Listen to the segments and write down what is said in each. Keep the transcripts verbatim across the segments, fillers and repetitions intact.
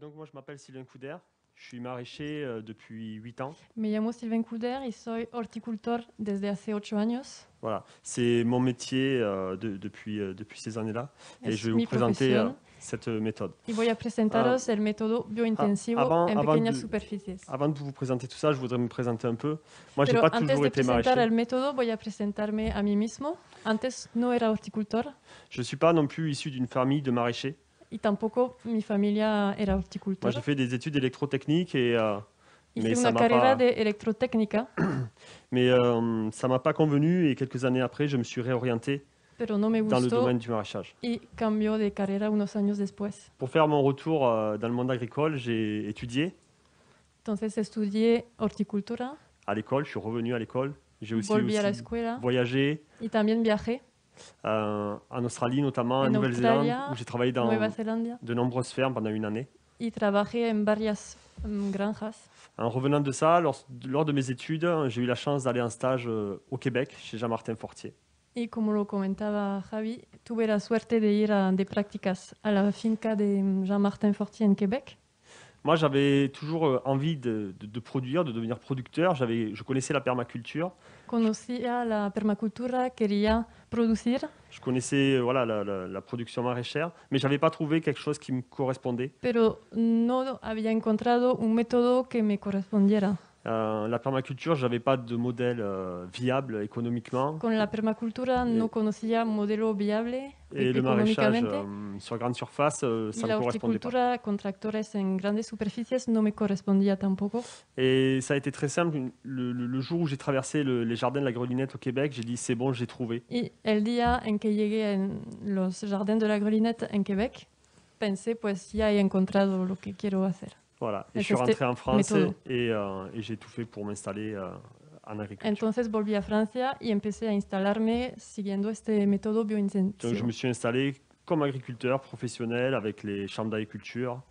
donc moi je m'appelle Sylvain Coudert, je suis maraîcher euh, depuis huit ans. Me llamo Sylvain Coudert et soy horticultor desde hace ocho años. Voilà, c'est mon métier euh, de, depuis, euh, depuis ces années-là et es je vais vous présenter euh, cette méthode. Y voy a presentaros euh, el método biointensivo avant, en avant pequeñas de, superficies. Avant de vous présenter tout ça, je voudrais me présenter un peu. Moi, je n'ai pas toujours été maraîcher. El método, voy a presentarme a mí mismo. Antes no era horticultor. Je ne suis pas non plus issu d'une famille de maraîchers. Y tampoco mi familia era horticultora. Moi, j'ai fait des études électrotechniques et euh, mais ça m'a pas... mais euh, ça m'a pas convenu et quelques années après, je me suis réorienté no me dans le domaine du maraîchage. Y cambio de carrera unos años después. Pour faire mon retour euh, dans le monde agricole, j'ai étudié. Entonces estudié horticultura. À l'école, je suis revenu à l'école. J'ai aussi, aussi voyagé. Y también viajé. Euh, en Australie notamment, en Nouvelle-Zélande, où j'ai travaillé dans de nombreuses fermes pendant une année. Y trabajé en varias granjas. En revenant de ça, lors, lors de mes études, j'ai eu la chance d'aller en stage euh, au Québec, chez Jean-Martin Fortier. Et comme le comentaba Javi, tuve la suerte de ir a des prácticas à la finca de Jean-Martin Fortier en Québec. Moi, j'avais toujours envie de, de, de produire, de devenir producteur. Je connaissais la permaculture. Conocía la permacultura, quería producir. Je connaissais voilà, la, la, la production maraîchère, mais je n'avais pas trouvé quelque chose qui me correspondait. Pero no había encontrado un método que me correspondiera. Euh, la permaculture, je n'avais pas de modèle euh, viable économiquement. Con la permacultura, et, no conocía modelo viable et le maraîchage euh, sur grande surface, euh, ça ne me correspondait pas. La horticultura con tractores en grandes superficies no me correspondía tampoco. Et ça a été très simple. Le, le, le jour où j'ai traversé le, les jardins de la Grelinette au Québec, j'ai dit c'est bon, j'ai trouvé. Et el día en que llegué en los jardins de la Grelinette en Québec, pensé pues ya he encontrado lo que quiero hacer. Voilà, et je suis rentré en France método. et, euh, et j'ai tout fait pour m'installer euh, en agriculture. Entonces volví a Francia y empecé a instalarme siguiendo este método biointensivo. Je me suis installé comme agriculteur professionnel avec les chambres d'agriculture.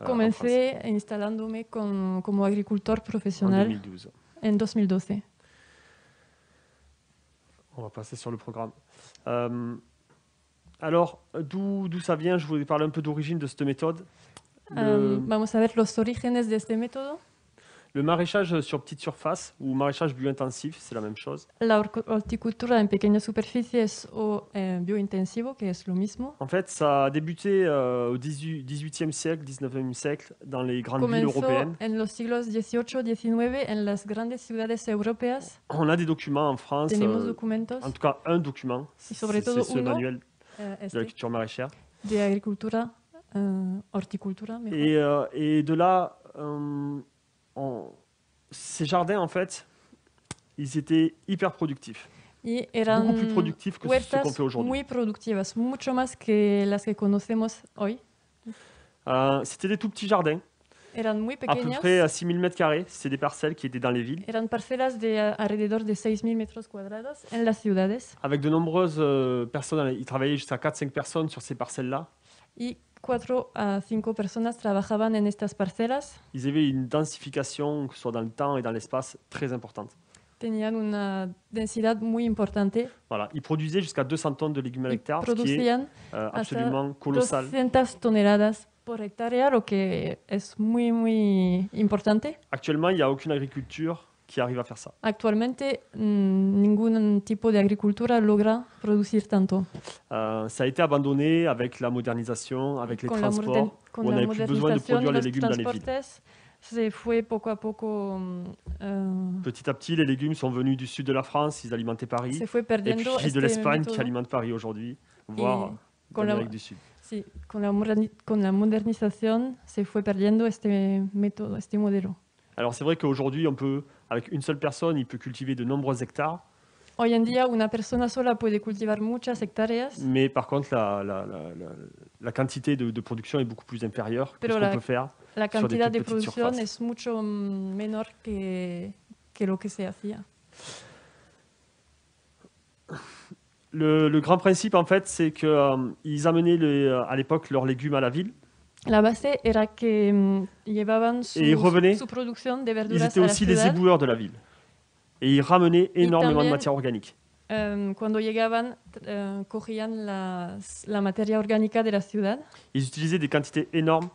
Euh, Comencé installándome con, como agricultor profesional en deux mille douze. En deux mille douze. On va passer sur le programme. Euh, alors, d'où ça vient? Je voulais parler un peu d'origine de cette méthode. Le... Um, vamos a ver los orígenes de este método. Le maraîchage sur petite surface ou maraîchage bio-intensif, c'est la même chose. La horticultura en pequeñas superficies o eh, bio-intensivo, que es lo mismo. En fait, ça a débuté euh, au dix-huitième siècle, dix-neuvième siècle, dans les grandes Comenzó villes européennes. En los siglos dieciocho, diecinueve, en las grandes ciudades europeas. On a des documents en France. Tenemos euh, documentos. En tout cas, un document. C'est ce manuel euh, este, de l'agriculture maraîchère. De agricultura. Euh, horticultura, mais et, euh, et de là, euh, on... ces jardins, en fait, ils étaient hyper productifs. Y eran beaucoup plus productifs que ce qu'on fait aujourd'hui. Muy productivas, mucho más que las que conocemos hoy. Euh, C'était des tout petits jardins. Eran muy pequeños. À peu près à six mille mètres carrés. C'était des parcelles qui étaient dans les villes. Eran parcelas de alrededor de seis mil metros cuadrados en las ciudades. Avec de nombreuses euh, personnes. Ils travaillaient jusqu'à quatre à cinq personnes sur ces parcelles-là. Y quatre à cinq personnes travaillaient en estas parcelas. Ils avaient une densification, que ce soit dans le temps et dans l'espace, très importante. Tenían una densidad muy importante. Voilà, ils produisaient jusqu'à deux cents tonnes de légumes à l'hectare, ce qui est euh, absolument colossal. doscientas toneladas por hectárea, lo que es muy muy importante. Actuellement, il n'y a aucune agriculture qui arrive à faire ça. Actualmente, ningún tipo de agricultura logra producir tanto. Euh, ça a été abandonné avec la modernisation, avec les con transports. On n'avait plus besoin de produire les légumes dans les villes. Se fue poco a poco, euh, petit à petit, les légumes sont venus du sud de la France, ils alimentaient Paris. Se fue perdiendo et puis de l'Espagne qui alimente Paris aujourd'hui, voire l'Amérique du Sud. Si, con la, con la modernización se fue perdiendo este método, este modelo. Alors c'est vrai qu'aujourd'hui, on peut, avec une seule personne, il peut cultiver de nombreux hectares. Hoy en día, una persona sola puede cultivar muchas hectáreas. Mais par contre, la, la, la, la, la quantité de, de production est beaucoup plus inférieure Pero que ce qu'on peut faire la sur des toutes de petites surfaces. La cantidad de producción es mucho menor que, que lo que se hacía. Le, le grand principe, en fait, c'est qu'ils euh, amenaient les, à l'époque leurs légumes à la ville. La base era que um, llevaban su, su producción de verduras. Ils étaient aussi les éboueurs de la ville. Et ils ramenaient énormément también, de matière organique. Euh, cuando llegaban, euh, cogían la, la materia orgánica de la ciudad. Ils utilisaient des quantités énormes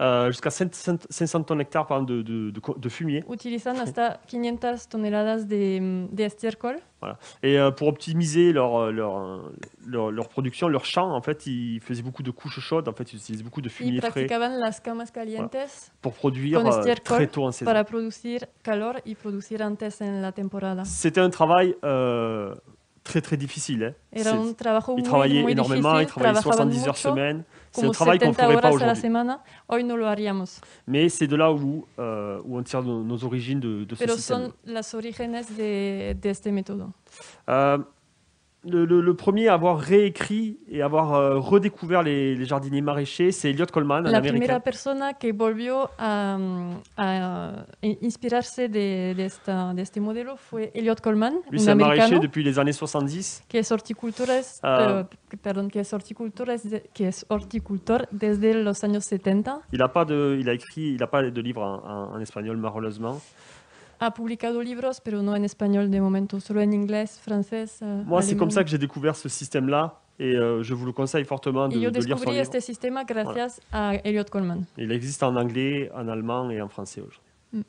euh, jusqu'à cinq cents tonnes hectares par an de, de, de, de fumier. Utilisant hasta quinientas toneladas de, de estiércol. Voilà. Et euh, pour optimiser leur, leur, leur, leur production, leur champ, en fait, ils faisaient beaucoup de couches chaudes, en fait, ils utilisaient beaucoup de fumier frais. Ils pratiquaient las camas calientes. Voilà. Pour produire euh, très tôt en saison. Para producir calor y producir antes en la temporada. C'était un travail... Euh, très très difficile. Hein. Il travaillait muy, muy énormément, il travaillait soixante-dix heures semaine. C'est un travail qu'on ne ferait pas aujourd'hui. Hoy no lo haríamos. Mais c'est de là où, euh, où on tire nos, nos origines de, de ce Pero système. Las orígenes de, de este método. Euh, le, le, le premier à avoir réécrit et avoir euh, redécouvert les, les jardiniers maraîchers, c'est Eliot Coleman, l'américain. La primera persona que volvió a, a inspirarse de, de, esta, de este modelo fue Eliot Coleman, lui, un américain. Maraîcher depuis les années soixante-dix. Qui est horticultor, euh, pardon, qui est horticultor, qui est horticultor desde los años setenta. Il n'a pas de, il a écrit, il n'a pas de livre en, en, en espagnol malheureusement. A publicado libros, pero no en espagnol de momento, solo en inglés, français. Euh, Moi, c'est comme ça que j'ai découvert ce système-là, et euh, je vous le conseille fortement de, de lire son livre. Este sistema gracias voilà. A Eliot Coleman. Il existe en anglais, en allemand et en français aujourd'hui. Mm.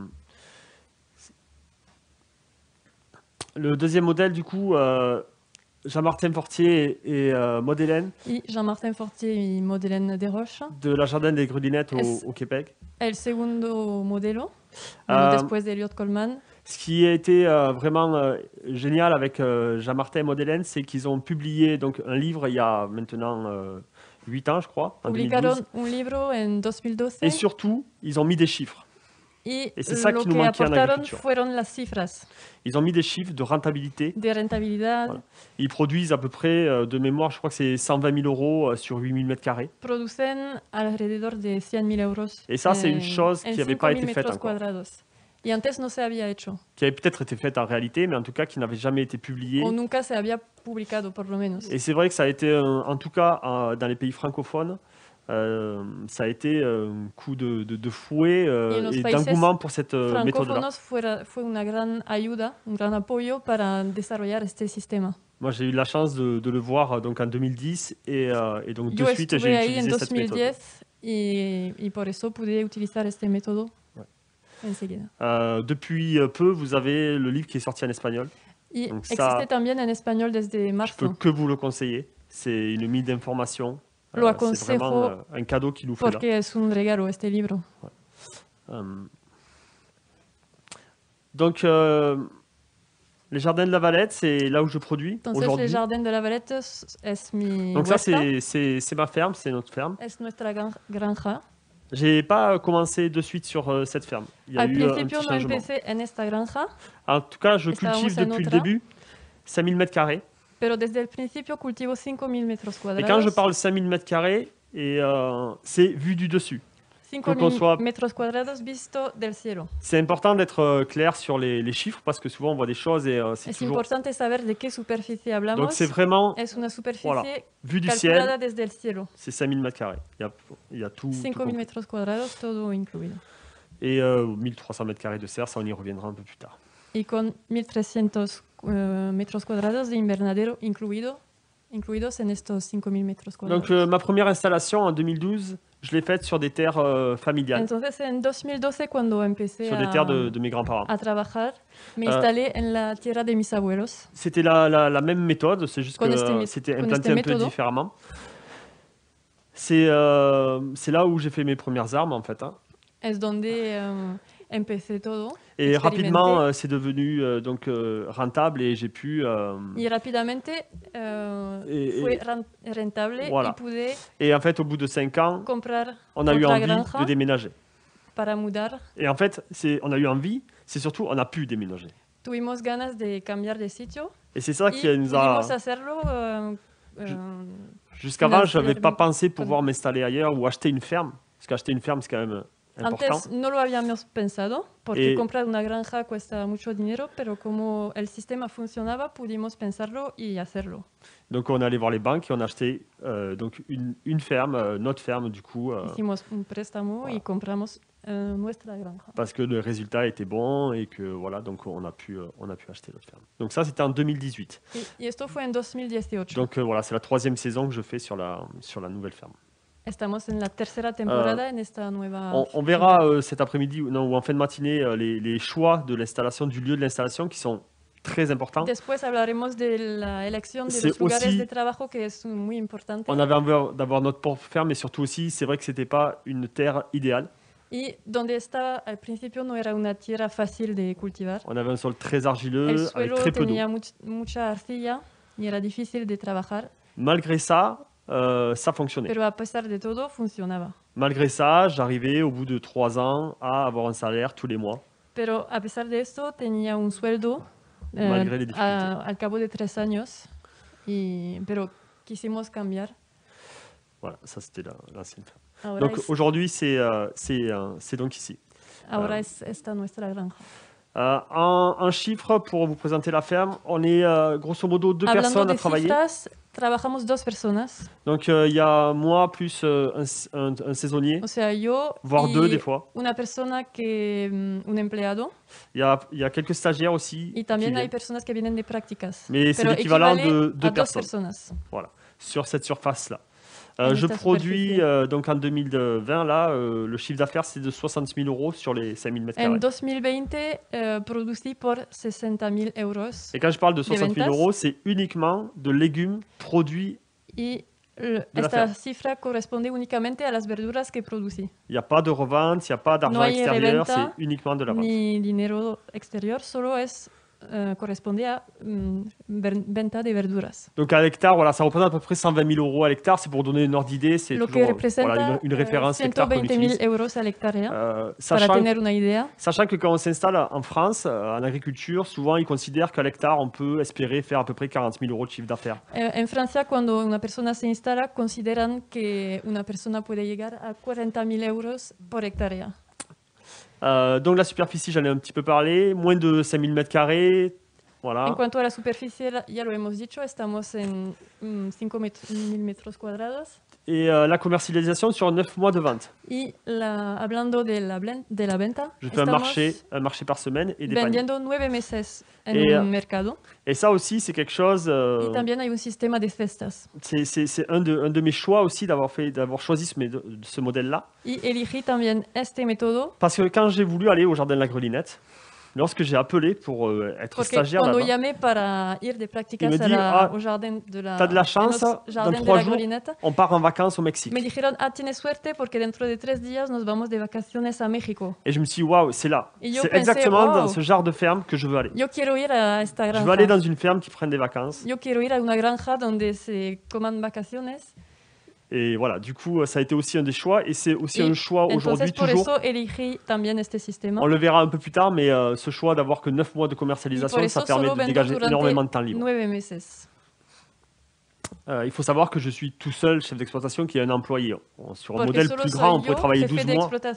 Euh, le deuxième modèle, du coup, euh, Jean-Martin Fortier et, et euh, Maud Hélène. Oui, Jean-Martin Fortier et Maud Hélène Desroches. De la Jardin des Grelinette au, au Québec. El segundo modelo. Euh, de Coleman. Ce qui a été euh, vraiment euh, génial avec euh, Jean-Martin et Maud Hélène, c'est qu'ils ont publié donc, un livre il y a maintenant euh, huit ans, je crois, en deux mille douze. Un livro en deux mille douze. Et surtout, ils ont mis des chiffres. Et, et c'est ça qui nous manquait en agriculture. Las ils ont mis des chiffres de rentabilité. De rentabilidad. Voilà. Ils produisent à peu près, euh, de mémoire, je crois que c'est cent vingt mille euros sur huit mille mètres carrés. Producen alrededor de cent mille euros. Et ça, c'est une chose qui n'avait pas été faite encore. Y antes no se había hecho. Qui avait peut-être été faite en réalité, mais en tout cas qui n'avait jamais été publiée. O nunca se había publicado, por lo menos. Et c'est vrai que ça a été, un, en tout cas, un, dans les pays francophones, Euh, ça a été un coup de, de, de fouet euh, et d'engouement pour cette euh, méthode-là. Fue, fue una gran ayuda, un gran apoyo para desarrollar este sistema. Moi, j'ai eu la chance de, de le voir donc, en deux mille dix et, euh, et donc de Yo suite, j'ai utilisé cette méthode. Et, et por eso pude utilizar este método. Ouais. Euh, depuis peu, vous avez le livre qui est sorti en espagnol. Il existait también en espagnol desde marzo. Je ne peux que vous le conseiller. C'est une mine d'informations. Euh, c'est vraiment euh, un cadeau qui nous fait là. Es un regalo, este libro. Ouais. Euh, donc, euh, les jardins de la Valette, c'est là où je produis aujourd'hui. Les jardins de la Valette, es mi donc huerta. Ça, c'est ma ferme, c'est notre ferme. Es nuestra granja. J'ai pas commencé de suite sur euh, cette ferme. Il y a Al eu un petit changement. En, esta granja. En tout cas, je cultive depuis le début cinq mille mètres carrés. Pero desde el principio cultivo cinq mille mètres carrés. Et quand je parle cinq mille mètres carrés, euh, c'est vu du dessus. cinq mille mètres carrés visto del cielo. C'est important d'être clair sur les, les chiffres parce que souvent on voit des choses et euh, c'est toujours... important de savoir de quelle superficie hablamos. Donc c'est vraiment... Es una superficie voilà, vue du ciel, desde el cielo. C'est cinq mille mètres carrés. Il, il y a tout. cinq mille mètres carrés, todo incluido. Et euh, mille trois cents mètres carrés de serre, ça on y reviendra un peu plus tard. Et con mille trois cents Euh, metros cuadrados de invernadero incluido, incluidos en estos cinq mille mètres carrés. Donc euh, ma première installation en deux mille douze, je l'ai faite sur des terres euh, familiales. Entonces en deux mille douze cuando empecé sur des terres de, de mes grands-parents. À travailler, me installé en la tierra de mis abuelos. C'était la, la, la même méthode, c'est juste que c'était implanté un peu différemment. C'est euh, c'est là où j'ai fait mes premières armes en fait. Hein. Es donde euh, empecé todo. Et rapidement, euh, c'est devenu euh, donc, euh, rentable et j'ai pu... Euh, et rapidement, euh, et, et, rentable voilà. Et pude... Et en fait, au bout de cinq ans, on a eu envie de déménager. Para mudar. Et en fait, on a eu envie, c'est surtout on a pu déménager. Tuvimos ganas de cambiar de sitio. Et c'est ça qui nous a... Hacerlo, euh, euh, jusqu'avant, je n'avais pas pensé pouvoir m'installer ailleurs ou acheter une ferme. Parce qu'acheter une ferme, c'est quand même... Antes no lo habíamos pensado, porque et comprar una granja cuesta mucho dinero, pero como el sistema funcionaba, pudimos pensarlo y hacerlo. Donc on allait voir les banques et on achetait euh, donc une, une ferme, euh, notre ferme du coup. Euh, Hicimos un préstamo voilà. Y compramos euh, nuestra granja. Parce que le résultat était bon et que voilà, donc on a pu, euh, on a pu acheter notre ferme. Donc ça c'était en deux mille dix-huit. Et, y esto fue en deux mille dix-huit. Donc euh, voilà, c'est la troisième saison que je fais sur la, sur la nouvelle ferme. Estamos en la tercera temporada euh, en esta nueva... On, on verra euh, cet après-midi non, ou en fin de matinée euh, les, les choix de l'installation, du lieu de l'installation qui sont très importants. Después hablaremos de la elección de los lugares aussi... de trabajo que es muy importante. On avait envie d'avoir notre propre ferme, mais surtout aussi, c'est vrai que c'était pas une terre idéale. Et donde estaba al principio no era una tierra fácil de cultivar. On avait un sol très argileux, El suelo avec très peu d'eau. Tenía much, mucha arcilla y era difícil de trabajar. Malgré ça, euh, ça fonctionnait. Pero a pesar de todo, funcionaba. Malgré ça, j'arrivais au bout de trois ans à avoir un salaire tous les mois. Pero a pesar de esto, tenía un sueldo. Euh, Malgré les difficultés. A, al cabo de tres años, y, pero quisimos cambiar. Voilà, ça c'était l'ancienne ferme. Ahora donc es... aujourd'hui, c'est euh, euh, donc ici. Ahora euh, es esta nuestra granja. Euh, un, un chiffre pour vous présenter la ferme, on est euh, grosso modo deux Hablando personnes à travailler. Cifras, trabajamos dos personas. Donc il euh, y a moi plus euh, un, un, un saisonnier, o sea, yo voire deux des fois. Una persona que, un empleado. Il y a, y a quelques stagiaires aussi. Y también hay personas que vienen de prácticas. Mais c'est l'équivalent de deux personnes. Voilà, sur cette surface-là. Euh, je produis euh, donc en deux mille vingt là, euh, le chiffre d'affaires c'est de soixante mille euros sur les cinq mille mètres carrés. En deux mille vingt, euh, produit pour soixante mille euros. Et quand je parle de soixante mille euros, c'est uniquement de légumes produits. Et le, de la ferme. Cette cifra correspondait uniquement à las verduras que produit. Il n'y a pas de revente, il n'y a pas d'argent no extérieur, c'est uniquement de la vente. Ni dinero exterior, solo es Euh, correspondait à euh, venta de verduras. Donc à l'hectare, voilà, ça représente à peu près cent vingt mille euros à l'hectare. C'est pour donner une ordre d'idée, c'est toujours voilà, une, une référence hectare qu'on utilise. cent vingt mille euros à l'hectare, euh, sachant, sachant que quand on s'installe en France, en agriculture, souvent ils considèrent qu'à l'hectare, on peut espérer faire à peu près quarante mille euros de chiffre d'affaires. Euh, en France, quand une personne s'installe, considèrent qu'une personne peut llegar à quarante mille euros par hectare. Euh, donc la superficie, j'en ai un petit peu parlé, moins de cinq mille mètres carrés, voilà. En cuanto a la superficie, ya lo hemos dicho, estamos en cinq mille metros cuadrados. Et euh, la commercialisation sur neuf mois de vente. Et la, hablando de la, de la venta, je fais un marché, un marché par semaine et des paniers. neuf meses en et, un mercado. Et ça aussi, c'est quelque chose... Euh, et también hay un sistema de festas. C'est un de, un de mes choix aussi d'avoir choisi ce, ce modèle-là. Et elegí también este método. Parce que quand j'ai voulu aller au Jardin de la Grelinette, lorsque j'ai appelé pour euh, être Porque stagiaire là-bas, il me dit ah, t'as de la chance, dans trois jours, on part en vacances au Mexique. Me dijeron, ah, tienes suerte porque dentro de tres días nos vamos de vacaciones a México. Et je me suis dit, waouh, c'est là, c'est exactement wow, dans ce genre de ferme que je veux aller. Yo quiero ir a esta granja. Je veux aller dans une ferme qui prenne des vacances. Yo quiero ir a una granja donde se coman vacaciones. Et voilà, du coup, ça a été aussi un des choix, et c'est aussi et un choix aujourd'hui toujours. Este on le verra un peu plus tard, mais euh, ce choix d'avoir que neuf mois de commercialisation, ça permet de dégager énormément de temps libre. Euh, il faut savoir que je suis tout seul chef d'exploitation qui est un employé. Sur un Porque modèle plus grand, on peut travailler douze mois. Voilà.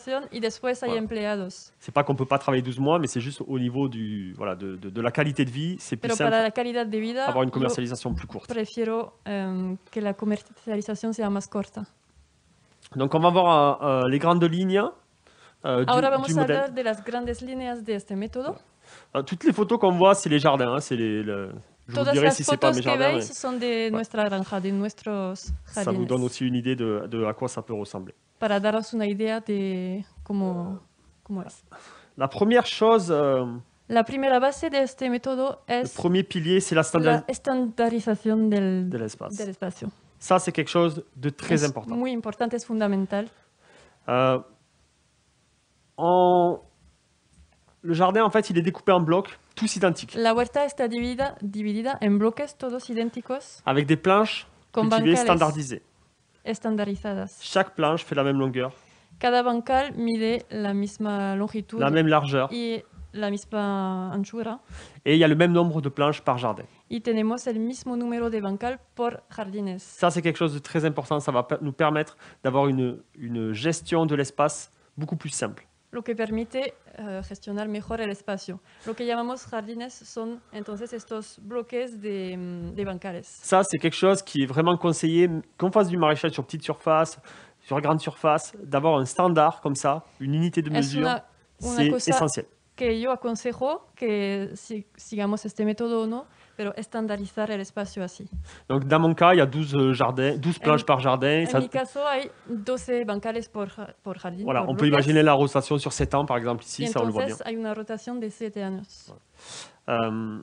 C'est pas qu'on peut pas travailler douze mois, mais c'est juste au niveau du, voilà, de, de, de la qualité de vie, c'est plus simple d'avoir une commercialisation plus courte. Prefiero, euh, que la commercialisation sea más corta. Donc on va voir euh, euh, les grandes lignes euh, du, Ahora vamos du modèle. A hablar de las grandes líneas de este método. Euh, toutes les photos qu'on voit, c'est les jardins, hein, c'est les... Le... Je vous dirai si c'est pas mes jardins, mais... sont de nuestra granja, de nuestros jardines. Ça vous donne aussi une idée de, de à quoi ça peut ressembler. Para daros una idea de cómo, cómo es. La première chose, euh, la primera base de este método es le premier pilier, c'est la, standard... la standardisation del, de l'espace. Ça, c'est quelque chose de très es important. Muy importante, es fundamental. Euh, en... Le jardin, en fait, il est découpé en blocs, tous identiques. La huerta está dividida, dividida en bloques todos idénticos. Avec des planches cultivées standardisées. Estandarizadas. Chaque planche fait la même longueur. Cada bancal mide la misma longitud. La même largeur. Y la misma anchura. Et il y a le même nombre de planches par jardin. Y tenemos el mismo número de bancal por jardines. Ça, c'est quelque chose de très important. Ça va nous permettre d'avoir une, une gestion de l'espace beaucoup plus simple. Lo que permite uh, gestionar mejor el espacio. Lo que llamamos jardines son entonces estos bloques de, de bancales. Ça, c'est quelque chose qui est vraiment conseillé, qu'on fasse du maraîchage sur petite surface, sur grande surface, d'avoir un standard comme ça, une unité de mesure, c'est essentiel. que yo aconsejo que si, sigamos este método o no, pero estandarizar el espacio así. Donc, dans mon cas, il y a douze, jardins, douze plages en, par jardin. En ça... mi caso, hay doce bancales por, por jardín. Voilà, por on bloques. Peut imaginer la rotation sur sept ans, par exemple, ici, y ça entonces, on le voit bien. Hay una rotación de siete años. Voilà. Euh...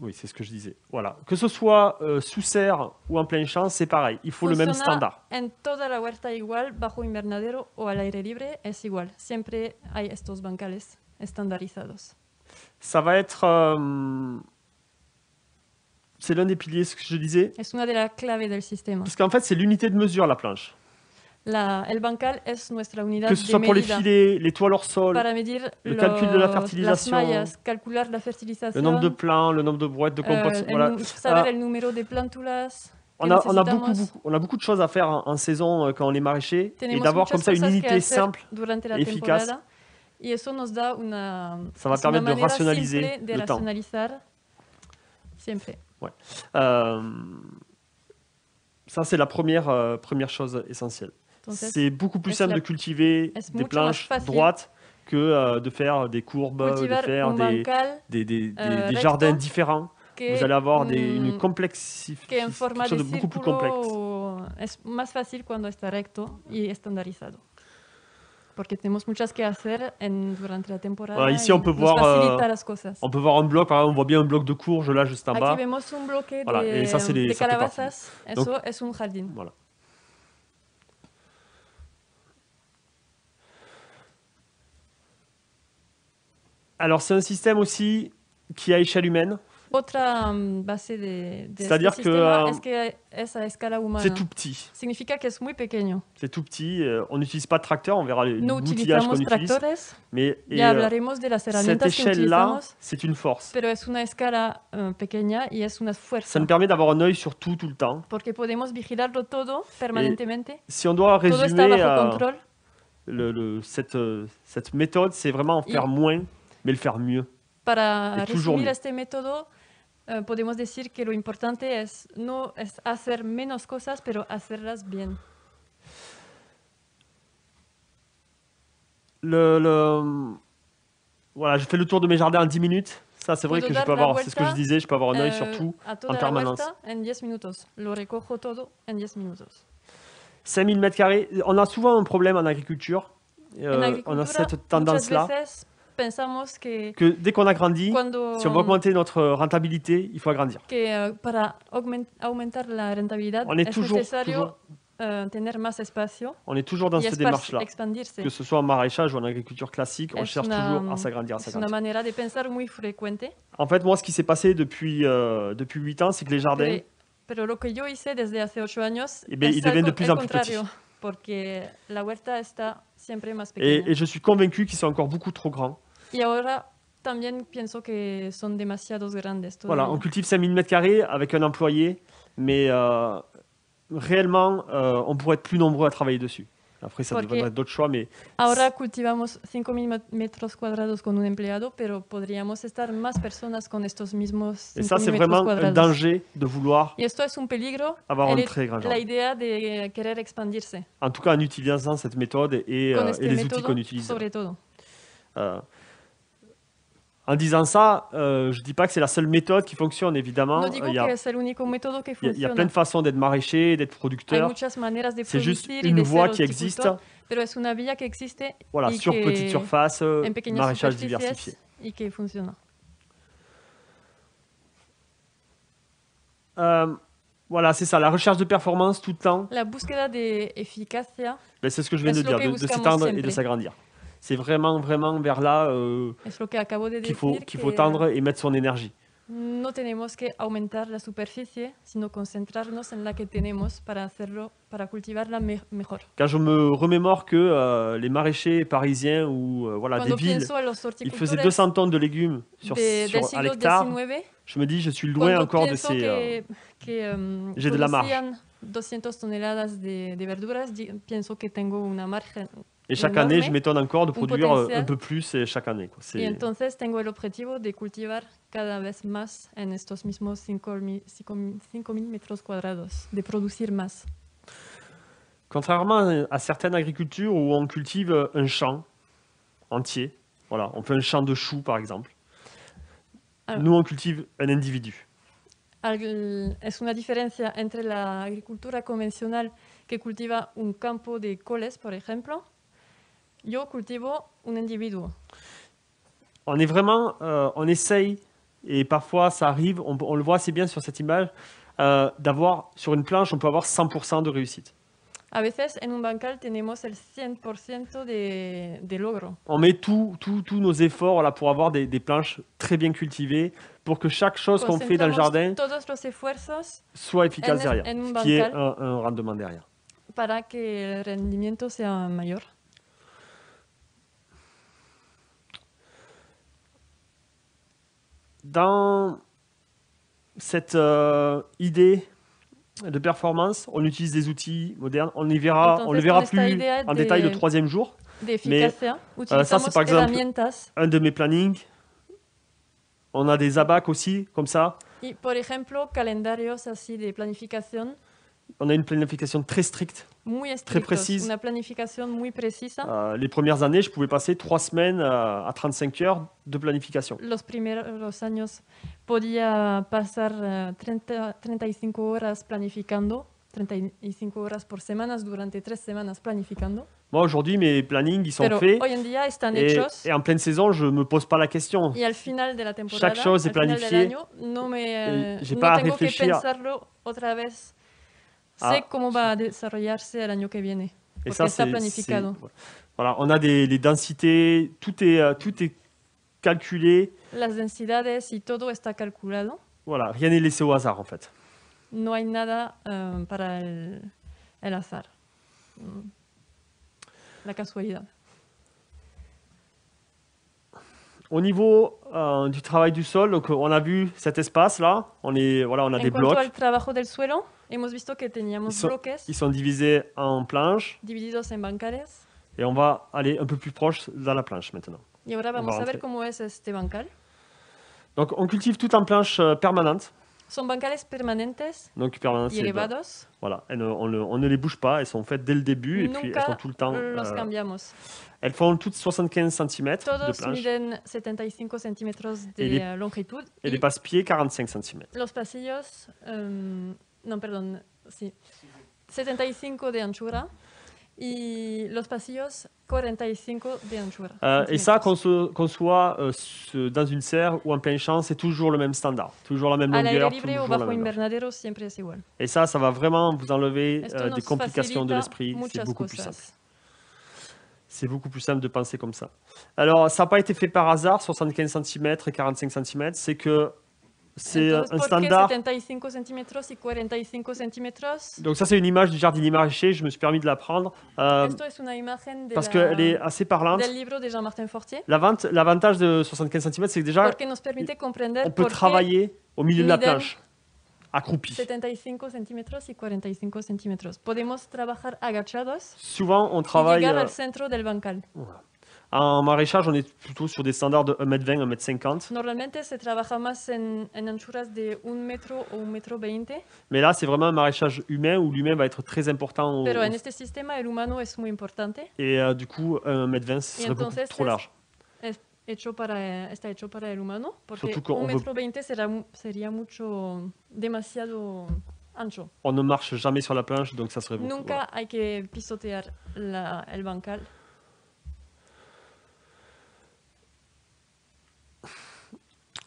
Oui, c'est ce que je disais. Voilà. Que ce soit euh, sous serre ou en plein champ, c'est pareil. Il faut Funciona le même standard. En toda la huerta igual, bajo invernadero o al aire libre, es igual. Siempre hay estos bancales estandarizados. Ça va être... Euh, c'est l'un des piliers, ce que je disais. Es una de la clave del sistema. Parce qu'en fait, c'est l'unité de mesure, la planche. La, el bancal es nuestra unidad de medida. Que ce soit pour les filets, les toiles hors sol, le calcul de la fertilisation, mallas, calcular la fertilisation, le nombre de plants, le nombre de brouettes, de compost. Euh, voilà. Savoir ah. le numéro de plantulas. On a, on, a beaucoup, beaucoup, on a beaucoup de choses à faire en, en saison quand on est maraîcher Tenemos et d'avoir comme ça une unité simple et efficace. Y eso nos da una, ça va permettre de rationaliser de le temps. Ouais. Euh, ça, c'est la première, euh, première chose essentielle. C'est beaucoup plus simple de cultiver des planches droites que euh, de faire des courbes, de faire des, des, des, des, euh, des jardins différents. Vous allez avoir des, une complexification de beaucoup plus complexe. C'est plus facile quand c'est recto et standardisé. Parce que nous avons beaucoup de choses à faire durant la temporada. Voilà, ici, on peut, voir, euh, on peut voir un bloc. Par exemple, on voit bien un bloc de courge, là, juste en bas. Aquí vemos un bloque voilà, de, et ça, c'est les calabazas. Eso es un jardín. Voilà. Alors, c'est un système aussi qui est à échelle humaine. C'est-à-dire que euh, c'est tout petit. C'est tout petit. Euh, on n'utilise pas de tracteur, on verra l'outillage qu'on utilise. Mais et, euh, cette échelle-là, c'est une force. Pero es una escala, euh, pequeña y es una fuerza. Ça nous permet d'avoir un œil sur tout, tout le temps. Porque podemos vigilarlo todo permanentemente. Et si on doit résumer todo está bajo control. Euh, le, le, cette, euh, cette méthode, c'est vraiment en faire y... moins, mais le faire mieux. Para resumir este método, eh, podemos decir que lo importante es no es hacer menos cosas, pero hacerlas bien. Le, le... Voilà, je fais le tour de mes jardins en dix minutes. Ça, c'est vrai que je peux avoir, c'est ce que je disais, je peux avoir un œil euh, sur tout en permanence. En diez minutos. Lo recojo todo en diez minutos. cinq mille mètres carrés. On a souvent un problème en agriculture. Euh, on a cette tendance-là. Pensamos que, que dès qu'on agrandit, cuando, si on veut augmenter notre rentabilité, il faut agrandir. Que, uh, para aument, aumentar la rentabilidad, on est es toujours, toujours uh, tener más espacio on est toujours dans cette démarche-là. Que ce soit en maraîchage ou en agriculture classique, on es cherche una, toujours à s'agrandir. C'est une manière de penser muy frecuente. En fait, moi, ce qui s'est passé depuis, euh, depuis huit ans, c'est que les jardins... Mais, pero lo que yo hice desde hace ocho años, eh bien, ils deviennent de plus en plus petits. Porque la huerta está siempre más pequeña. Et, et je suis convaincu qu'ils sont encore beaucoup trop grands. Et ahora también pienso que son demasiados grandes. Voilà, on cultive cinq mille mètres carrés avec un employé, mais euh, réellement, euh, on pourrait être plus nombreux à travailler dessus. Après, ça devrait être d'autres choix, mais... Ahora cultivamos cinco mil metros cuadrados con un empleado, pero podríamos estar más personas con estos mismos cinco mil metros cuadrados. Et ça, c'est vraiment un danger de vouloir y esto es un peligro, avoir un très grand jardin. La idea de querer expandirse. En tout cas, en utilisant cette méthode et, euh, et les outils qu'on utilise. Sobre todo. Euh, En disant ça, euh, je ne dis pas que c'est la seule méthode qui fonctionne, évidemment. No digo il y a, que es el único método que funciona. Il y a plein de façons d'être maraîcher, d'être producteur. C'est juste une voie qui existe. Pero es una vía que existe voilà, sur que petite surface, maraîchage diversifié. Et que funciona. Euh, voilà, c'est ça, la recherche de performance tout le temps. La búsqueda de eficacia. Ben, c'est ce que je viens de dire, de, de s'étendre et de s'agrandir. C'est vraiment, vraiment vers là euh, qu'il faut, qu'il faut tendre et mettre son énergie. No tenemos que aumentar la superficie, sino concentrarnos en la que tenemos para hacerlo, para cultivarla mejor. Quand je me remémore que euh, les maraîchers parisiens ou euh, voilà, des villes, ils faisaient deux cents tonnes de légumes sur, de, sur, sur à l'hectare, je me dis, je suis loin encore de ces... Euh, euh, J'ai de la marge. doscientas toneladas de, de verduras, pienso que tengo una margen. Et chaque année, je m'étonne encore de produire un peu plus et chaque année. Et entonces tengo el objetivo de cultivar cada vez más en estos mismos cinco mil metros cuadrados, de producir más. Contrairement à certaines agricultures où on cultive un champ entier, Voilà, on fait un champ de choux, par exemple. Alors, nous, on cultive un individu. Es una diferencia entre la agricultura convencional que cultiva un campo de coles, por ejemplo. Yo cultivo un individuo. On est vraiment, euh, on essaye, et parfois ça arrive, on, on le voit assez bien sur cette image, euh, d'avoir, sur une planche, on peut avoir cent pour cent de réussite. A veces, en un bancal, tenemos el cien por ciento de, de logro. On met tous nos efforts là, pour avoir des, des planches très bien cultivées, pour que chaque chose qu'on fait dans le jardin soit efficace en, derrière, en ce qui est un, un rendement derrière. Para que el rendimiento sea mayor. Dans cette euh, idée de performance, on utilise des outils modernes. On y verra, Entonces, on le verra plus en de, détail le troisième jour. Mais euh, ça, c'est par exemple un de mes plannings. On a des abacs aussi, comme ça. Y, por ejemplo, calendarios así de planificación. On a une planification très stricte, très précise. Una planificación muy precisa. Euh, les premières années, je pouvais passer trois semaines à, à trente-cinq heures de planification. Los primeros años podía pasar treinta, treinta y cinco horas planificando, treinta y cinco horas por semanas durante tres semanas planificando. Moi, aujourd'hui, mes plannings, ils sont Pero faits. Et, et en pleine saison, je ne me pose pas la question. Et final de la Chaque chose est planifiée. No je n'ai no pas à réfléchir. Ah, comment va desarrollarse el año que viene, et ça, está planificado. Voilà, on a des les densités, tout est tout est calculé. Las densidades y todo está calculado. Voilà, rien n'est laissé au hasard en fait. No hay nada euh, para el, el azar, la casualidad. Au niveau euh, du travail du sol, donc on a vu cet espace là, on est voilà, on a en des blocs. Al trabajo del suelo, hemos visto que teníamos ils sont, bloques. Ils sont divisés en planches. Divididos en bancales. Et on va aller un peu plus proche dans la planche maintenant. Y ahora vamos va a ver cómo es este bancal. Donc on cultive tout en planche permanente. Son bancales permanentes. Donc permanentes. Y elevados. Voilà, et on, on, on ne les bouge pas, elles sont faites dès le début. Nunca et puis elles sont tout le temps. Los euh, cambiamos. Elles font toutes soixante-quinze centimètres Todos de planche. Miden setenta y cinco centímetros de et les, longitud. Et, et les passe-pieds quarante-cinq centimètres. Los pasillos, euh, non, pardon, si, setenta y cinco de anchura. Et los pasillos, cuarenta y cinco de anchura. Euh, et ça, qu'on qu soit euh, ce, dans une serre ou en plein champ, c'est toujours le même standard, toujours la même longueur. Toujours la même longueur. Et ça, ça va vraiment vous enlever euh, des complications de l'esprit. C'est beaucoup cosas. Plus simple. C'est beaucoup plus simple de penser comme ça. Alors, ça n'a pas été fait par hasard, soixante-quinze centimètres et quarante-cinq centimètres. C'est que c'est un standard. setenta y cinco centímetros y cuarenta y cinco centímetros. Donc ça, c'est une image du Jardinier Maraîcher. Je me suis permis de la prendre euh, parce qu'elle est assez parlante. Del libro de Jean-Martin Fortier. L'avantage de soixante-quinze centimètres, c'est que déjà, on peut travailler au milieu de la planche, accroupi. setenta y cinco centímetros y cuarenta y cinco centímetros. Podemos trabajar agachados. Souvent, on travaille. Y llegar al centro del bancal. En maraîchage, on est plutôt sur des standards de un mètre vingt, un mètre cinquante. Normalmente se trabaja más en, en anchuras de un metro o un metro veinte. Mais là, c'est vraiment un maraîchage humain où l'humain va être très important. Pero en este sistema el humano es muy importante. Et euh, du coup, un mètre vingt, ce serait beaucoup trop large. Es, Hecho para, está hecho para el humano, porque un metro veinte será, sería mucho, demasiado ancho. On ne marche jamais sur la planche, donc ça serait beaucoup. Nunca voilà. Hay que pisotear la, el bancal.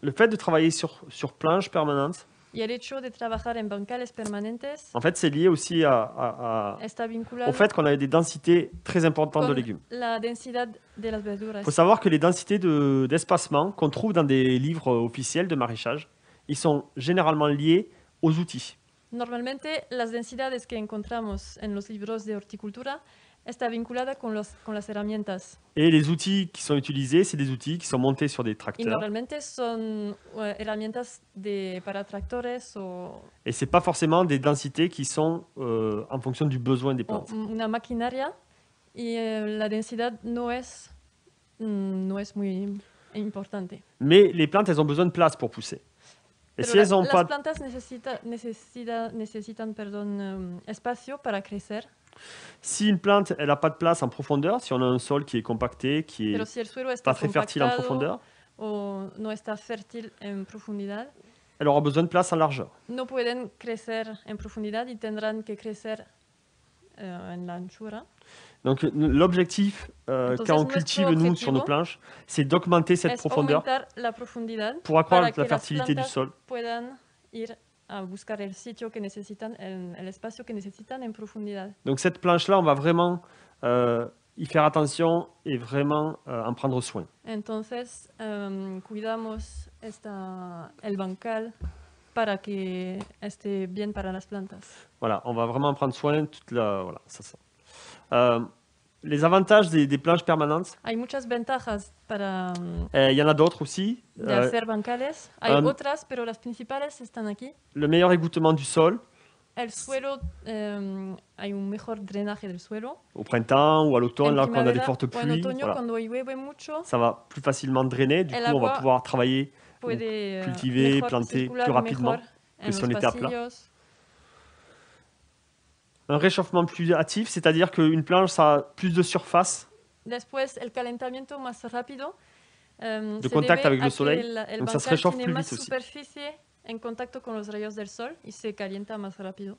Le fait de travailler sur, sur planche permanente, y el hecho de trabajar en bancales permanentes, en fait, c'est lié aussi à, à, à, au fait qu'on avait des densités très importantes de légumes. La densidad de las verduras. Il faut savoir que les densités d'espacement de, qu'on trouve dans des livres officiels de maraîchage, ils sont généralement liés aux outils. Normalmente, las densidades que encontramos en los libros de horticultura está vinculada con los, con las herramientas. Et les outils qui sont utilisés, c'est des outils qui sont montés sur des tracteurs. Y normalmente son herramientas de, para tractores o... Et ce n'est pas forcément des densités qui sont euh, en fonction du besoin des plantes. Una maquinaria y la densidad no es, no es muy importante. Mais les plantes, elles ont besoin de place pour pousser. Et Pero si la, elles ont las pas... plantas necesita, necesita, necesitan perdón, espacio para crecer. Si une plante, elle n'a pas de place en profondeur, si on a un sol qui est compacté, qui n'est si pas très fertile en profondeur, o no está fértil en profundidad, elle aura besoin de place en largeur. No pueden crecer en profundidad y tendrán que crecer euh, en anchura. Donc l'objectif euh, quand on cultive nous sur nos planches, c'est d'augmenter cette profondeur la pour accroître la fertilité du sol. Ir a buscar el sitio que necesitan, el, el espacio que necesitan en profundidad. Donc cette planche-là, on va vraiment euh, y faire attention et vraiment euh, en prendre soin. Entonces, um, cuidamos esta, el bancal para que esté bien para las plantas. Voilà, on va vraiment en prendre soin. Toute la, voilà, ça, ça. Euh, les avantages des, des planches permanentes. Hay muchas ventajas para. Il y en a d'autres aussi. De hacer bancales. Hay um, otras, pero las principales están aquí. Le meilleur égouttement du sol. El suelo, euh, hay un mejor drenaje del suelo. Au printemps ou à l'automne, là, quand on a des fortes pluies. Otoño, voilà. Mucho, ça va plus facilement drainer. Du coup, on va pouvoir travailler, puede, cultiver, planter plus rapidement que si on était à plat. Un réchauffement plus hâtif, c'est-à-dire qu'une planche, ça a plus de surface. Después, el calentamiento más rápido, um, de contact avec le soleil, el, el donc ça se réchauffe plus vite aussi. En contacto con los rayos del sol y se calienta más rápido.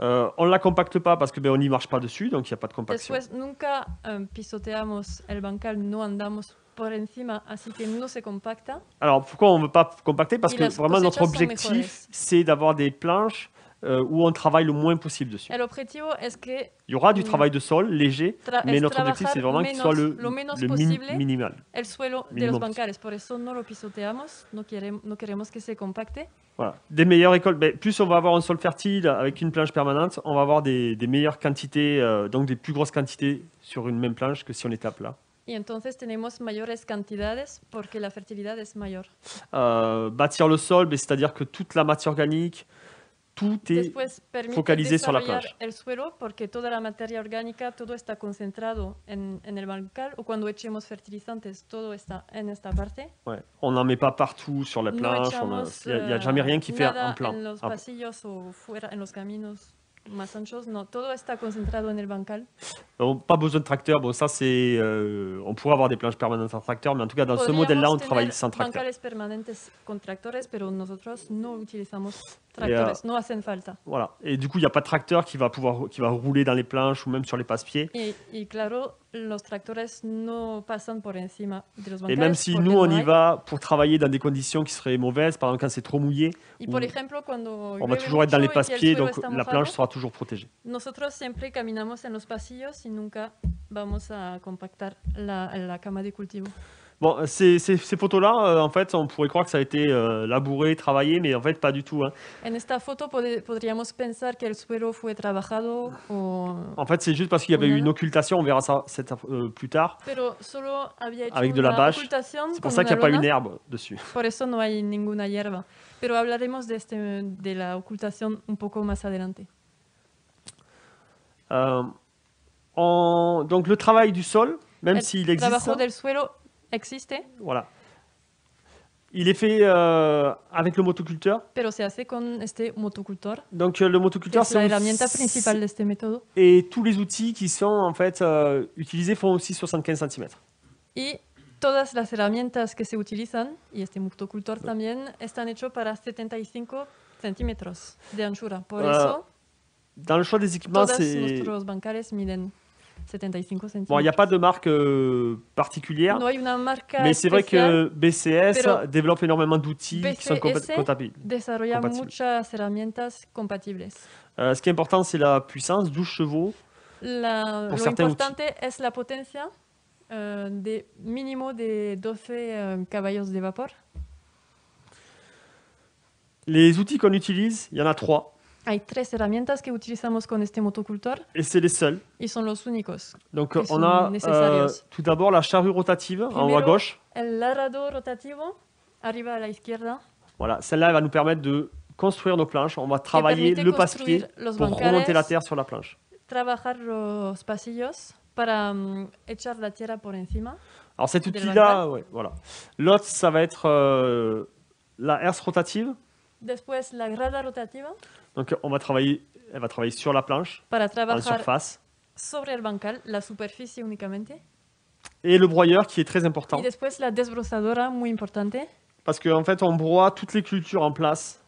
Euh, on ne la compacte pas parce que ben, on n'y marche pas dessus, donc il n'y a pas de compaction. Después, nunca um, pisoteamos el bancal, no andamos por encima, así que no se compacta. Alors pourquoi on ne veut pas compacter? Parce y que vraiment notre objectif, c'est d'avoir des planches Euh, où on travaille le moins possible dessus. Es que il y aura du travail de sol léger, mais notre objectif c'est vraiment qu'il soit le, le mi minimal. El suelo de los bancales, por eso no lo pisoteamos, no queremos, no queremos que se compacte. Voilà. Des meilleures récoltes, ben, plus on va avoir un sol fertile avec une planche permanente, on va avoir des, des meilleures quantités, euh, donc des plus grosses quantités sur une même planche que si on est à plat. Y entonces tenemos mayores cantidades porque la fertilidad es mayor. Euh, bâtir le sol, ben, c'est-à-dire que toute la matière organique, tout est focalisé sur la planche. El suelo porque toda la materia orgánica, todo está concentrado en, en el bancal o cuando echemos fertilizantes, todo está en esta parte. Ouais. On n'en met pas partout sur la planche. Il n'y a, a jamais rien qui fait un plan. En los pasillos o fuera, en los caminos más anchos, no, todo está concentrado en el bancal. Donc, pas besoin de tracteur. Bon, ça c'est, euh, on pourrait avoir des planches permanentes sans tracteur, mais en tout cas dans Podríamos ce modèle-là, on travaille sans tracteur. Bancales permanentes con tractores, pero nosotros no utilizamos tractores, euh, no hacen falta. Voilà. Et du coup, il n'y a pas de tracteur qui va pouvoir, qui va rouler dans les planches ou même sur les passe-pieds. Et, et claro, los tractores no pasan por encima de los bancales. Et même si nous on y va pour travailler dans des conditions qui seraient mauvaises, par exemple quand c'est trop mouillé, y por ejemplo, cuando on va toujours être dans les passe-pieds, donc la planche sera toujours protégée. Nosotros siempre caminamos en los pasillos. Nunca vamos a compactar la, la cama de cultivo. Bon, ces, ces, ces photos-là, euh, en fait, on pourrait croire que ça a été euh, labouré, travaillé, mais en fait, pas du tout. Hein. En esta foto podríamos pensar que el suelo fue trabajado o... En fait, c'est juste parce qu'il y avait eu une occultation, on verra ça cette, euh, plus tard, pero solo había hecho avec de la bâche. C'est pour ça qu'il n'y a luna. Pas une herbe dessus. Por eso no hay ninguna hierba. Pero hablaremos de, este, de la ocultación un poco más adelante. Euh... En... Donc le travail du sol, même s'il existe, del suelo existe. Voilà. Il est fait euh, avec le motoculteur. Pero se hace con este motocultor. Donc euh, le motoculteur, c'est la herramienta principal de este método. Et tous les outils qui sont en fait euh, utilisés font aussi soixante-quinze centimètres. Et todas las herramientas que se utilizan y este motocultor ouais. También están hechos para setenta y cinco centímetros de anchura. Por euh, eso. Dans le choix des équipements, c'est. Bon, il n'y a pas de marque euh, particulière, no mais c'est vrai que B C S développe énormément d'outils qui sont compatibles. compatibles. Euh, ce qui est important, c'est la puissance, douze chevaux. La, pour certains outils. Es la potencia euh, de mínimo de doce euh, caballos de vapor. Les outils qu'on utilise, il y en a trois. Hay tres herramientas que utilizamos con este motocultor. Et c'est les seuls. Ils sont los únicos. Donc on a euh, tout d'abord la charrue rotative. Primero, en haut à gauche. El larado rotativo, arriba a la izquierda. Voilà, celle-là elle va nous permettre de construire nos planches. On va travailler le passe-pied pour remonter la terre sur la planche. Trabajar los pasillos para um, echar la tierra por encima. Alors cet outil-là, ouais, voilà. L'autre, ça va être euh, la herse rotative. Después la grada rotativa. Donc on va travailler, elle va travailler sur la planche, en surface. sobre el bancal, la superficie uniquement. Et le broyeur qui est très important. Et después la desbrozadora, muy importante. Parce qu'en en fait, on broie toutes les cultures en place.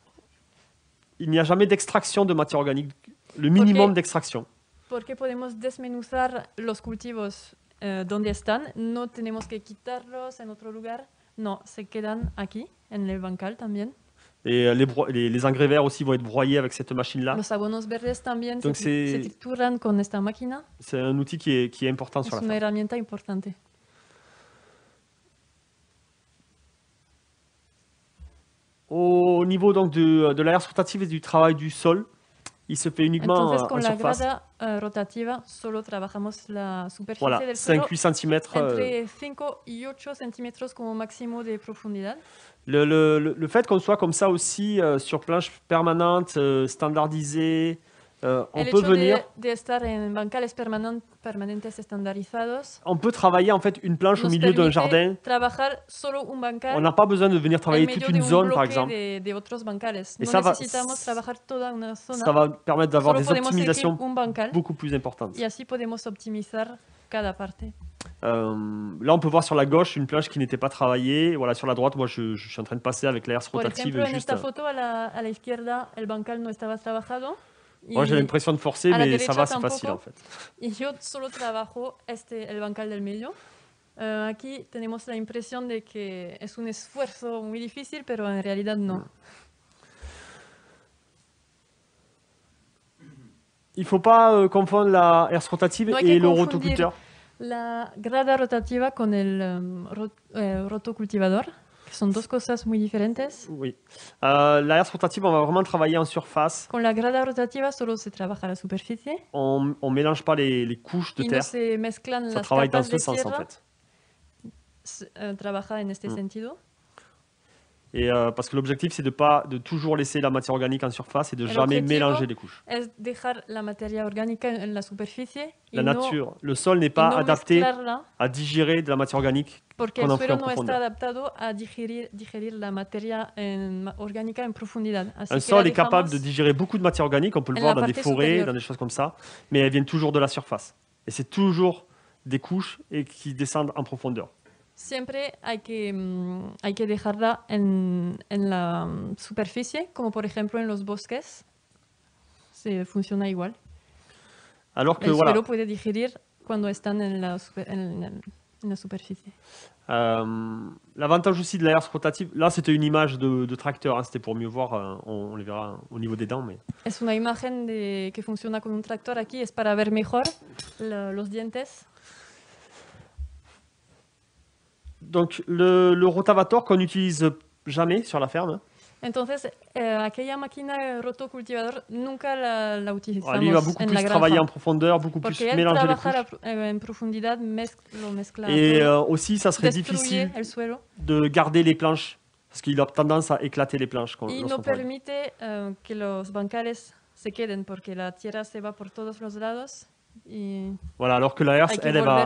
Il n'y a jamais d'extraction de matière organique, le minimum d'extraction. Parce que podemos desmenuzar los cultivos euh, donde están, no tenemos que quitarlos en otro lugar, no, se quedan aquí, en el bancal también. Et les, les, les engrais verts aussi vont être broyés avec cette machine-là. Los abonos verdes también se, se trituran con esta máquina. C'est un outil qui est, qui est important es sur la ferme. C'est une herramienta importante. Au niveau donc de, de la herse rotative et du travail du sol, il se fait uniquement Entonces, en, en surface. Entonces, con la grada rotativa, solo trabajamos la superficie voilà, del suelo cinq à huit centimètres. Entre cinq et huit centimètres como máximo de profundidad. Le, le, le fait qu'on soit comme ça aussi euh, sur planche permanente, euh, standardisée, euh, on El peut venir... De, de estar en bancales permanentes, permanentes estandarizados. On peut travailler en fait une planche au milieu d'un jardin. Solo un bancal. On n'a pas besoin de venir travailler toute une zone, par exemple. De, de otros bancales. Et no ça, va, toda una zona. Ça va permettre d'avoir des optimisations beaucoup plus importantes. Et ainsi, podemos optimizar cada parte. Euh, là, on peut voir sur la gauche une planche qui n'était pas travaillée. Voilà, sur la droite, moi, je, je suis en train de passer avec la herse rotative. Ejemplo, juste... photo, à la, à la izquierda, el bancal no estaba trabajado. Moi, j'ai l'impression de forcer, mais ça va, c'est facile en fait. Y yo solo trabajo este el bancal del medio. Uh, aquí tenemos la impresión de que es un esfuerzo muy difícil, pero en realidad no. Il ne faut pas euh, confondre la herse rotative no et le rotoculteur. La grada rotativa con el um, rot, eh, rotocultivador, que son dos cosas muy diferentes. Oui. Euh, la herse rotative, on va vraiment travailler en surface. Con la grada rotativa, solo se trabaja la superficie. On ne mélange pas les, les couches de y terre. No se mezclan Ça las travaille dans ce sens, en fait. Se, euh, trabaja en este mm. sentido. Et euh, parce que l'objectif, c'est de pas de toujours laisser la matière organique en surface et de jamais mélanger les couches. Es dejar la materia organica en la superficie. La y nature, no, le sol n'est pas no adapté à digérer de la matière organique. Porque el suelo no está adaptado a digerir, digerir la materia en, orgánica en profundidad. Así Un sol est capable de digérer beaucoup de matière organique. On peut le voir dans des forêts, supérieure. dans des choses comme ça, mais elles viennent toujours de la surface. Et c'est toujours des couches et qui descendent en profondeur. Siempre hay que, hay que dejarla en, en la superficie, como por ejemplo en los bosques. Se funciona igual. Alors que, el suelo voilà. puede digerir cuando están en la, en, en la superficie. Euh, L'avantage aussi de la herse rotative, là c'était une image de, de tracteur, hein, c'était pour mieux voir, on, on les verra au niveau des dents. Mais... Es una imagen de, que funciona con un tractor aquí, es para ver mejor la, los dientes. Donc, le, le rotavator qu'on n'utilise jamais sur la ferme. Entonces, euh, aquella máquina rotocultivador nunca la, la utilizamos. Lui, il va beaucoup plus travailler en profondeur, beaucoup plus mélanger les couches. En profundidad, mezc lo mezcla Et euh, aussi, ça serait difficile de garder les planches, parce qu'il a tendance à éclater les planches. Y no permite euh, que los bancales se queden, porque la tierra se va por todos los lados. Et voilà, alors que la herse, elle, elle, va,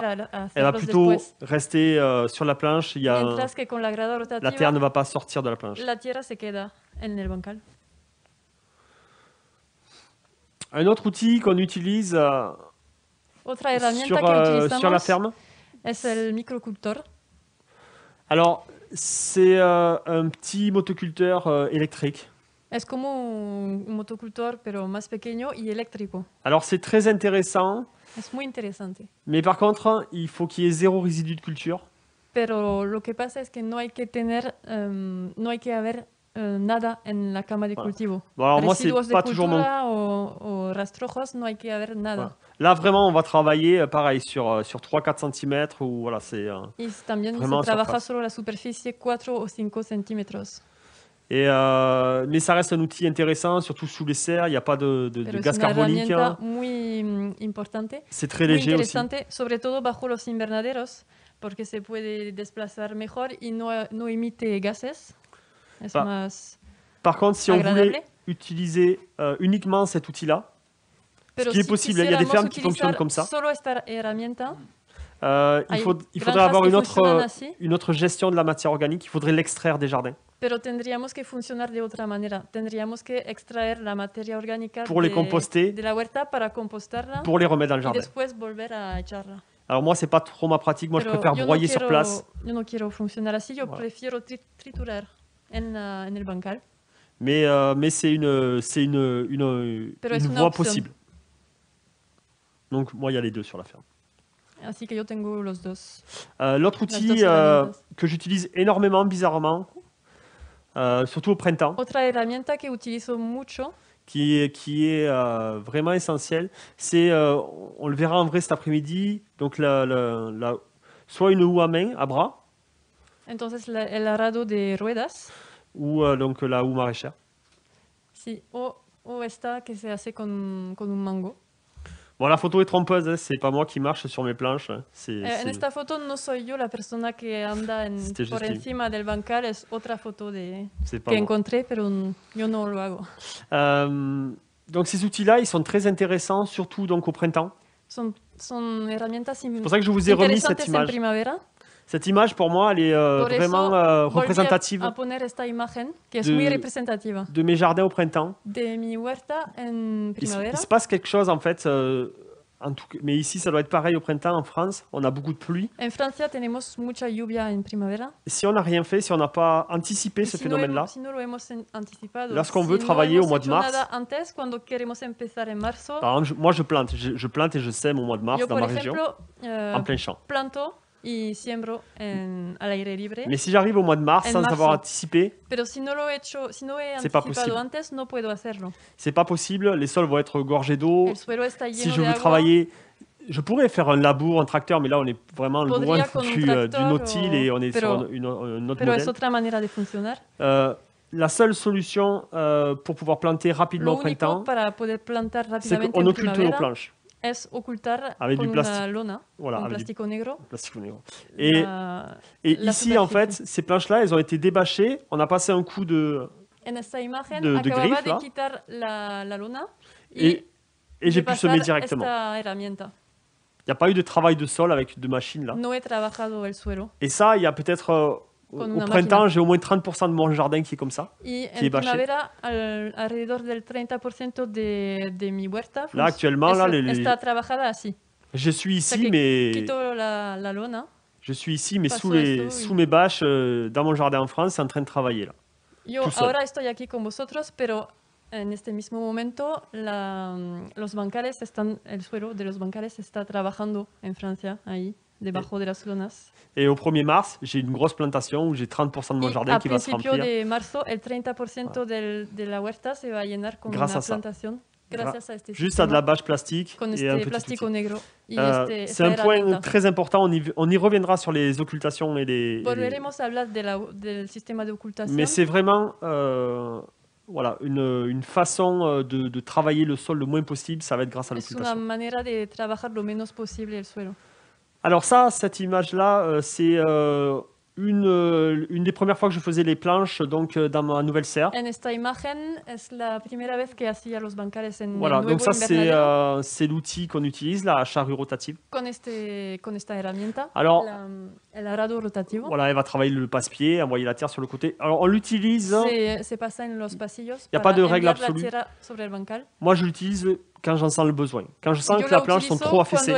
elle va plutôt después. rester euh, sur la planche. Il y a un... que con la, grada rotativa, la terre ne va pas sortir de la planche. La tierra se queda en el bancal. Un autre outil qu'on utilise euh, sur, euh, sur la ferme, c'est le microculteur. Alors, c'est euh, un petit motoculteur euh, électrique. Es como un, un motocultor, pero más pequeño y eléctrico. Alors c'est très intéressant. Es muy interesante. Mais par contre, il faut qu'il y ait zéro résidu de culture. Pero lo que pasa es que no hay que tener, um, no hay que haber uh, nada en la cama de voilà. cultivo. Bon, alors Residuos moi, de cultura mon... o, o rastrojos, no hay que haber nada. Voilà. Là vraiment, on va travailler pareil sur sur trois à quatre centimètres ou voilà c'est. Et también se trabaja solo la superficie quatre ou cinq centimètres. Et euh, mais ça reste un outil intéressant, surtout sous les serres, il n'y a pas de, de, de gaz carbonique. C'est très léger aussi. Surtout bajo los invernaderos, porque se puede desplazar mejor y no, no emite gases. Es bah, más par contre, si agradable. on voulait utiliser euh, uniquement cet outil-là, ce qui si est possible, il y a des fermes qui fonctionnent comme ça. Solo esta herramienta, euh, il, faut, il faudrait avoir une autre, une autre gestion de la matière organique, il faudrait l'extraire des jardins. Pero tendríamos que funcionar de otra manera. Tendríamos que extraer la materia orgánica pour de, les composter, de la huerta para compostarla pour les remettre dans le jardin. Después volver a echarla. Alors moi, ce n'est pas trop ma pratique. Moi, Pero je préfère broyer no quiero, sur place. Yo no quiero funcionar así. Yo voilà. Prefiero tri triturar en, la, en el bancal. Mais, euh, mais c'est une, c'est une, une, une voie option. Possible. Donc moi, il y a les deux sur la ferme. Ainsi que yo tengo los dos. Euh, L'autre outil dos euh, que j'utilise énormément, bizarrement, Euh, surtout au printemps, Otra herramienta que utilizo mucho. qui, qui est euh, vraiment essentielle, c'est, euh, on le verra en vrai cet après-midi, donc la, la, la, soit une houe à main, à bras, Entonces, la, el arado de ruedas. ou euh, donc, la houe maraîchère, si. o, o esta que se hace con, con un mango. Bon, la photo est trompeuse, hein. C'est pas moi qui marche sur mes planches. Hein. C'est, eh, en esta photo no soy yo la persona que anda en, por encima del bancal, es otra foto de que moi. Encontré, pero yo no lo hago. Euh, donc ces outils-là, ils sont très intéressants, surtout donc au printemps. Son, son herramientas. C'est pour ça que je vous ai remis cette image. Cette image, pour moi, elle est euh, vraiment euh, représentative a poner esta imagen, que de, muy de mes jardins au printemps. De mi huerta en primavera. Il, il se passe quelque chose, en fait. Euh, en tout, mais ici, ça doit être pareil au printemps. En France, on a beaucoup de pluie. En Francia, tenemos mucha lluvia en primavera. Et si on n'a rien fait, si on n'a pas anticipé ce si phénomène-là, si no lorsqu'on si veut travailler no au mois de mars, antes, en marzo, par exemple, moi, je plante. Je, je plante et je sème au mois de mars yo, dans ma ejemplo, région, euh, en plein champ. Planto, y siembro en, al aire libre. Mais si j'arrive au mois de mars sans avoir anticipé, si no he si no c'est pas possible. Antes, no c'est pas possible, les sols vont être gorgés d'eau. Si je veux travailler, je pourrais faire un labour, un tracteur, mais là on est vraiment Podría loin du nautile o... et on est pero, sur une, une autre modèle. De euh, la seule solution euh, pour pouvoir planter rapidement au printemps, c'est qu'on occulte nos planches. Es ocultar avec du plastique. Una lona, voilà, avec plastico du... negro. Plastico negro. Et, la... et la ici, superficie. En fait, ces planches-là, elles ont été débâchées. On a passé un coup de, en esta imagen, de, de griffe. De quitar la, la lona et et j'ai pu semer directement. Il n'y a pas eu de travail de sol avec de machines là. No he trabajado el suelo. Et ça, il y a peut-être... Euh, au, au printemps, j'ai au moins trente pour cent de mon jardin qui est comme ça, y qui est bâché. Al, alrededor del treinta por ciento de, de mi huerta, là, actuellement, es, là, les, les... je suis ici, o sea, mais la, la lona, je suis ici, mais sous, les, y... sous mes bâches, euh, dans mon jardin en France, c'est en train de travailler là. Yo ahora estoy aquí con vosotros, pero en este mismo momento, la, los bancales están, el suelo de los bancales está trabajando en Francia, ahí. Debajo de las lonas. Et au premier mars, j'ai une grosse plantation où j'ai trente pour cent de mon jardin y qui va se remplir. De marzo, el treinta por ciento del, de la huerta se va a llenar con grâce una plantation. Grâce à este juste à de la bâche plastique et un petit euh, c'est un point renta. Très important, on y, on y reviendra sur les occultations. Et les, Volveremos a hablar de la, del sistema de ocultación. Mais c'est vraiment euh, voilà, une, une façon de, de travailler le sol le moins possible, ça va être grâce à l'occultation. C'est une manière de travailler le menos possible el suelo. Alors ça, cette image-là, euh, c'est euh, une, euh, une des premières fois que je faisais les planches donc, euh, dans ma nouvelle serre. En esta imagen es la primera vez que hacía los bancales en voilà, donc ça c'est euh, l'outil qu'on utilise, la charrue rotative. Con este, con esta herramienta, alors, la, el arado rotativo. Voilà, elle va travailler le passe-pied, envoyer la terre sur le côté. Alors on l'utilise... Se pasa en los pasillos. Il n'y a pas de règle absolue. Moi je l'utilise quand j'en sens le besoin. Quand je sens Yo que la planche sont trop affaissées.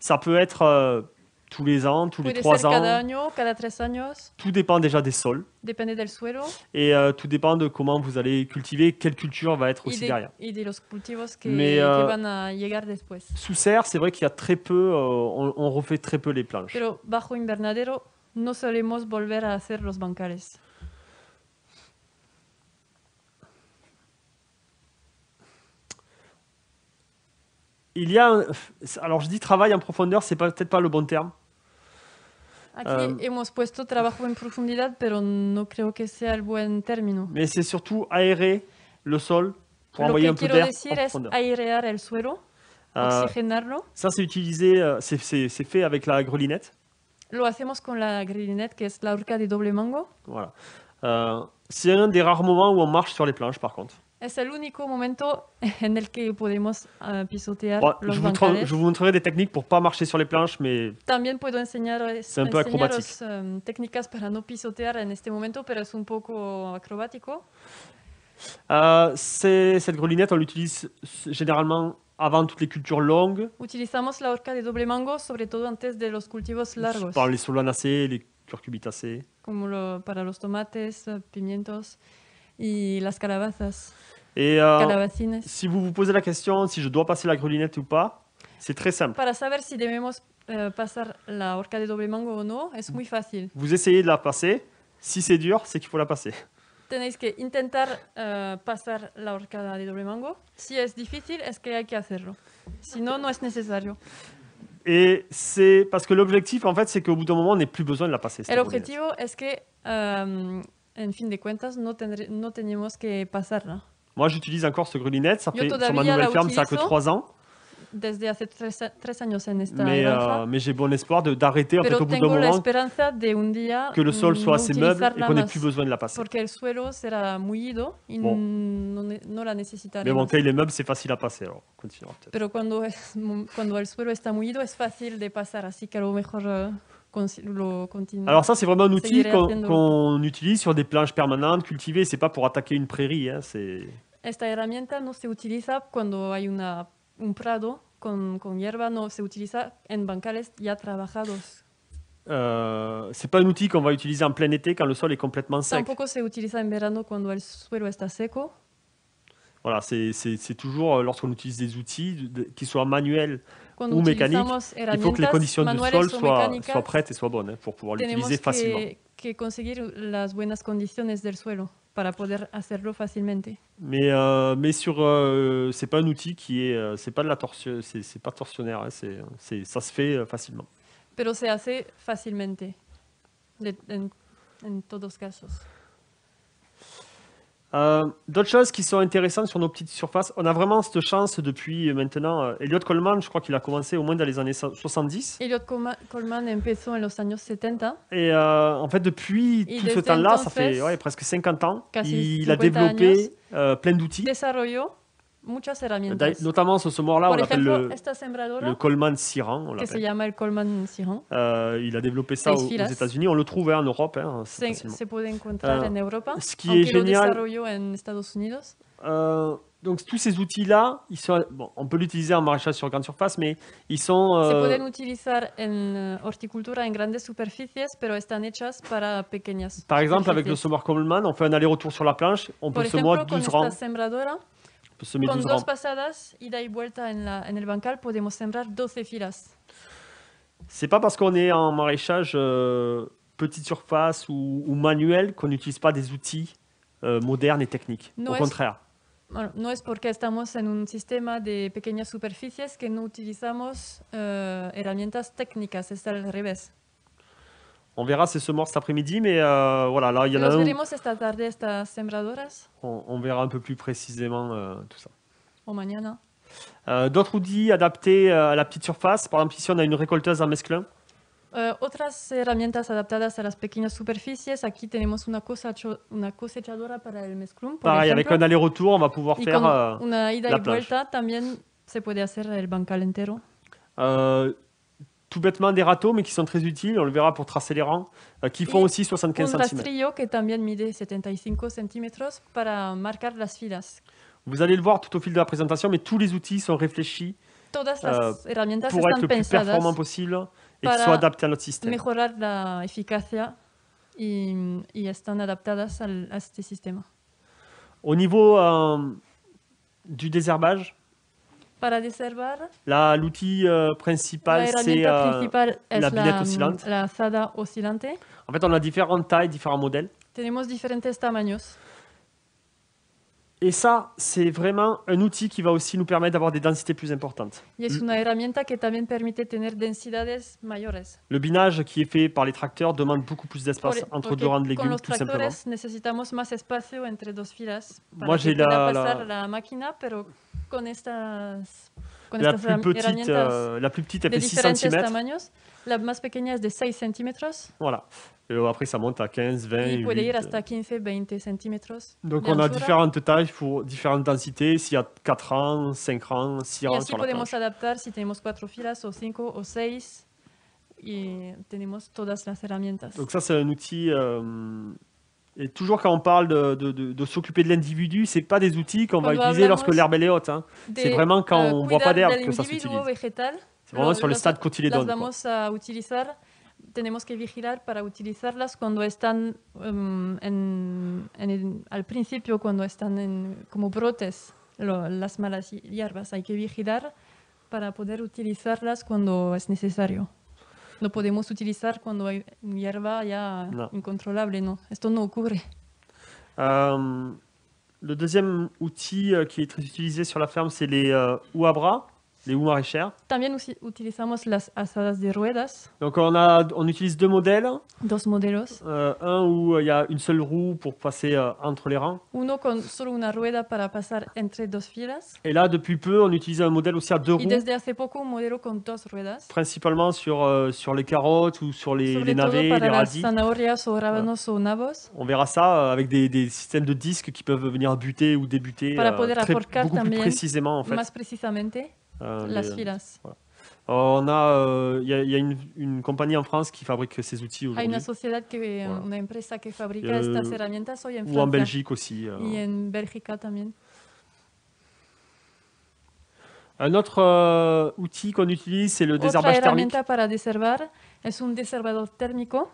Ça peut être euh, tous les ans, tous les trois ans. Cada año, cada tres años. Tout dépend déjà des sols. Depende del suelo. Et euh, tout dépend de comment vous allez cultiver, quelle culture va être aussi de, derrière. Et de los cultivos que, mais, euh, que van a llegar después. Sous serre, c'est vrai qu'il y a très peu, euh, on, on refait très peu les planches. Pero bajo invernadero no solemos volver a hacer los bancales. Il y a, un, alors je dis travail en profondeur, c'est peut-être pas le bon terme. Euh, hemos puesto trabajo en profundidad, pero no creo que sea el buen término. Mais c'est surtout aérer le sol pour lo envoyer un peu d'air en profondeur. Airear el suelo, euh, oxigenarlo. Ça c'est utilisé, c'est fait avec la grelinette. Lo hacemos con la grelinette, que es la horca de doble mango. Voilà. Euh, c'est un des rares moments où on marche sur les planches, par contre. Es el único momento en el que podemos uh, pisotear bon, los je bancales. Vous je vous montrerai des techniques pour pas marcher sur les planches, mais también puedo enseñaros, c'est un peu acrobatique. Um, técnicas para no pisotear en este momento, pero es un poco acrobático. Euh, cette grelinette, on l'utilise généralement avant toutes les cultures longues. Utilizamos la horca de doble mango, sobre todo antes de los cultivos largos. Par les solanacées, les curcubitacées. Como lo, para los tomates, pimientos. Et les calabazas. Et euh, si vous vous posez la question si je dois passer la grelinette ou pas, c'est très simple. Para saber si debemos euh, pasar la horca de doble mango o no, es muy fácil. Vous essayez de la passer. Si c'est dur, c'est qu'il faut la passer. Tenéis que intentar euh, pasar la horca de doble mango. Si es difícil, es que hay que hacerlo. Si no, no es necesario. Et c'est parce que l'objectif, en fait, c'est qu'au bout d'un moment, on n'ait plus besoin de la passer. El objetivo es que euh, en fin de cuentas, no, tendre, no tenemos que pasarla. Moi, j'utilise encore ce grelinette. Ça fait, sur ma nouvelle ferme, ça a que trois ans. Desde hace tres, tres años en esta mais euh, mais j'ai bon espoir d'arrêter en fait, au bout d'un moment de un día que le sol soit no assez meuble et qu'on n'ait plus besoin de la passer. Porque el suelo será mullido y bon. no, no la necesitaremos. Mais bon, quand il est meuble, c'est facile à passer. Alors, continuons peut-être. Pero cuando, es, cuando el suelo está mullido, es fácil de pasar. Así que a lo mejor... Uh, Alors ça, c'est vraiment un outil qu'on qu utilise sur des planches permanentes, cultivées. C'est pas pour attaquer une prairie. Hein, Esta herramienta no se utiliza cuando hay una, un prado con, con hierba. No se utiliza en bancales ya trabajados. Euh, c'est pas un outil qu'on va utiliser en plein été quand le sol est complètement sec. Tampoco se utiliza en verano cuando el suelo está seco. Voilà, c'est toujours lorsqu'on utilise des outils qui soient manuels Cuando ou mécaniques, il faut que les conditions du sol soient, soient prêtes et soient bonnes hein, pour pouvoir l'utiliser facilement. Que conseguir las buenas condiciones del suelo para poder hacerlo facilmente. Mais euh, mais sur euh, c'est pas un outil qui est euh, c'est pas de la torsion c'est pas torsionnaire hein, c'est c'est ça se fait facilement. Pero se hace facilmente de, en, en todos casos. Euh, D'autres choses qui sont intéressantes sur nos petites surfaces, on a vraiment cette chance depuis maintenant. Eliot Coleman, je crois qu'il a commencé au moins dans les années soixante-dix. Eliot Coleman empezó en los años setenta. Et euh, en fait, depuis et tout ce temps-là, ça fait ouais, presque cinquante ans, il a développé euh, plein d'outils. Desarrolló muchas herramientas. Notamment ce semoir-là, on l'appelle le, le Coleman Siran. Que se llama el Coleman Siran. Euh, il a développé ça aux, aux États-Unis. On le trouve hein, en Europe. Hein, se, se puede encontrar euh, en Europa. Ce qui est génial. En Estados Unidos. Euh, donc tous ces outils-là, ils sont. Bon, on peut l'utiliser en maraîchage sur grande surface, mais ils sont. Euh, se pueden utilizar en horticultura en grandes superficies, pero están hechas para pequeñas. Par exemple, avec le semoir Coleman, on fait un aller-retour sur la planche. On peut semoir douze rangs. Con dos pasadas, ida y vuelta en, la, en el bancal, podemos sembrar doce filas. C'est pas parce qu'on est en maraîchage euh, petite surface ou, ou manuel qu'on n'utilise pas des outils euh, modernes et techniques. No Au es, contraire. Bueno, no es porque estamos en un sistema de pequeñas superficies que no utilizamos euh, herramientas técnicas. Es al revés. On verra ces semoirs cet après-midi, mais euh, voilà, là, il y en a un... Esta tarde, esta on, on verra un peu plus précisément euh, tout ça. Euh, D'autres outils adaptés à la petite surface. Par exemple, ici, on a une récolteuse à mesclun. Euh, otras herramientas adaptadas a las pequeñas superficies. Aquí tenemos una, cosecho, una cosechadora para el mesclun. Pareil, ejemplo. Avec un aller-retour, on va pouvoir y faire euh, una ida la y planche. Vuelta, también se puede hacer el bancal entero. Euh, Tout bêtement des râteaux, mais qui sont très utiles, on le verra pour tracer les rangs, euh, qui font et aussi soixante-quinze centimètres. Un rastrillo qui también mide setenta y cinco centímetros para marcar las filas. Vous allez le voir tout au fil de la présentation, mais tous les outils sont réfléchis Todas euh, las herramientas pour être le plus performant possible et qu'ils soient adaptés à notre système. Mejorar la eficacia y, y están adaptadas al, a este sistema. Au niveau euh, du désherbage, Para desherbar, l'outil euh, principal, c'est euh, la binette oscillante. La azada oscilante. En fait, on a différentes tailles, différents modèles. Tenemos diferentes tamaños. Et ça, c'est vraiment un outil qui va aussi nous permettre d'avoir des densités plus importantes. Y es una herramienta que también permite tener densidades mayores. Le binage qui est fait par les tracteurs demande beaucoup plus d'espace entre deux rangs de légumes, tout simplement. Necesitamos más espacio entre dos filas. Moi, j'ai la, la... la máquina, pero con estas la plus, petite, euh, la plus petite, elle fait six centimètres. Tamaños. La más pequeña es de seis centímetros. Voilà. Et après, ça monte à quinze, vingt, huit. Puede ir hasta quince, veinte centímetros. Donc, on a différentes tailles pour différentes densités. S'il y a quatre ans, cinq ans, six ans. Et ainsi, on peut adapter si tenemos quatre filas, ou cinq, ou six. Et tenemos todas las herramientas. Donc, ça, c'est un outil. Euh, Et toujours quand on parle de, de, de, de s'occuper de l'individu, ce n'est pas des outils qu'on va utiliser lorsque l'herbe est haute. Hein. C'est vraiment quand euh, on ne voit pas d'herbe que ça s'utilise. C'est vraiment sur le stade quand il est donné. Tenemos que vigilar para utilizarlas cuando están um, en, en el, al principio, cuando están en, como brotes lo, las malas hierbas. Hay que vigilar para poder utilizarlas cuando es necesario. No podemos utilizar cuando hay hierba ya non. Incontrolable, non. Esto no ocurre. Euh, le deuxième outil qui est très utilisé sur la ferme, c'est les euh, ouabras, les houes maraîchères. También utilizamos las asadas de ruedas. Donc on a, on utilise deux modèles. Dos modelos. Euh, un où il y a une seule roue pour passer euh, entre les rangs. Uno con solo una rueda para pasar entre dos filas. Et là, depuis peu, on utilise un modèle aussi à deux roues. Y desde hace poco, un modelo con dos ruedas. Principalement sur euh, sur les carottes ou sur les, les navets, les radis. Zanahorias o rábanos o nabos. On verra ça avec des, des systèmes de disques qui peuvent venir buter ou débuter para euh, poder très, beaucoup plus précisément en fait. Más precisamente. Euh, Las les, filas. Voilà. On a, il euh, y, y a une, une compagnie en France qui fabrique ces outils aujourd'hui. Hay una sociedad que, voilà. Una empresa que fabrica euh, estas herramientas hoy en Francia. Ou en Belgique aussi. Euh. Y en Bélgica también. Un autre euh, outil qu'on utilise, c'est le désherbage thermique. Otra herramienta para deservar es un desherbador térmico.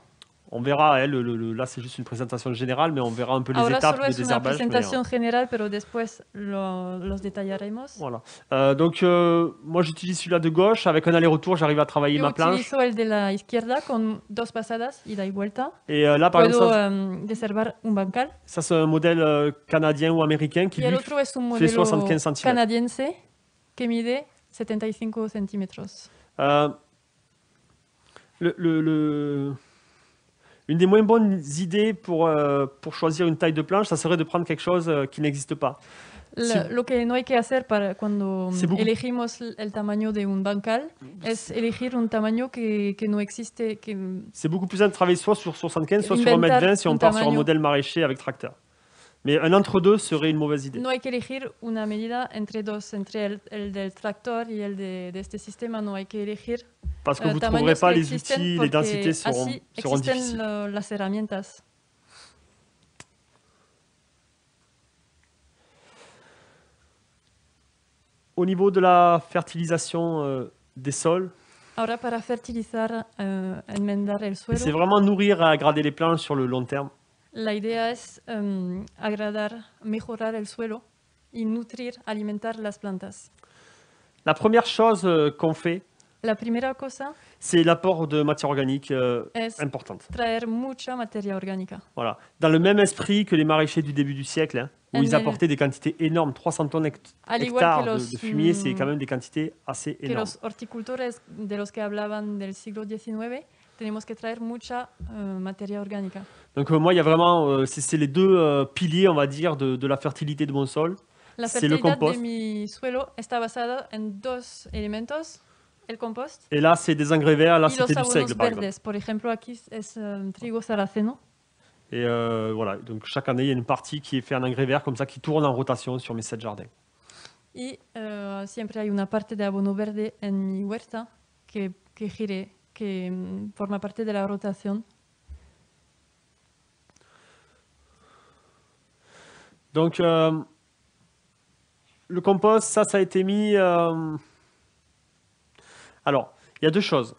On verra, hein, le, le, là c'est juste une présentation générale, mais on verra un peu les Ahora étapes solo de désherbage. Une présentation mais, générale, mais después lo, los detallaremos. Voilà. Euh, donc euh, moi j'utilise celui-là de gauche, avec un aller-retour, j'arrive à travailler Yo ma planche. J'utilise celui de la izquierda, con dos pasadas, ida y vuelta. Et euh, là par Puedo, exemple, euh, desherbar un bancal. Ça c'est un modèle euh, canadien ou américain qui lui, fait soixante-quinze centimètres. Canadiense, qui mide soixante-quinze centimètres. Euh, le... le, le... Une des moins bonnes idées pour, euh, pour choisir une taille de planche, ça serait de prendre quelque chose euh, qui n'existe pas. Le que no hay que hacer para cuando elegimos el tamaño de un bancal es elegir un tamaño que que no existe. Que... C'est beaucoup plus simple de travailler soit sur soixante-quinze, soit sur un mètre vingt si on part sur un modèle maraîcher avec tracteur. Mais un entre-deux serait une mauvaise idée. No hay que elegir una medida entre dos, entre el, el del tractor y el de, de este sistema. No hay que elegir. Parce que euh, vous ne trouverez pas les outils, les densités seront, seront difficiles. Le, las herramientas. Au niveau de la fertilisation euh, des sols. Ahora para fertilizar, euh, enmendar el suelo. C'est vraiment nourrir et aggrader les planches sur le long terme. L'idée est um, agradar, mejorar el suelo y nutrir, alimentar las plantas. La première chose euh, qu'on fait, c'est l'apport de matière organique euh, importante. Traer mucha materia orgánica. Voilà. Dans le même esprit que les maraîchers du début du siècle, hein, où en ils apporportaient des quantités énormes, trois cents tonnes hect hectares los, de, de fumier, mm, c'est quand même des quantités assez énormes. Que los horticultores de los que hablaban del siglo diecinueve, tenemos que traer mucha euh, materia orgánica. Donc euh, moi, il y a vraiment, euh, c'est les deux euh, piliers, on va dire, de, de la fertilité de mon sol. La fertilidad de mi suelo está basada en dos elementos. El compost. Et là, c'est des ingrédients verts. Là, c'était du seigle, par exemple. Por ejemplo, aquí es um, trigo sarraceno. Et euh, voilà. Donc, chaque année, il y a une partie qui est faite en ingrédients verts comme ça, qui tourne en rotation sur mes sept jardins. Et euh, siempre hay una parte de abono verde en mi huerta que que gire, que um, forma parte de la rotación. Donc, euh, le compost, ça, ça a été mis. Euh, Alors, il y a deux choses.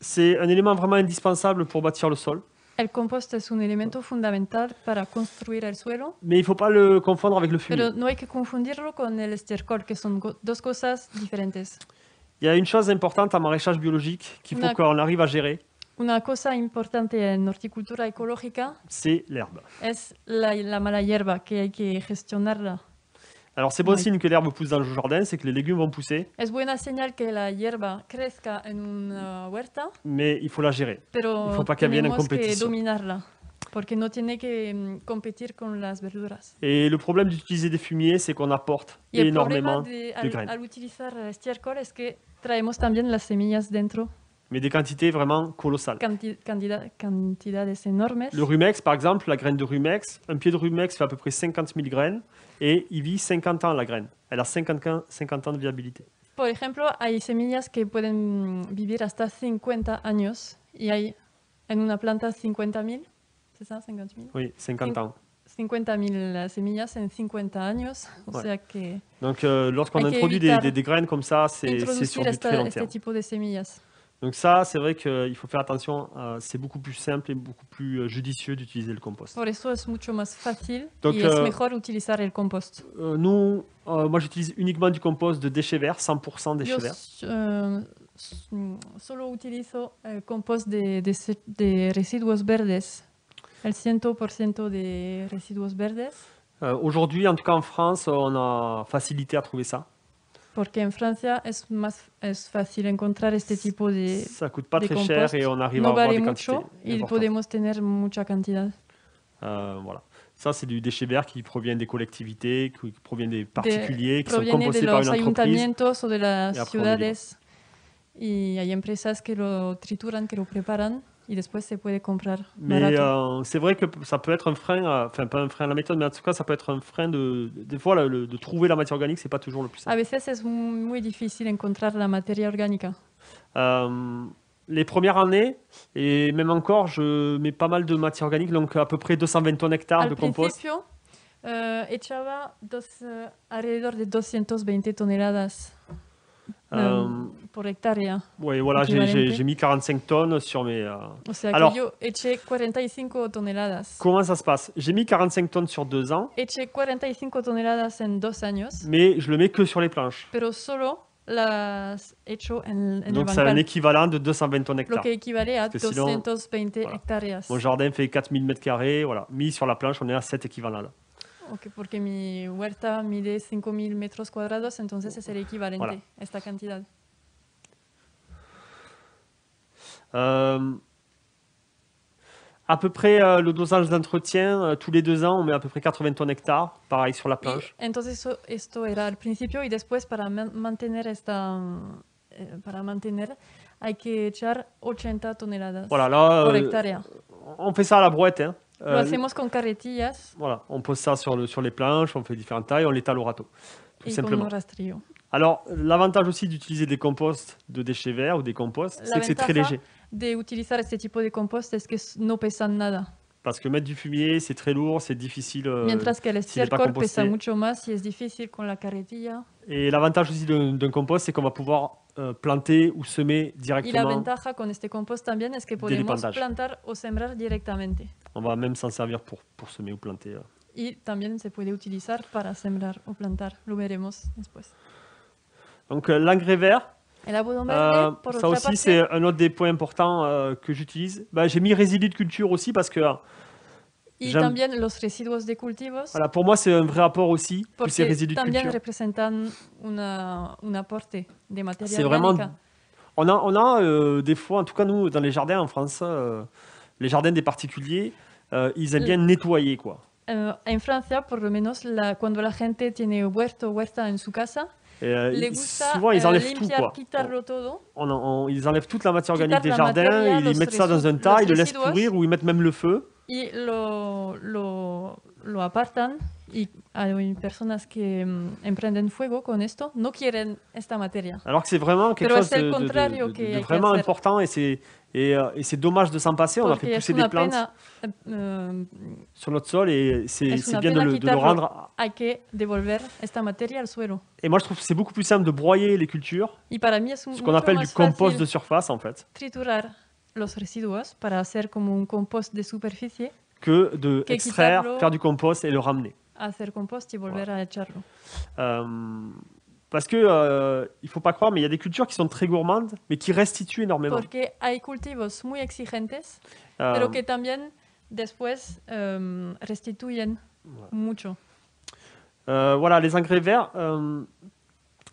C'est un élément vraiment indispensable pour bâtir le sol. El compost es un elemento fundamental para construir el suelo. Mais il ne faut pas le confondre avec le fumier. Pero no hay que confundirlo con el estercol, que son dos cosas diferentes. Il y a une chose importante en maraîchage biologique qu'il faut qu'on arrive à gérer. Una cosa importante en horticultura ecológica. C'est l'herbe. Es la, la mala hierba que hay que gestionarla. Alors, c'est bon oui. signe que l'herbe pousse dans le jardin, c'est que les légumes vont pousser. Es buena señal que la hierba crezca en una huerta. Mais il faut la gérer. Pero il ne faut pas qu'elle vienne en compétition. Porque no tiene que competir con las verduras. Et le problème d'utiliser des fumiers, c'est qu'on apporte y énormément de, al, de graines. Al utilizar estiércol es que traemos también las semillas dentro. Mais des quantités vraiment colossales. Quanti, cantidad, cantidades enormes. Le rumex, par exemple, la graine de rumex, un pied de rumex fait à peu près cinquante mille graines et il vit cinquante ans la graine. Elle a cinquante ans de viabilité. Por ejemplo, hay semillas que pueden vivir hasta cincuenta años y hay en una planta cincuenta mil. C'est ça, cinquante mille? Oui, cinquante ans. cinquante mille semillas en cinquante años. Ouais. O sea que donc, euh, lorsqu'on introduit des, des, des graines comme ça, c'est sur du très long terme. Donc ça, c'est vrai qu'il faut faire attention. Euh, c'est beaucoup plus simple et beaucoup plus judicieux d'utiliser le compost. Por eso es mucho más fácil donc, y euh, es mejor utilizar el compost. Euh, nous, euh, moi, j'utilise uniquement du compost de déchets verts, cent pour cent déchets Yo, verts. Euh, solo utilizo el compost de, de, de residuos verdes. El cent pour cent des residuos verdes. Euh, Aujourd'hui, en tout cas en France, on a facilité à trouver ça. Parce qu'en France, c'est plus facile de trouver ce type de. Ça coûte pas très compost. Cher et on arrive no à avoir vale des quantités. Et podemos tener mucha cantidad. Euh, voilà. Ça, c'est du déchet vert qui provient des collectivités, qui provient des particuliers, de, qui sont compostés par une entreprise. Ou de las et ciudades. Il y a des entreprises qui le trituran, qui le préparent. Et después, se peut comprar. Mais euh, c'est vrai que ça peut être un frein, à, enfin pas un frein à la méthode, mais en tout cas, ça peut être un frein de, des fois, le, de trouver la matière organique, c'est pas toujours le plus simple. A veces es muy difícil encontrar la materia orgánica. Euh, les premières années, et même encore, je mets pas mal de matière organique, donc à peu près deux cent vingt tonnes hectares Al de compost. Al principio, euh, echaba dos, euh, alrededor de doscientas veinte toneladas. Euh, pour hectare. Oui, voilà, j'ai mis quarante-cinq tonnes sur mes... Euh... O sea, alors, que yo eché cuarenta y cinco toneladas. Comment ça se passe? J'ai mis quarante-cinq tonnes sur deux ans. Eché cuarenta y cinco toneladas en dos años. Mais je le mets que sur les planches. Pero solo las echo en, en donc c'est un équivalent de deux cent vingt tonnes hectares. Lo que equivale a doscientas veinte voilà. Hectares. Mon jardin fait quatre mille mètres carrés, voilà. Mis sur la planche, on est à cet équivalent-là. Okay, porque mi huerta mide cinco mil metros cuadrados, entonces es el equivalente voilà. A esta cantidad. Euh, à peu près euh, le dosage d'entretien, euh, tous les deux ans, on met à peu près quatre-vingts tonnes hectares, pareil sur la planche. Y, entonces eso, esto era al principio y después para man mantener esta, eh, para mantener, hay que echar ochenta toneladas voilà, là, por euh, hectárea. On fait ça à la brouette, hein. Euh, con voilà, on pose ça sur, le, sur les planches, on fait différentes tailles, on l'étale au râteau, tout simplement. Alors, l'avantage aussi d'utiliser des composts de déchets verts ou des composts, c'est que c'est très léger. D'utiliser ce type de compost, c'est que no pesan nada. Parce que mettre du fumier, c'est très lourd, c'est difficile. Euh, Mientras que el estiércol pesa mucho más y es difícil con la carretilla. Et l'avantage aussi d'un compost, c'est qu'on va pouvoir euh, planter ou semer directement. Y la ventaja con este compost también es que podemos plantar o sembrar directamente. On va même s'en servir pour, pour semer ou planter. Euh. Y también se puede utilizar para sembrar o plantar. Lo veremos después. Donc euh, l'engrais vert. Euh, ça aussi, c'est un autre des points importants euh, que j'utilise. Bah, j'ai mis résidus de culture aussi parce que... Et también los residuos de cultivos. Voilà, pour moi, c'est un vrai apport aussi, tous ces résidus de culture. Una, una de c'est vraiment... On a, on a euh, des fois, en tout cas nous, dans les jardins en France, euh, les jardins des particuliers, euh, ils aiment bien le... nettoyer, quoi. Euh, en France, pour le menos, la, cuando la gente tiene huerto huerta en su casa, Euh, ils, souvent ils enlèvent euh, tout quoi. On, on, on, ils enlèvent toute la matière organique des jardins, ils mettent ça dans un tas, ils le laissent pourrir ou ils mettent même le feu. Et lo, lo, lo apartan y hay personas que emprenden fuego con esto, no quieren esta materia. Alors que c'est vraiment quelque Pero chose de, de, de, que de vraiment important et c'est et, et c'est dommage de s'en passer. Porque on a fait pousser des plantes pena, euh, sur notre sol et c'est bien de le, de le rendre. Hay que devolver esta materia al suelo. Et moi je trouve que c'est beaucoup plus simple de broyer les cultures, ce qu'on appelle du compost de surface en fait. Triturar. Los residuos para hacer como un compost de superficie que de que extraire, faire du compost et le ramener. Hacer compost y volver voilà. A echarlo. Euh, parce que euh, il faut pas croire, mais il y a des cultures qui sont très gourmandes, mais qui restituent énormément. Porque hay cultivos muy exigentes, euh, pero que también después euh, restituyen voilà. Mucho. Euh, voilà les engrais verts. Euh,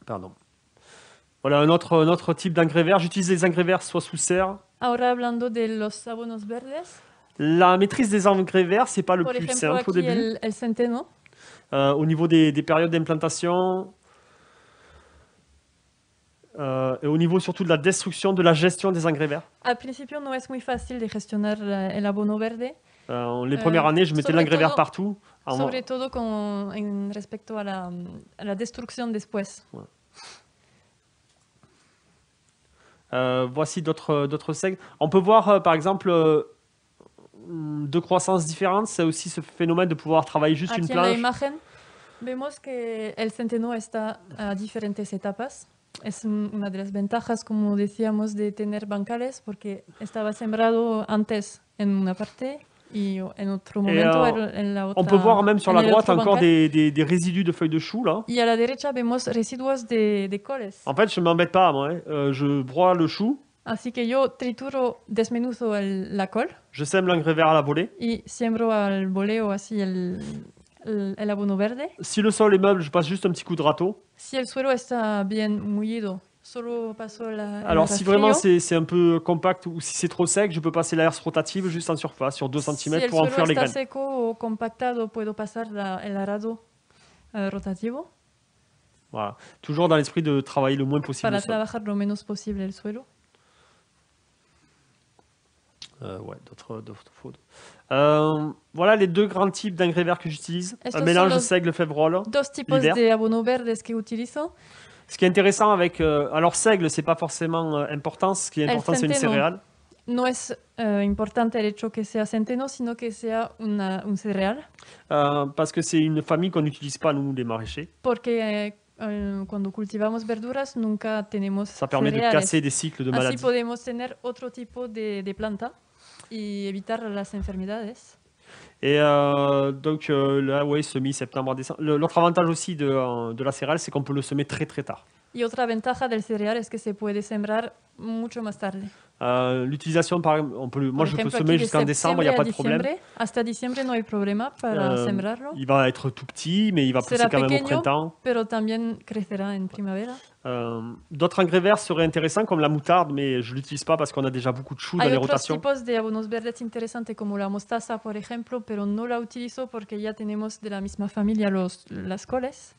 pardon. Voilà un autre, un autre type d'engrais verts. J'utilise les engrais verts soit sous serre. Ahora hablando de los abonos verdes. La maîtrise des engrais verts, c'est pas le plus, c'est un peu au début. Elle, elle s'entend, non euh, au niveau des, des périodes d'implantation, euh, et au niveau surtout de la destruction, de la gestion des engrais verts. Al principio no es muy fácil de gestionar el abono verde. Euh, les premières euh, années, je mettais de l'engrais vert partout. Sobre todo con en respecto a la, a la destruction después. Ouais. Euh, voici d'autres segments. On peut voir, euh, par exemple, euh, deux croissances différentes. C'est aussi ce phénomène de pouvoir travailler juste Aquí une plage. Aquí en la imagen, vemos que el centeno está a diferentes etapas. Es una de las ventajas, como decíamos, de tener bancales, porque estaba sembrado antes en una parte y en otro momento euh, en la otra. On peut voir même sur la droite encore des, des, des résidus de feuilles de chou là. Y a la derecha vemos residuos de, de coles. En fait, je m'embête pas moi. Hein. Euh, je broie le chou. Así que yo trituro, desmenuzo el, la col. Je sème l'engrais vert à la volée. Y siembro al voleo así el, el, el abono verde. Si le sol est meuble, je passe juste un petit coup de râteau. Si el suelo está bien mullido. Solo paso la, alors si vraiment c'est un peu compact ou si c'est trop sec, je peux passer la herse rotative juste en surface, sur deux centimètres si pour enfouir les graines. Si el suelo está seco o compactado, puedo pasar la, el arado euh, rotativo. Voilà, toujours dans l'esprit de travailler le moins possible Para le sol. Trabajar lo menos posible el suelo. Euh, ouais, d'autres fautes. Euh, voilà les deux grands types d'engrais verts que j'utilise. Un mélange de seigle févrole. Deux types de abono verdes que utilizo. Ce qui est intéressant avec... Euh, alors, seigle, ce n'est pas forcément euh, important. Ce qui est important, c'est une céréale. No es euh, importante el hecho que sea centeno, sino que sea una, un cereal. Euh, parce que c'est une famille qu'on n'utilise pas, nous, les maraîchers. Porque euh, cuando cultivamos verduras, nunca tenemos ça permet cereales. De casser des cycles de maladies. Así podemos tener otro tipo de, de planta y evitar las enfermedades. Et euh, donc euh, là, oui, semis septembre, décembre. L'autre avantage aussi de, de la céréale, c'est qu'on peut le semer très très tard. Et autre avantage de la céréale, c'est que se peut sembrar mucho más tarde. Euh, L'utilisation, par on peut, moi, par je exemple, peux semer jusqu'en décembre, il n'y a pas de problème. Hasta diciembre no hay problema para euh, sembrarlo. Il va être tout petit, mais il va pousser quand pequeño, même au printemps. Pero también crecerá en primavera. Euh, D'autres engrais verts seraient intéressants, comme la moutarde, mais je ne l'utilise pas parce qu'on a déjà beaucoup de choux dans les rotations. Hay otros tipos de abonos verdes interesantes, como la mostaza, por ejemplo, pero no la utilizo porque ya tenemos de la misma familia los, las coles.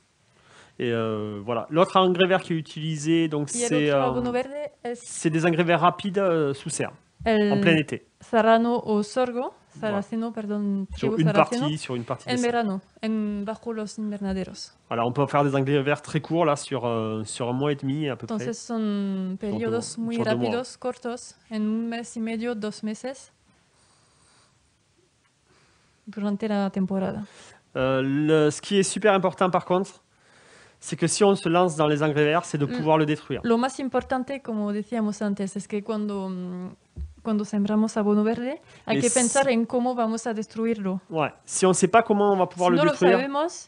Et euh, voilà. L'autre engrais vert qui est utilisé, donc c'est euh, es... des engrais verts rapides euh, sous serre, el en plein été. Sarrano o sorgo, sarraceno, ouais. Pardon. Sur une sarraceno, partie, sur une partie. En verano, en bajo los invernaderos. Voilà, on peut faire des engrais verts très courts là sur euh, sur un mois et demi à peu Entonces, près. Son periodos muy rápidos, cortos, en un mes y medio, dos meses, durante la temporada. Euh, le, ce qui est super important par contre. C'est que si on se lance dans les engrais verts, c'est de pouvoir le détruire. Lo más importante, como decíamos antes, es que cuando cuando sembramos abono verde, hay que pensar en cómo vamos a destruirlo. Ouais, si on ne sait pas comment on va pouvoir le détruire,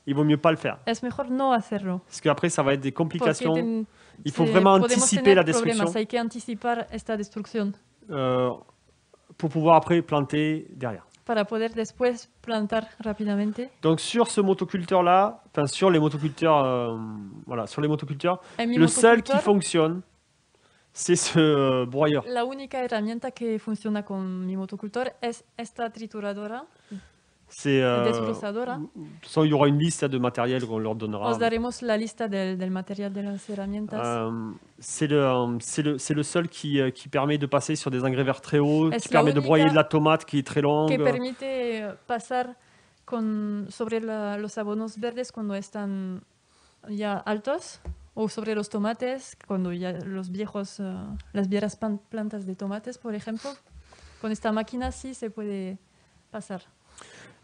il vaut mieux pas le faire. Es mejor no hacerlo. Parce qu'après, ça va être des complications. Il faut vraiment anticiper la destruction. Hay que anticipar esta destrucción. Euh, pour pouvoir après planter derrière. Para poder después plantar rapidamente. Donc sur ce motoculteur là, enfin sur les motoculteurs, euh, voilà, sur les motoculteurs, le motoculteur, seul qui fonctionne, c'est ce euh, broyeur. La única herramienta que funciona con mi motocultor es esta trituradora. C'est. Euh, il y aura une liste de matériel qu'on leur donnera. Os daremos la lista del, del material de las herramientas. Euh, c'est le, c'est le, c'est le seul qui, qui permet de passer sur des engrais verts très hauts, qui permet de broyer de la tomate qui est très longue. Que permite pasar con, sobre la, los abonos verdes cuando están ya altos, o sobre los tomates cuando ya los viejos, uh, las viejas plantas de tomates, por ejemplo. Con esta máquina sí se puede pasar.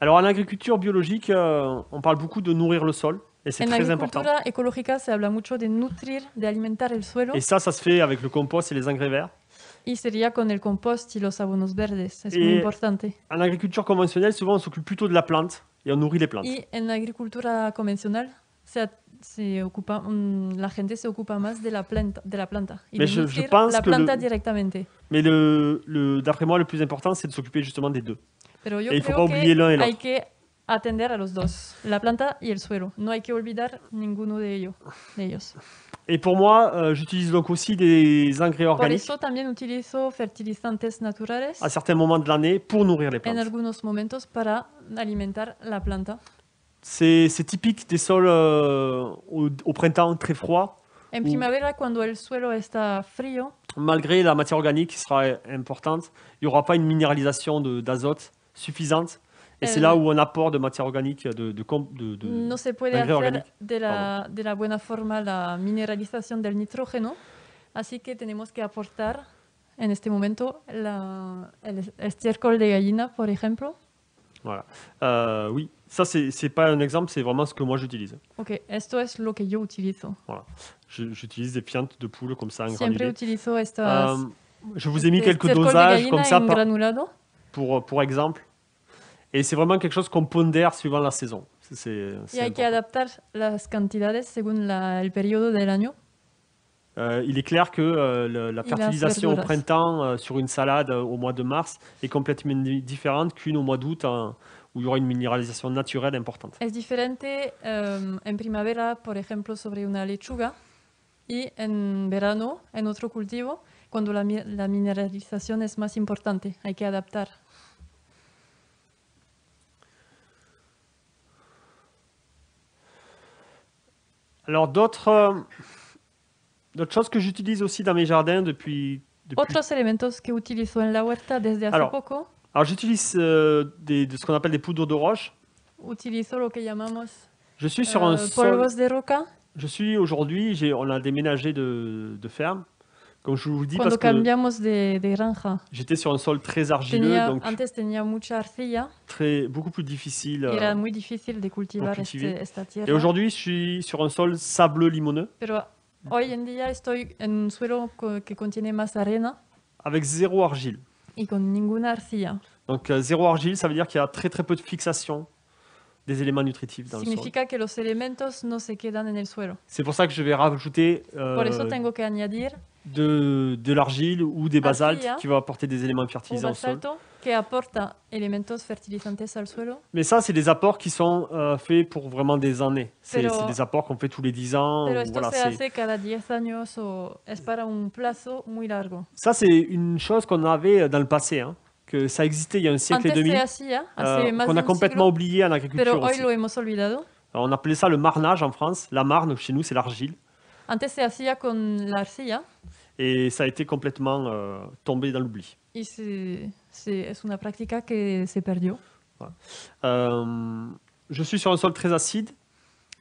Alors, en agriculture biologique, euh, on parle beaucoup de nourrir le sol, et c'est très important. En agriculture écologique, se parle beaucoup de nutrir, de alimenter le sol. Et ça, ça se fait avec le compost et les engrais verts. Et sería con el compost y los abonos verdes. C'est muy importante. En agriculture conventionnelle, souvent, on s'occupe plutôt de la plante et on nourrit les plantes. Et en agriculture conventionnelle, se, se ocupa, la gente se ocupa más de la planta, de la planta. Y Mais de je, je pense la planta directamente. Mais le, le, d'après moi, le plus important, c'est de s'occuper justement des deux. Pero yo et il ne faut pas oublier l'un et l'autre. Hay que atender a los dos, la planta y el suelo. No hay que olvidar ninguno de ellos. De ellos. Et pour moi, euh, j'utilise donc aussi des ingrédients organiques. Por eso también utilizo fertilizantes naturales. À certains moments de l'année pour nourrir les plantes. En algunos momentos para alimentar la planta. C'est typique des sols euh, au, au printemps très froid. En primavera, cuando el suelo está frío. Malgré la matière organique qui sera importante, il n'y aura pas une minéralisation d'azote suffisante. Et c'est là où un apport de matière organique, de, de, de, de no se puede hacer de la, de la buena forma la mineralización del nitrógeno, así que tenemos que aportar en este momento la, el estiércol de gallina, por ejemplo. Voilà. Euh, oui, ça c'est pas un exemple, c'est vraiment ce que moi j'utilise. Ok, esto es lo que yo utilizo. Voilà, j'utilise des fientes de poule comme ça en granulé. Siempre utilizo estas. Euh, je vous ai mis quelques dosages comme ça par, pour pour exemple. Et c'est vraiment quelque chose qu'on pondère suivant la saison. Il y que adapter las cantidades según la, el periodo del año. Euh, il est clair que euh, le, la fertilisation au printemps euh, sur une salade euh, au mois de mars est complètement différente qu'une au mois d'août euh, où il y aura une minéralisation naturelle importante. Es diferente euh, en primavera, por ejemplo, sobre una lechuga, y en verano, en otro cultivo, cuando la, la mineralización es más importante. Hay que adaptar. Alors d'autres euh, d'autres choses que j'utilise aussi dans mes jardins depuis... depuis... Otros elementos que utilizo en la huerta desde hace alors, poco. Alors j'utilise euh, ce qu'on appelle des poudres de roche. Utilizo lo que llamamos je suis sur euh, un polvos sol... de roca. Je suis aujourd'hui, on a déménagé de, de ferme, comme je vous dis, Cuando parce que de, de granja. J'étais sur un sol très argileux, tenía, donc antes tenía mucha arcilla, très, beaucoup plus difficile, era muy difficile de cultivar este, esta tierra. Et aujourd'hui, je suis sur un sol sableux limoneux. Pero hoy en día estoy en un suelo que contiene más arena. Avec zéro argile. Y con ninguna arcilla. Donc euh, zéro argile, ça veut dire qu'il y a très très peu de fixation des éléments nutritifs dans Significa le sol. Que los elementos no se quedan en el suelo. C'est pour ça que je vais rajouter euh, Por eso tengo que añadir de, de l'argile ou des basaltes qui vont apporter des éléments fertilisants au sol. Mais ça, c'est des apports qui sont euh, faits pour vraiment des années. C'est des apports qu'on fait tous les dix ans. Voilà, ça, c'est une chose qu'on avait dans le passé, hein, que ça existait il y a un siècle et demi, euh, qu'on a complètement oublié en agriculture aussi. On appelait ça le marnage en France. La marne, chez nous, c'est l'argile. Antes se hacía con la arcilla. Et ça a été complètement euh, tombé dans l'oubli. Et c'est une pratique qui s'est perdue. Ouais. Euh, je suis sur un sol très acide.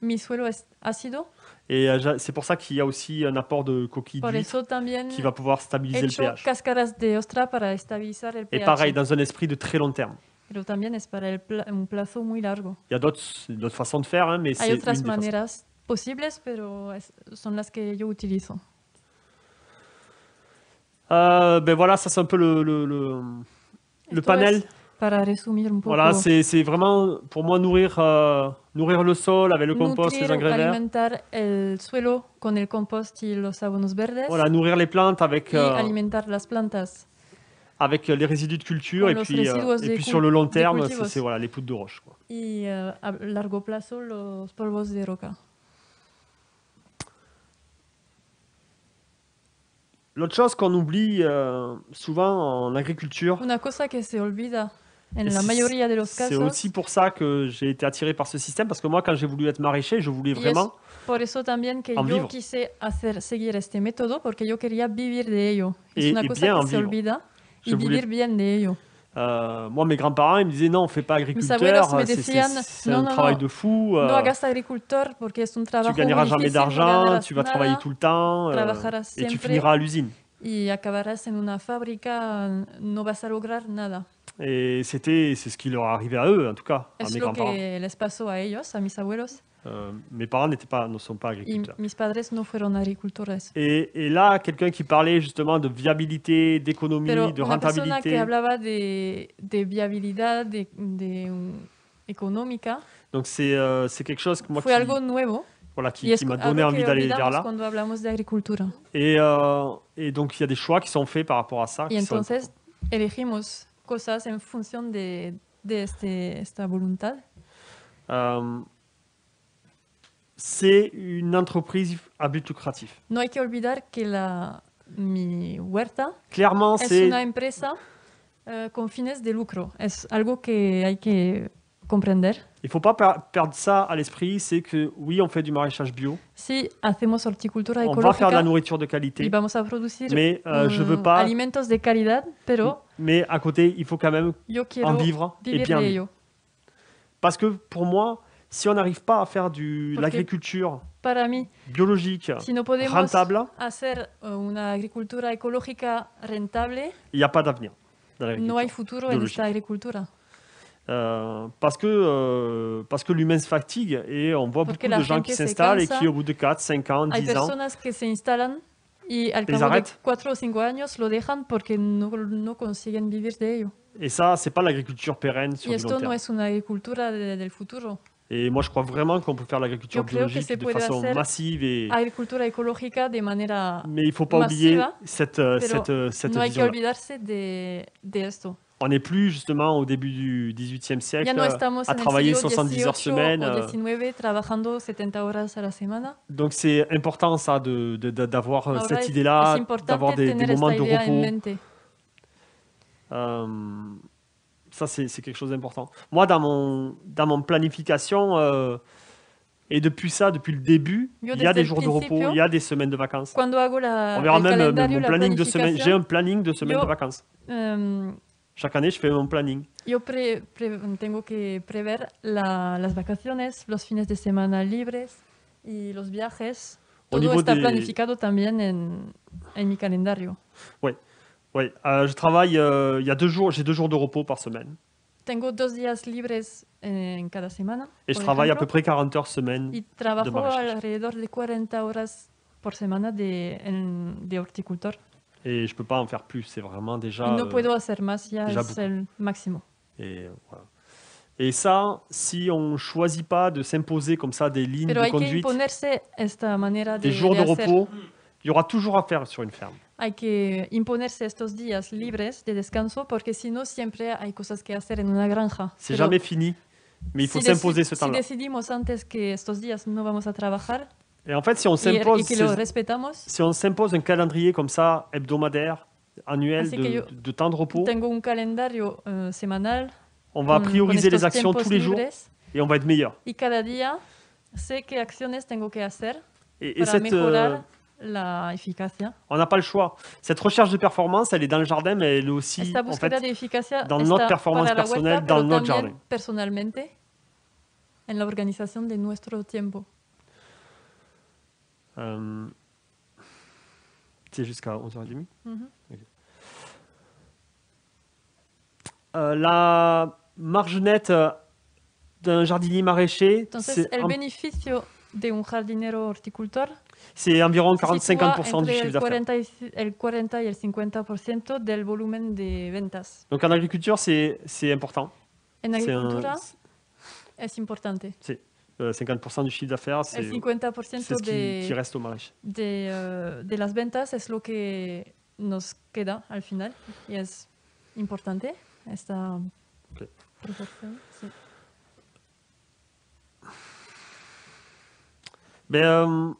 Mi suelo es ácido. Et euh, c'est pour ça qu'il y a aussi un apport de coquilles d'huîtres qui va pouvoir stabiliser le pH. Cascaras de ostra para estabilizar el pH. Et pareil, dans un esprit de très long terme. Pero también es para el pla un plazo muy largo. Il y a d'autres façons de faire, hein, mais c'est une des façons. Posibles, pero sont las que yo utilizo. Euh, ben voilà, ça c'est un peu le, le, le, le panel. Para resumir un poco. Voilà, c'est vraiment pour moi nourrir, euh, nourrir le sol avec le compost, nutrir, les engrais verts. Alimentar el suelo con el compost y los abonos verdes. Voilà, nourrir les plantes avec. Euh, alimentar las plantas. Avec les résidus de culture et puis, euh, et puis sur le long terme, c'est voilà les poudres de roche. Quoi. Y euh, a largo plazo los polvos de roca. L'autre chose qu'on oublie euh, souvent en agriculture, c'est aussi pour ça que j'ai été attiré par ce système, parce que moi, quand j'ai voulu être maraîcher, je voulais vraiment en vivre. Et, et bien en vivre. Je voulais... Euh, moi, mes grands-parents, ils me disaient non, on ne fait pas agriculteur, c'est un travail de fou, euh, tu ne gagneras jamais d'argent, tu vas travailler tout le temps euh, et tu finiras à l'usine. Et c'est ce qui leur arrivait à eux, en tout cas, à mes grands-parents. Euh, mes parents pas, ne sont pas agriculteurs. Et, et là, quelqu'un qui parlait justement de viabilité, d'économie, de rentabilité. De, de viabilidad, de, de, um, donc c'est euh, quelque chose que moi qui, voilà, qui, qui m'a donné envie d'aller vers là. Et, euh, et donc il y a des choix qui sont faits par rapport à ça. Et qui entonces, sont... elegimos cosas en función de, de este, esta voluntad. Euh, c'est une entreprise à but lucratif. No hay que olvidar que la mi huerta Clairement, es una empresa euh, con fines de lucro. Es algo que hay que comprender. Il ne faut pas per perdre ça à l'esprit, c'est que oui, on fait du maraîchage bio. Si hacemos horticultura ecológica, on va faire de la nourriture de qualité. Y vamos a producir, mais euh, um, je veux pas alimentos de calidad, pero mais à côté, il faut quand même en vivre et bien vivre. Parce que pour moi, si on n'arrive pas à faire de l'agriculture biologique si no rentable, hacer una agricultura ecológica rentable, il n'y a pas d'avenir dans l'agriculture. No hay futuro en esta agricultura. Euh, parce que, euh, parce que l'humain se fatigue et on voit Porque beaucoup de gens qui s'installent et qui, au bout de quatre, cinq ans, dix ans, ils arrêtent. Et ça, c'est pas l'agriculture pérenne sur le long terme. No et moi, je crois vraiment qu'on peut faire l'agriculture biologique de façon massive. Et... Mais il ne faut pas oublier cette, cette, cette no vision-là. On n'est plus justement au début du dix-huitième siècle no à travailler soixante-dix heures semaine. Donc c'est important ça de d'avoir cette idée là, d'avoir des, des moments de repos. Euh, ça c'est quelque chose d'important. Moi dans mon dans mon planification euh, et depuis ça, depuis le début, Yo, il y a des jours de repos, il y a des semaines de vacances. La, On verra même, même mon planning de semaine. J'ai un planning de semaines de vacances. Euh, Chaque année, je fais mon planning. Yo pre, pre, tengo que prever la, las vacaciones, los fines de semana libres y los viajes. Au Todo está des... planificado también en, en mi calendario. Oui, ouais. euh, je travaille. Euh, il y a deux jours, j'ai deux jours de repos par semaine. Tengo dos días libres en cada semana. Et je travaille ejemplo, à peu près quarante heures semaine. Y trabajo de alrededor de cuarenta horas por semana de, en, de horticultor. Et je ne peux pas en faire plus, c'est vraiment déjà... No euh, puedo hacer más, ya es el máximo. Et, voilà. Et ça, si on ne choisit pas de s'imposer comme ça des lignes Pero de conduite, esta manera de, des jours de, de repos, il y aura toujours à faire sur une ferme. Hay que imponerse estos días libres de descanso, porque si no, siempre hay cosas que hacer en una granja. C'est jamais fini, mais il faut si s'imposer ce temps-là. Si decidimos antes que estos días no vamos a trabajar, et en fait, si on s'impose si un calendrier comme ça, hebdomadaire, annuel, de, de temps de repos, euh, semanal, on va prioriser les actions tous les jours et on va être meilleur. Et, et cette, euh, la on n'a pas le choix. Cette recherche de performance, elle est dans le jardin, mais elle est aussi en fait, dans notre performance personnelle, huerta, dans notre jardin. En l'organisation de notre temps. Euh... C'est jusqu'à onze heures trente. Mm-hmm. Okay. euh, la marge nette d'un jardinier maraîcher, c'est en... environ quarante à cinquante pour cent du chiffre d'affaires. Donc en agriculture, c'est important. En agricultura un... es importante. Si. cinquante pour cent du chiffre d'affaires, c'est ce qui, qui reste au maraîcher. De, euh, de las ventas es lo que nos queda al final. Y es importante esta okay. proporción. Sí. Mais, euh,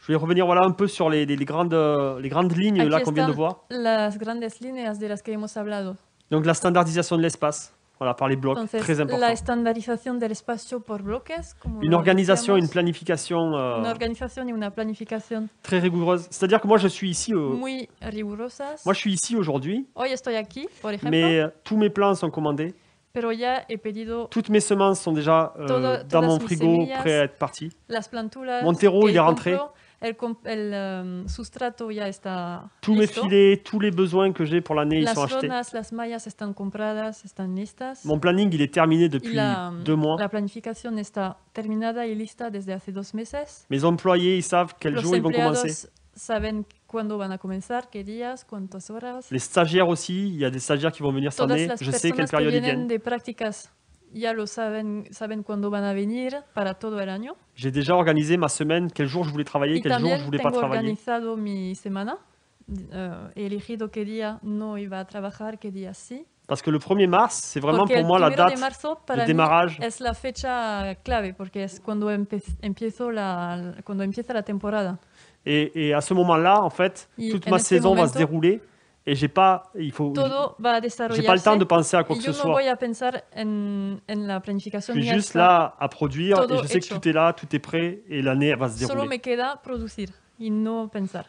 je voulais revenir voilà, un peu sur les, les, les, grandes, les grandes lignes qu'on vient de voir. Las grandes líneas de las que hemos hablado. Donc la standardisation de l'espace. Voilà, par les blocs, Entonces, très important. La standardisation de l'espace par blocs, comme une organisation, une planification, euh, une organisation et une planification très rigoureuse. C'est-à-dire que moi je suis ici, euh, muy rigurosas. Moi je suis ici aujourd'hui. Hoy estoy aquí, por ejemplo. Mais euh, tous mes plants sont commandés. Pero ya he pedido toutes mes semences sont déjà euh, todo, dans mon frigo, semillas, prêt à être parti. Las plantulas, mon terreau il est rentré. Compro, el, el, um, sustrato ya está tous listo. Mes filets, tous les besoins que j'ai pour l'année, ils sont achetés. Las mallas están compradas, están listas. Mon planning, il est terminé depuis la, deux mois. La planification está terminada y lista desde hace dos meses. Mes employés, ils savent quel Los jour ils vont commencer. Saben cuándo van a comenzar, qué días, cuántas horas. Les stagiaires aussi, il y a des stagiaires qui vont venir cette année. Je sais quelle période ils viennent. De prácticas. Ya lo saben, saben cuándo van a venir para todo el año. J'ai déjà organisé ma semaine, quel jour je voulais travailler, quel jour je voulais pas travailler. Organizado mi semana, uh, elegido qué día no iba a trabajar, qué día sí. Parce que le premier mars, c'est vraiment porque pour moi la date de, de démarrage. Es la fecha clave, porque es cuando empiezo la, cuando empieza la temporada. Et, et à ce moment-là, en fait, y toute ma saison momento, va se dérouler et j'ai pas, il faut, j'ai pas le temps de penser à quoi que ce soit. En, en la planificación. Je suis juste là à produire et je sais hecho. que tout est là, tout est prêt et l'année va se dérouler. Solo me queda producir y no pensar.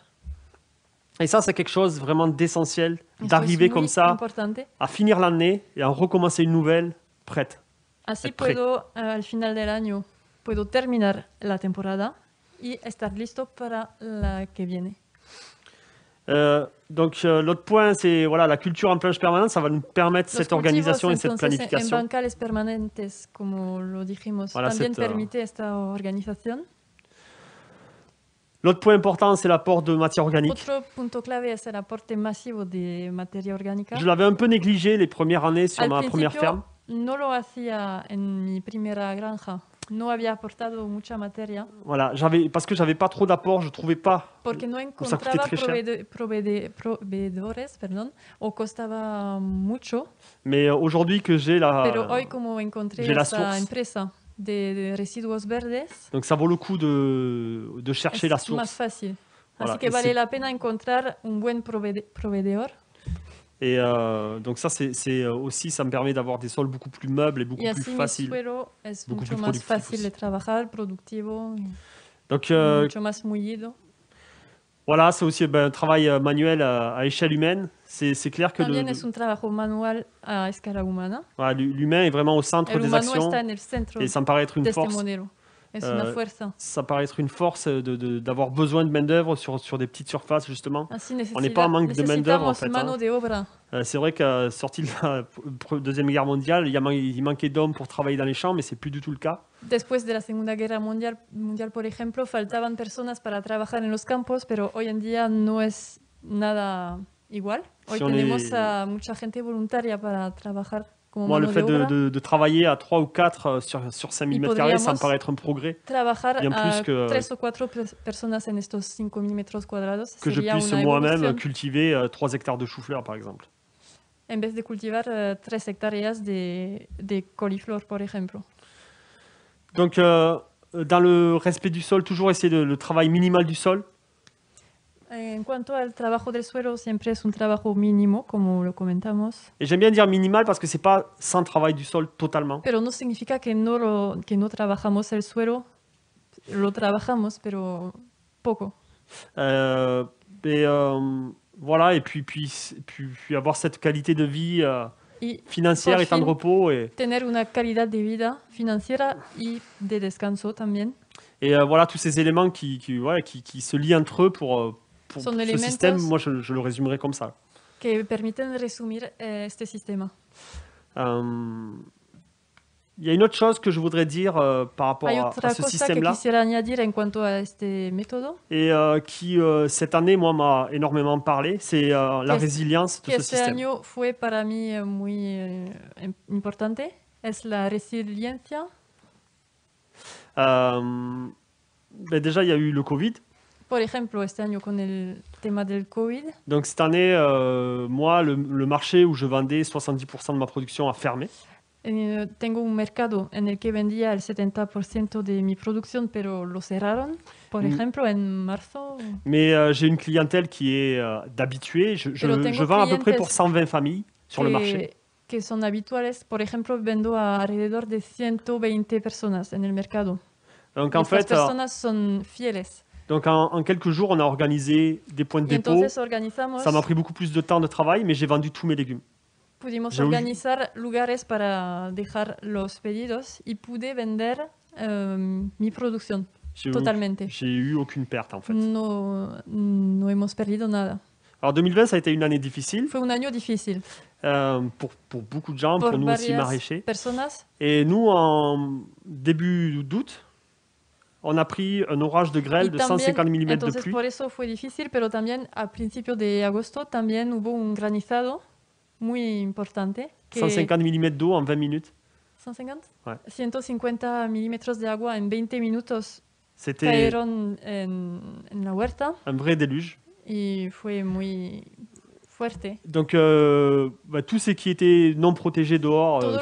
Et ça, c'est quelque chose vraiment d'essentiel, d'arriver comme ça, importante. à finir l'année et à recommencer une nouvelle prête. Así puedo, al final del año, puedo terminar la temporada y estar listo para la que viene. Euh, donc, euh, l'autre point, c'est voilà, la culture en planche permanente, ça va nous permettre Los cette organisation et cette planification. En bancales permanentes, como lo dijimos, voilà, también cette, permite euh... esta organización. L'autre point important, c'est l'apport de matière organique. Je l'avais un peu négligé les premières années sur ma première ferme. Voilà, parce que je n'avais pas trop d'apport, je ne trouvais pas. Ça coûtait très cher. Mais aujourd'hui que j'ai la source, de, de residuos verdes. Donc ça vaut le coup de, de chercher es la source. Más fácil. Voilà. Así que vale la pena encontrar un buen prove proveedor. Et euh, donc ça, c'est aussi, ça me permet d'avoir des sols beaucoup plus meubles et beaucoup y plus faciles. Beaucoup plus más fácil de trabajar, productivo. Donc euh, mucho más mullido. Voilà, c'est aussi ben, un travail manuel à, à échelle humaine. C'est clair que También le, es un trabajo manual a escala humana. Voilà, l'humain est vraiment au centre el des actions et ça me paraît être une force. Euh, ça paraît être une force d'avoir de, de, besoin de main d'œuvre sur, sur des petites surfaces justement. On n'est pas en manque de main d'œuvre en fait. Hein. Euh, c'est vrai qu'à sortie de la deuxième guerre mondiale, il, y a man il manquait d'hommes pour travailler dans les champs, mais c'est plus du tout le cas. Después de la Segunda Guerra Mundial, mundial, por ejemplo, faltaban personas para trabajar en los campos, pero hoy en día no es nada igual. Hoy si tenemos est... a mucha gente voluntaria para trabajar. Como Moi, le fait de, de, de, de travailler à trois ou quatre sur, sur cinq mille mètres carrés, ça me paraît être un progrès. Bien plus que que je puisse moi-même cultiver trois hectares de chou-fleur, par exemple. En vez de cultivar tres hectáreas de, de coliflor, par exemple. Donc, euh, dans le respect du sol, toujours essayer de, le travail minimal du sol. En cuanto al trabajo del suelo, siempre es un trabajo mínimo, como lo comentamos. Et j'aime bien dire minimal parce que c'est pas sans travail du sol totalement. Pero no significa que no lo, que no trabajamos el suelo. Lo trabajamos, pero poco. Euh, et euh, voilà, et puis puis, puis puis avoir cette qualité de vie euh, financière et temps de repos et tener una calidad de vida financiera y de descanso también. Et euh, voilà tous ces éléments qui qui, ouais, qui qui se lient entre eux pour euh, Pour Son ce système, moi je, je le résumerai comme ça. Que permiten resumir euh, ce système. Euh, il y a une autre chose que je voudrais dire euh, par rapport à, à ce système-là. Et euh, qui, euh, cette année, moi, m'a énormément parlé, c'est euh, la es, résilience de ce système. Que este año fue para mí muy euh, importante, es la resiliencia. Euh, ben déjà, il y a eu le Covid. Par exemple, cette année, con el tema del Covid. Donc cette année, euh, moi, le, le marché où je vendais soixante-dix pour cent de ma production a fermé. Et, tengo un mercado en el que vendía el setenta por ciento de mi producción, pero lo cerraron, por ejemplo, en marzo. Mais euh, j'ai une clientèle qui est euh, d'habitués. Je, je, je vends à peu près pour cent vingt familles sur que, le marché. Que son habituales, por ejemplo, vendo a alrededor de ciento veinte personas en el mercado. Donc en fait, Estas personas son fieles. Donc en, en quelques jours, on a organisé des points de dépôt. Ça m'a pris beaucoup plus de temps de travail, mais j'ai vendu tous mes légumes. Pudimos organizar lugares para dejar los pedidos y pude vender euh, mi producción totalmente. J'ai eu aucune perte en fait. No, no hemos perdido nada. Alors deux mille vingt, ça a été une année difficile. Fue un año difficile. Euh, pour, pour beaucoup de gens, pour, pour nous aussi maraîchers. Personas. Et nous, en début d'août, on a pris un orage de grêle de cent cinquante millimètres de pluie. Por eso fue difícil, pero también a principio de agosto también hubo un granizado muy importante. Que... cent cinquante millimètres d'eau en vingt minutes. cent cinquante? Ouais. cent cinquante millimètres de agua en veinte minutos. C'était en, en la huerta. Un vrai déluge. Et fue muy fuerte. Donc, euh, bah, tout ce qui était non protégé dehors, euh,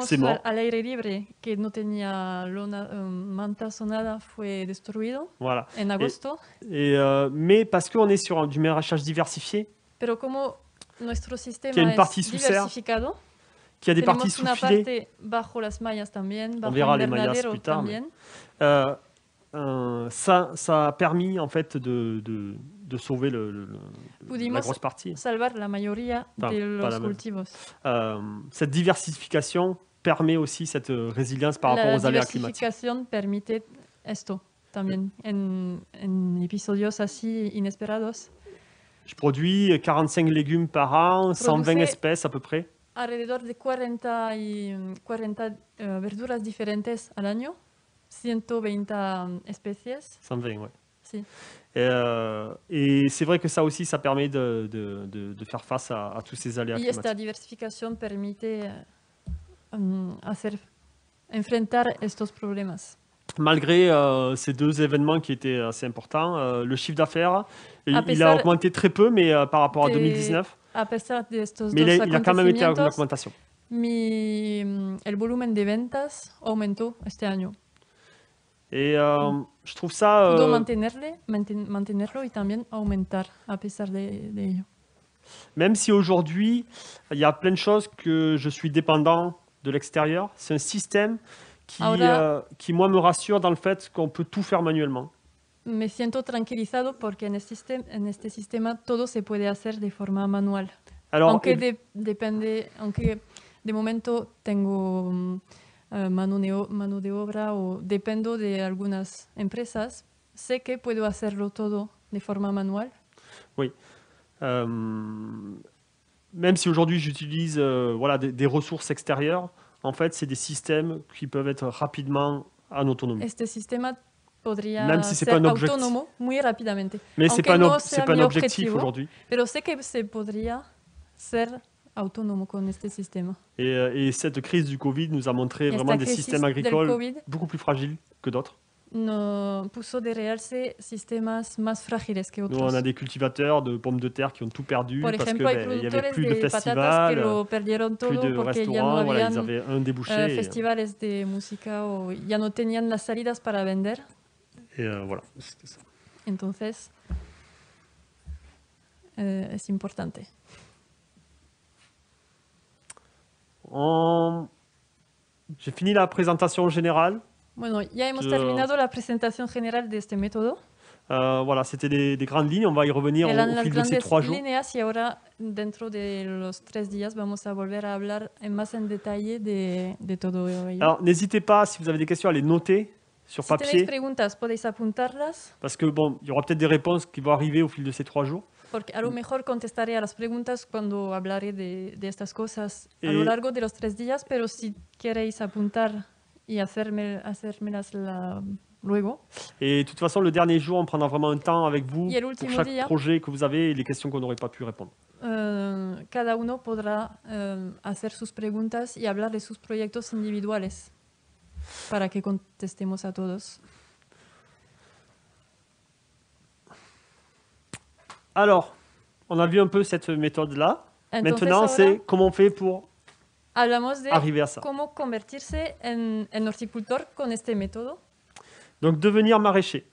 c'est mort. Al aire libre, que no tenía lona, euh, mantas o nada, fue destruido. Voilà. En agosto. Et, et, euh, mais parce qu'on est sur un, du maraîchage diversifié, pero como nuestro sistema qui a une partie sous serre, qui a des parties sous filet. On verra les mayas plus tard. Mais, euh, euh, ça, ça a permis en fait de, de de sauver le, le, la grosse partie. Salvar la mayoría enfin, de los cultivos. Euh, cette diversification permet aussi cette résilience par la rapport aux aléas climatiques. La diversification permite esto también en, en episodios así inesperados. Je produis quarante-cinq légumes par an, cent vingt espèces à peu près. Alrededor de quarante, y, quarante uh, verduras diferentes al año, cent vingt especies. cent vingt, oui. Si. Euh, et c'est vrai que ça aussi, ça permet de, de, de, de faire face à, à tous ces aléas climatiques. Et cette diversification permet d'enfronter estos problèmes. Malgré euh, ces deux événements qui étaient assez importants, euh, le chiffre d'affaires, il, il a augmenté très peu, mais euh, par rapport à deux mille dix-neuf. A pesar de estos mais dos il, il a quand même été en augmentation. Mi, el volumen de ventas aumentó este año. Et euh, mm. je trouve ça. Euh, mantenerle, manten, mantenerlo y también aumentar a pesar de, de ello. Même si aujourd'hui, il y a plein de choses que je suis dépendant de l'extérieur, c'est un système qui, Ahora, euh, qui, moi, me rassure dans le fait qu'on peut tout faire manuellement. Me siento tranquilizado porque en este, sistema, en este sistema todo se puede hacer de forma manual. Alors, aunque, et... de, depende, aunque de momento tengo uh, mano, neo, mano de obra o dependo de algunas empresas, sé que puedo hacerlo todo de forma manual. Oui. Euh, même si aujourd'hui j'utilise euh, voilà, des, des ressources extérieures, en fait, c'est des systèmes qui peuvent être rapidement en autonomie. Este sistema même si c'est pas un objectif, muy rapidamente. Mais c'est pas, no pas un objectif aujourd'hui. Pero sé que se podría ser autónomo con este sistema. Et, et cette crise du Covid nous a montré Esta vraiment des systèmes agricoles beaucoup plus fragiles que d'autres. No puso de realce sistemas más frágiles que otros. Nous, on a des cultivateurs de pommes de terre qui ont tout perdu Por parce qu'il ben, n'y avait plus de, de festivals, plus de restaurants, no voilà, ils avaient un débouché. Uh, festivals et... de música, o ya no tenían las salidas para vender. Et euh, voilà, c'était ça. Entonces, euh, es importante. On... J'ai fini la présentation générale. Bueno, ya hemos de... terminado la presentación general de este método. Euh, voilà, c'était des, des grandes lignes. On va y revenir Eran au, au fil de ces trois jours. Y ahora, dentro de los tres días, vamos a volver a hablar en más en detalle de, de todo ello. Alors, n'hésitez pas, si vous avez des questions, à les noter sur papier. Parce que bon, il y aura peut-être des réponses qui vont arriver au fil de ces trois jours. Porque a lo mejor contestaré a las preguntas cuando hablaré de, de estas cosas a lo largo de los tres días, pero si queréis apuntar y hacerme, hacérmelas la, luego. Et de toute façon, le dernier jour, on prendra vraiment un temps avec vous pour chaque día, projet que vous avez et les questions qu'on n'aurait pas pu répondre. Euh, cada uno podrá euh, hacer sus preguntas y hablar de sus proyectos individuales. Para que contestemos a todos. Alors, on a vu un peu cette méthode-là. Maintenant, c'est comment on fait pour arriver à ça. Comment convertirse en, en horticultor con este método. Donc, devenir maraîcher.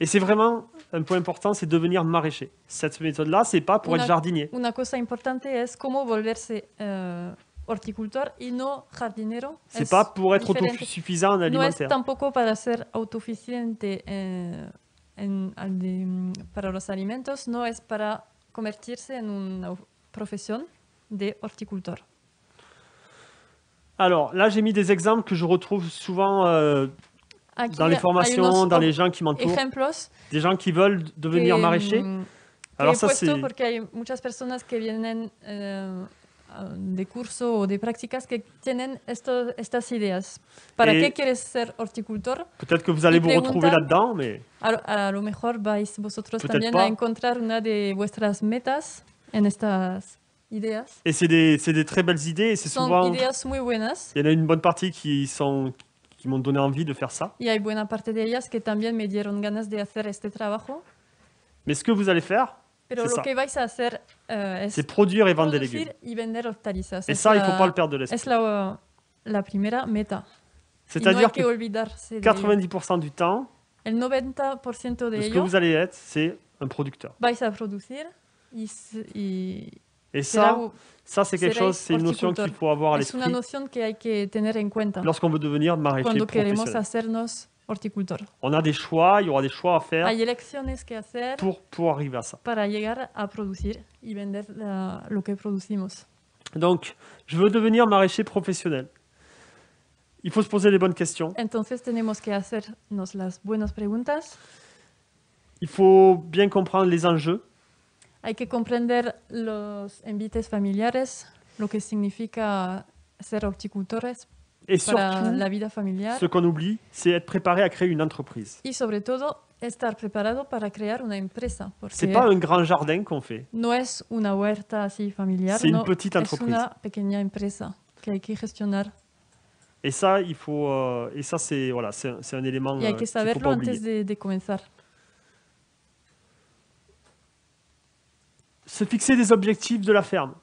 Et c'est vraiment un point important, c'est devenir maraîcher. Cette méthode-là, c'est pas pour una, être jardinier. Una cosa importante es cómo volverse euh, horticultor y no jardinero. C'est pas pour être différente. Autosuffisant en alimentaire. No es tampoco para ser autosuficiente eh, en, en, para los alimentos, no es para convertirse en una profesión de horticultor. Alors là, j'ai mis des exemples que je retrouve souvent euh, dans les formations, dans les gens qui m'entourent. Des gens qui veulent devenir que, maraîchers. Alors ça, c'est... Porque hay muchas personas que vienen euh, de curso o de prácticas que tienen esto, estas ideas. ¿Para et qué quieres ser horticultor? Peut-être que vous allez vous retrouver là-dedans, mais... A, a lo mejor vais vosotros también pas. A encontrar una de vuestras metas en estas ideas. Et c'est des, des très belles idées, et c'est souvent... Son ideas muy buenas. Il y en a une bonne partie qui sont... qui m'ont donné envie de faire ça. Y hay buena parte de ellas que también me dieron ganas de hacer este trabajo. Mais ce que vous allez faire... Pero lo que vais a hacer uh, es produire et vendre des légumes. Y vender hortalizas. Et ça, la, il ne faut pas le perdre de l'esprit. C'est la, la première meta. C'est-à-dire que quatre-vingt-dix pour cent du temps, el noventa por ciento de, de ce ello, que vous allez être, c'est un producteur. Vais a producir y, y, et ça, ça c'est quelque chose, c'est une notion qu'il faut avoir à l'esprit. C'est une notion que hay que tener en cuenta. Lorsqu'on veut devenir maraîcher professionnel. On a des choix, il y aura des choix à faire pour, pour arriver à ça. Para llegar a producir y vender la, lo que producimos. Donc, je veux devenir maraîcher professionnel. Il faut se poser les bonnes questions. Entonces, tenemos que hacernos las buenas preguntas. Il faut bien comprendre les enjeux. Hay que comprender los envites familiares, lo que significa ser horticultores. Et surtout, la vida familiar. Ce qu'on oublie, c'est être préparé à créer une entreprise. Et surtout, estar preparado para crear una empresa. C'est pas un grand jardin qu'on fait. No es una huerta así familiar. C'est une petite entreprise. Es una pequeña empresa que hay que gestionar. Et ça, il faut. Euh, et ça, c'est voilà, c'est un, un élément. Il y a que saberlo antes de, de comenzar. Se fixer des objectifs de la ferme.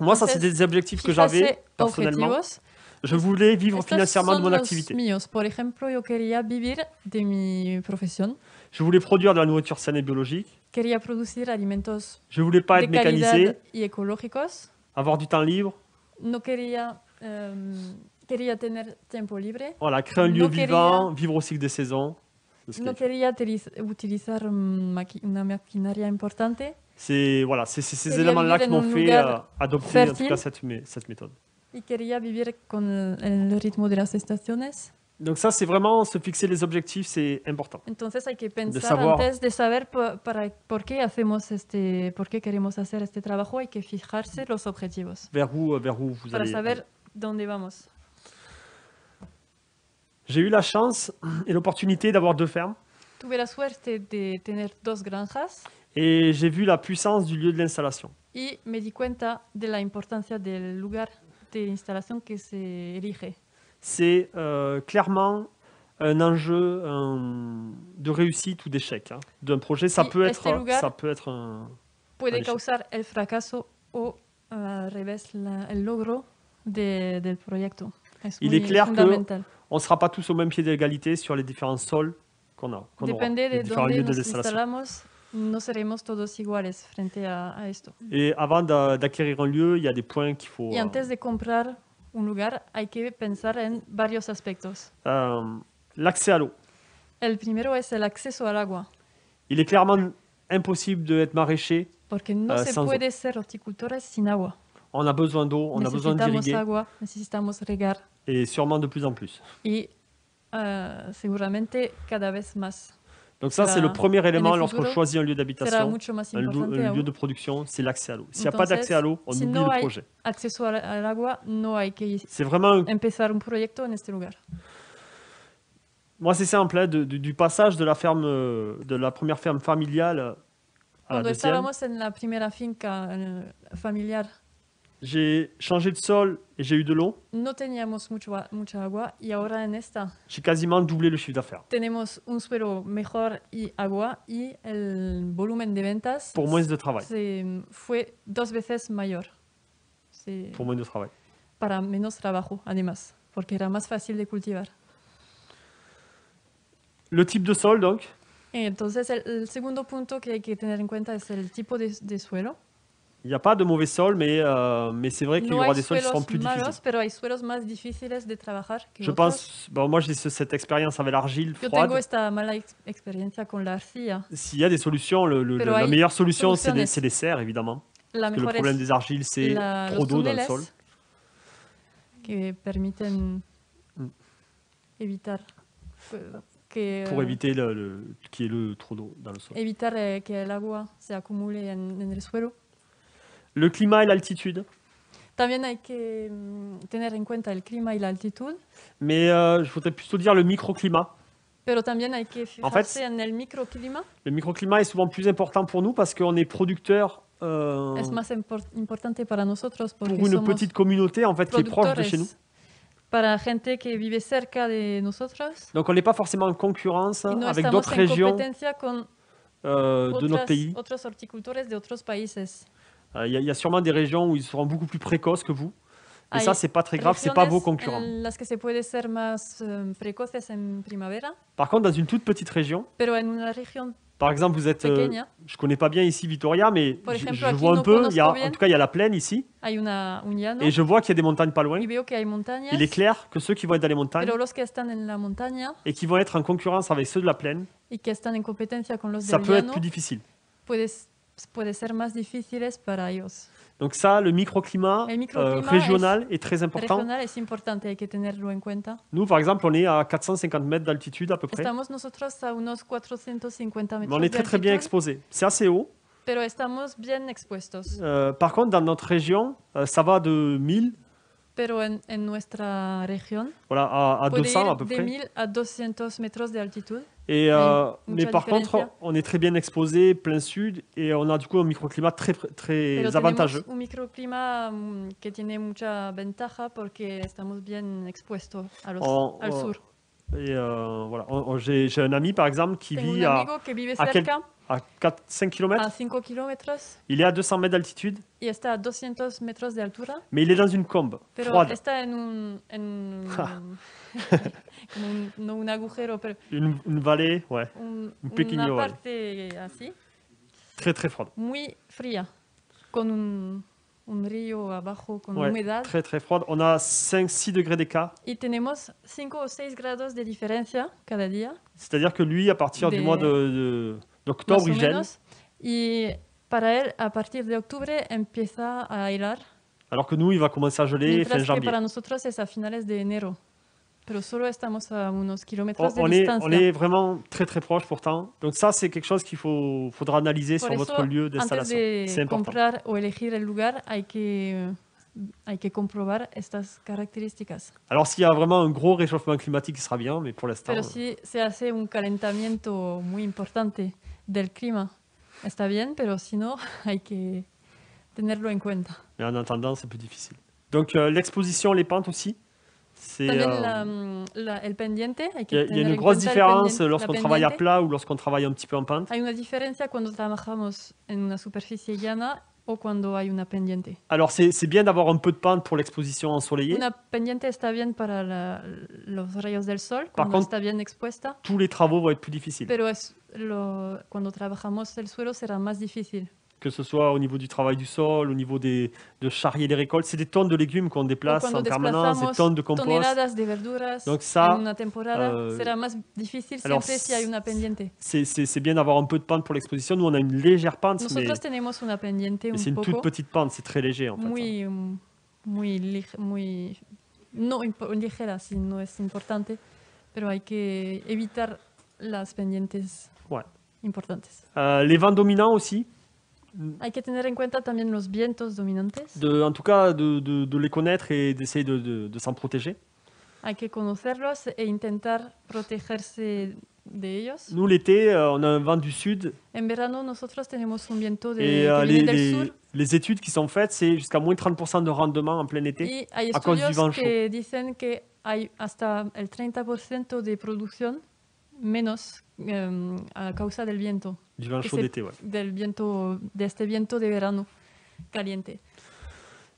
Moi, Entonces, ça, c'est des objectifs que j'avais personnellement. Objetivos. Je voulais vivre financièrement de mon activité. Por ejemplo, yo quería vivir de mi profesión. Je voulais produire de la nourriture saine et biologique. Quería producir alimentos je voulais pas être mécanisé. Y ecológicos. Avoir du temps libre. No quería, euh, quería tener tiempo libre. Voilà, créer un lieu no vivant, quería, vivre au cycle des saisons. No quería utilizar una maquinaria importante. C'est voilà, c'est ces éléments-là qui m'ont fait euh, adopter fertile. En tout cas cette, cette méthode. Y quería vivir con el ritmo de las estaciones. Donc ça, c'est vraiment se fixer les objectifs, c'est important. Entonces hay que pensar de savoir... antes de saber por, para, por qué hacemos este, por qué queremos hacer este trabajo, hay que fijarse los objetivos. Vers où, vers où vous para allez. Para saber dónde vamos. J'ai eu la chance et l'opportunité d'avoir deux fermes. Tuve la suerte de tener dos granjas. Et j'ai vu la puissance du lieu de l'installation. Y me di cuenta de la importancia del lugar. L'installation qui s'érige. C'est euh, clairement un enjeu un, de réussite ou d'échec hein, d'un projet. Ça peut, être, ça peut être un. Puede causar el fracaso o al revés la, el logro de, del proyecto. Es Il est clair que on ne sera pas tous au même pied d'égalité sur les différents sols qu'on a. Qu'on aura, les différents lieux de l'installation. No seremos todos iguales frente a, a esto. Et avant d'acquérir un lieu, il y a des points qu'il faut. Et antes de comprar un lugar, hay que pensar en varios aspectos. Euh, L'accès à l'eau. El primero es el acceso al agua. Il est clairement impossible d'être maraîcher. Porque no euh, se puede ser horticultores sin agua. On a besoin d'eau, on a besoin d'irriguer. Agua, necesitamos regar. Et sûrement de plus en plus. Et euh, seguramente cada vez más. Donc ça, c'est le premier élément lorsqu'on choisit un lieu d'habitation, un, un lieu de production, c'est l'accès à l'eau. S'il n'y a pas d'accès à l'eau, on si oublie no le projet. No c'est vraiment un... este lugar. Moi, c'est simple, hein, de, de, du passage de la, ferme, de la première ferme familiale à la deuxième. J'ai changé de sol et j'ai eu de l'eau. No teníamos mucho, mucha agua y ahora en esta. J'ai quasiment doublé le chiffre d'affaires. Tenemos un suelo mejor y agua y el volumen de ventas. Pour moins de travail. Se fue dos veces mayor. Se Pour moins de travail. Para menos trabajo, además, porque era más fácil de cultivar. Le type de sol, donc. Et entonces el, el segundo punto que hay que tener en cuenta es el tipo de, de suelo. Il n'y a pas de mauvais sol, mais, euh, mais c'est vrai qu'il no y aura des sols qui seront plus malos, difficiles. Pero hay suelos más difíciles de trabajar que Je otros. pense, bon, moi j'ai cette expérience avec l'argile froide. S'il y a des solutions, le, le, la meilleure solution c'est des, des serres évidemment. Parce que le problème des argiles c'est trop d'eau dans le sol. Que permiten mm. evitar Que, pour euh, éviter le, le, qu'il y ait le, trop d'eau dans le sol. Evitar eh, que l'agua se accumule en, en el suelo. Le climat et l'altitude. También hay que tener en cuenta el clima y la altitud. Mais euh, je voudrais plutôt dire le microclimat. Pero también hay que fijarse en fait, en el microclimat. Le microclimat est souvent plus important pour nous parce qu'on est producteur. Euh, es más import importante para nosotros porque pour une petite communauté en fait qui est proche de chez nous. Para gente que vive cerca de nosotros. Donc on n'est pas forcément en concurrence no avec d'autres régions. Con euh, otras, de notre pays. Otros horticultores de otros países. Il euh, y, y a sûrement des régions où ils seront beaucoup plus précoces que vous. Et ça, c'est pas très grave, c'est pas vos concurrents. Las que se puede ser más, euh, precoces en primavera. Par contre, dans une toute petite région, Pero en una región par exemple, vous êtes, euh, je connais pas bien ici Vitoria, mais ejemplo, je, je vois un peu, il y a, en tout cas, il y a la plaine ici, una, un et je vois qu'il y a des montagnes pas loin. Il est clair que ceux qui vont être dans les montagnes montaña, et qui vont être en concurrence avec ceux de la plaine, con ça peut llano, être plus difficile. Puedes, puede ser más difíciles para ellos. Donc ça, le microclimat micro euh, régional est, est très important. Hay que tenerlo en cuenta. Nous, par exemple, on est à quatre cent cinquante mètres d'altitude à peu près. Estamos nosotros a unos cuatrocientos cincuenta metros. Mais on est très très bien exposés. C'est assez haut. Pero estamos bien expuestos. Euh, par contre, dans notre région, euh, ça va de mille. Pero en, en nuestra región, voilà, à, à deux cents à peu près. De mille à deux cents metros d'altitude. Et euh, mais par différencia. Contre, on est très bien exposé, plein sud, et on a du coup un microclimat très très Pero avantageux. Un microclimat qui tiene mucha ventaja porque estamos bien expuestos a los, on, al on, sur. Et euh, voilà, j'ai un ami par exemple qui Tengo vit à, à, quel, à quatre, cinq kilomètres. À cinq kilomètres. Il est à deux cents mètres d'altitude. Il est à deux cents mètres d'altura. Mais il est dans une combe pero froide. Está en un, en... Un, no un agujero, pero une, une vallée, ouais. Un, une pequeña una parte vallée. Así. Très très froide. Muy fría, con un, un río abajo, con ouais, humedad. Très très froide. On a cinq six degrés d'écart. Y tenemos cinco o seis grados de diferencia cada día. C'est-à-dire que lui, à partir de... du mois d'octobre, de, de, il gèle. Y para él, à partir de octubre, empieza a helar. Alors que nous, il va commencer à geler Mientras fin janvier. Que para nosotros es a finales de enero. Pero solo estamos a unos kilómetros de distancia. On est vraiment très très proche pourtant. Donc ça, c'est quelque chose qu'il faut, faudra analyser Por sur eso, votre lieu d'installation. C'est important. Comprar o elegir el lugar, hay que, hay que comprobar estas características. Alors s'il y a vraiment un gros réchauffement climatique, il sera bien, mais pour l'instant. Pero si se hace un calentamiento muy importante del clima, está bien, pero si no, hay que tenerlo en cuenta. Mais en attendant, c'est plus difficile. Donc euh, l'exposition, les pentes aussi. Il euh, y, y a une grosse différence lorsqu'on travaille à plat ou lorsqu'on travaille un petit peu en pente. Hay una diferencia cuando trabajamos en una superficie llana o cuando hay una pendiente. Alors c'est bien d'avoir un peu de pente pour l'exposition ensoleillée. Una pendiente está bien para la, los rayos del sol, Par contre, está bien expuesta. Tous les travaux vont être plus difficiles. Pero es lo, cuando trabajamos el suelo será más difícil. Que ce soit au niveau du travail du sol, au niveau des, de charrier les récoltes. C'est des tonnes de légumes qu'on déplace en permanence, des tonnes de compost. De verduras, donc ça, euh, c'est bien d'avoir un peu de pente pour l'exposition. Nous, on a une légère pente, Nosotros mais, mais c'est un une poco. Toute petite pente, c'est très léger en fait. Muy, muy lige, muy... No, ligera, si no es importante, pero hay que evitar las pendientes ouais. importantes. Euh, les vents dominants aussi. Hay que tener en cuenta también los vientos dominantes. De, en tout cas, de, de, de les connaître et d'essayer de, de, de s'en protéger. Hay que conocerlos e intentar protegerse de ellos. Nous, l'été, euh, on a un vent du sud. En verano, nosotros tenemos un viento de, et, euh, que les, viene del sur. Les, les études qui sont faites, c'est jusqu'à moins trente pour cent de rendement en plein été y à cause du vent chaud. Que dicen que hay hasta el treinta por ciento de producción menos euh, à causa del viento. Du vent chaud d'été, ouais. Del viento, de este viento de verano caliente.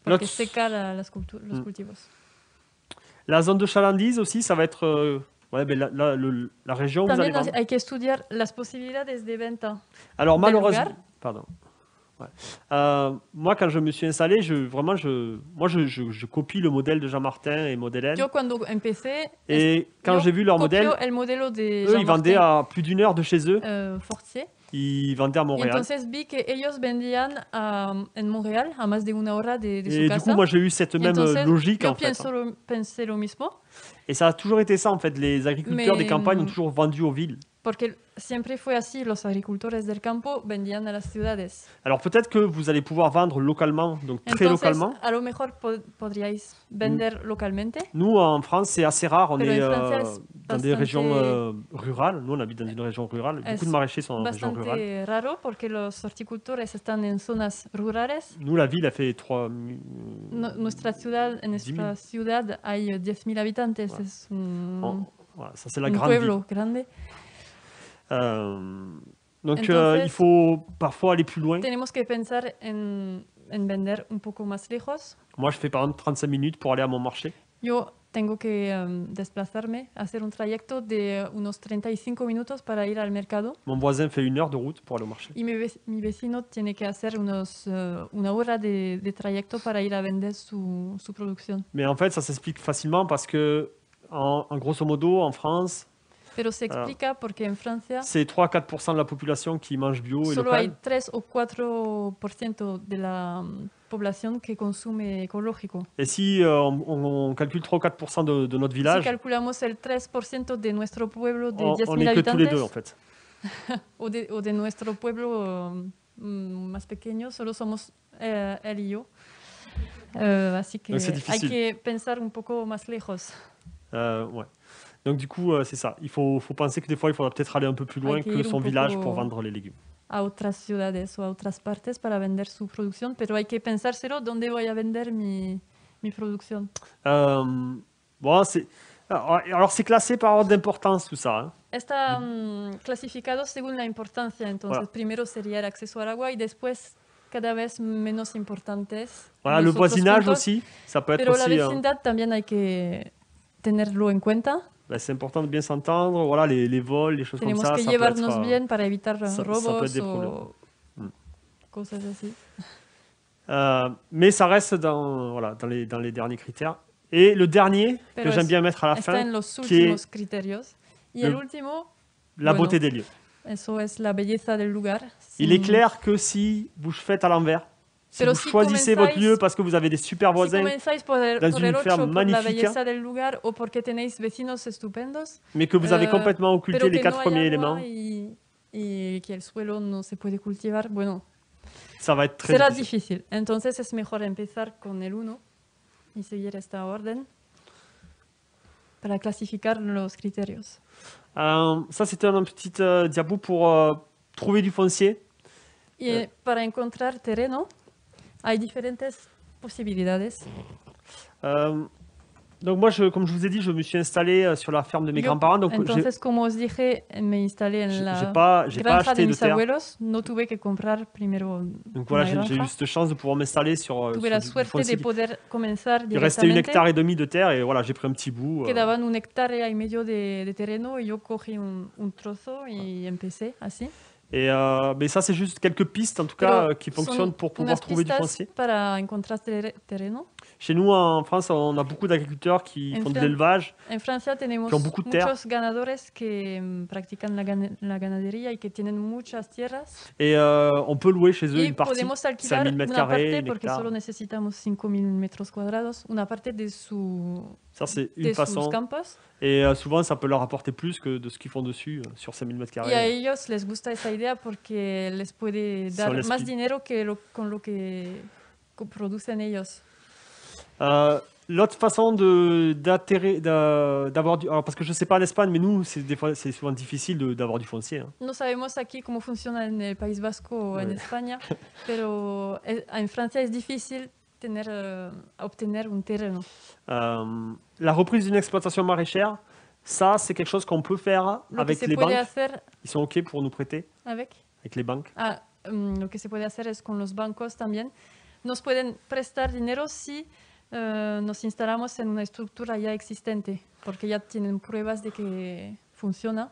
Porque seca la, las los cultivos. La zone de chalandise aussi, ça va être euh, ouais, ben la, la, la, la région où vous allez vendre. Hay que estudiar las posibilidades de venta. Alors malheureusement, pardon. Ouais. Euh, moi, quand je me suis installé, je vraiment, je, moi, je, je, je copie le modèle de Jean-Martin et Maud Hélène. Yo cuando empecé, et quand j'ai vu leur modèle, el modelo de eux, ils vendaient à plus d'une heure de chez eux. Euh, Fortier. Ils vendaient à Montréal. Entonces vi que ellos vendían a, en Montréal a más de una hora de, de su casa. Et du coup, moi, j'ai eu cette même entonces, logique en fait. Lo, pensé lo mismo. Et ça a toujours été ça en fait. Les agriculteurs Mais, des campagnes ont toujours vendu aux villes. Porque siempre fue así, los agricultores del campo vendían a las ciudades. Alors peut-être que vous allez pouvoir vendre localement, donc Entonces, très localement. A lo mejor pod podríais vender localmente. Nous en France, c'est assez rare, on Pero est euh, dans des régions euh, rurales. Nous on habite dans une région rurale, beaucoup de maraîchers sont en région rurale. C'est raro porque los horticultores están en zonas rurales. Nous la ville a fait trois mille no, Nuestra ciudad, en nuestra ciudad hay diez mil habitantes, voilà. Es un, bon, voilà, ça c'est la grande ville. Euh, Donc Entonces, euh, il faut parfois aller plus loin. Tenemos que pensar en, en vender un poco más lejos. Moi, je fais par exemple trente-cinq minutes pour aller à mon marché. Yo tengo que um, desplazarme, hacer un trayecto de unos treinta y cinco minutos para ir al mercado. Mon voisin fait une heure de route pour aller au marché. Y mi, ve mi vecino tiene que hacer unos uh, una hora de, de trayecto para ir a vender su, su producción. Mais en fait, ça s'explique facilement parce que en, en grosso modo, en France. Pero se explica porque en Francia. C'est trois à quatre pour cent de la population qui mange bio et local. Solo hay tres o cuatro por ciento de la población que consume ecológico. Et si euh, on, on calcule trois ou quatre pour cent de, de notre village, si calculamos el tres por ciento de nuestro pueblo de diez mil habitantes, on est que tous les deux en fait. o, de, o de nuestro pueblo euh, más pequeño, solo somos euh, él y yo. Euh, así que hay que pensar un poco más lejos. Euh, ouais. Donc du coup, euh, c'est ça. Il faut, faut penser que des fois, il faudra peut-être aller un peu plus loin que son village pour vendre les légumes. A otras ciudades o a otras partes para vender su producción, pero hay que pensárselo, ¿dónde voy a vender mi, mi producción? Euh, bon, c'est... Alors, c'est classé par ordre d'importance, tout ça. Hein. Está um, clasificado según la importancia. Entonces, voilà. Primero sería el acceso al agua y después... cada vez menos importantes. Voilà, le voisinage puntos, aussi, ça peut être pero aussi... Pero la vecindad euh... también hay que tenerlo en cuenta. Ben, c'est important de bien s'entendre, voilà, les, les vols, les choses Tenemos comme ça, que ça llevarnos peut être... bien para evitar ça, robos ça peut être des problèmes. Ou... Hmm. Cosas así. Euh, mais ça reste dans, voilà, dans, les, dans les derniers critères. Et le dernier, pero que j'aime bien mettre à la fin, en los qui est criterios. Y el último, la bueno, beauté des lieux. Eso es la belleza del lugar. Il est clair que si vous faites à l'envers, si Pero vous si choisissez votre lieu parce que vous avez des super voisins si por el, dans por une ferme magnifique, mais que vous avez euh, complètement occulté les quatre no premiers éléments, y, y que el suelo no se puede cultivar, bueno, ça va être très difficile. difficile. Entonces es mejor empezar con el uno y seguir esta orden para clasificar los criterios. Euh, ça, c'était un petit euh, diapo pour euh, trouver du foncier. Et euh. para encontrar terreno, hay diferentes possibilités. Euh, donc moi, je, comme je vous ai dit, je me suis installé sur la ferme de mes grands-parents. Donc, entonces, como os dije, me installé en la granja pas, pas de, de mis abuelos. No tuve que comprar primero. Donc voilà, j'ai eu cette chance de pouvoir m'installer sur. Tuve sur la suerte de poder comenzar directamente. Il restait une hectare et demi de terre et voilà, j'ai pris un petit bout. Quedaban euh... un hectare y medio de, de terreno et yo cogí un, un trozo y empecé así. Et euh, mais ça, c'est juste quelques pistes, en tout Pero cas, qui fonctionnent pour pouvoir trouver du foncier. Para encontrar terreno. Chez nous, en France, on a beaucoup d'agriculteurs qui en font de l'élevage, qui ont beaucoup de terres. Et euh, on peut louer chez eux y une partie, cinq mille mètres carrés, ça, c'est une façon. Et euh, souvent, ça peut leur apporter plus que de ce qu'ils font dessus, euh, sur cinq mille mètres carrés. Et à ellos les gusta esa idea porque les puede dar más dinero que lo, con lo que producen ellos. Euh, L'autre façon d'atterrir, d'avoir du... Alors, parce que je ne sais pas en Espagne, mais nous, c'est souvent difficile d'avoir du foncier. Hein. No sabemos aquí cómo funciona en el País Vasco o en España, pero en Francia es difícil tener, euh, obtenir un terreno. Euh, la reprise d'une exploitation maraîchère, ça, c'est quelque chose qu'on peut faire lo avec les banques. Ils sont OK pour nous prêter avec, avec les banques. Ah, um, lo que se puede hacer es con los bancos también. Nos pueden prestar dinero si... Euh, nos instalamos en una estructura ya existente, porque ya tienen pruebas de que funciona.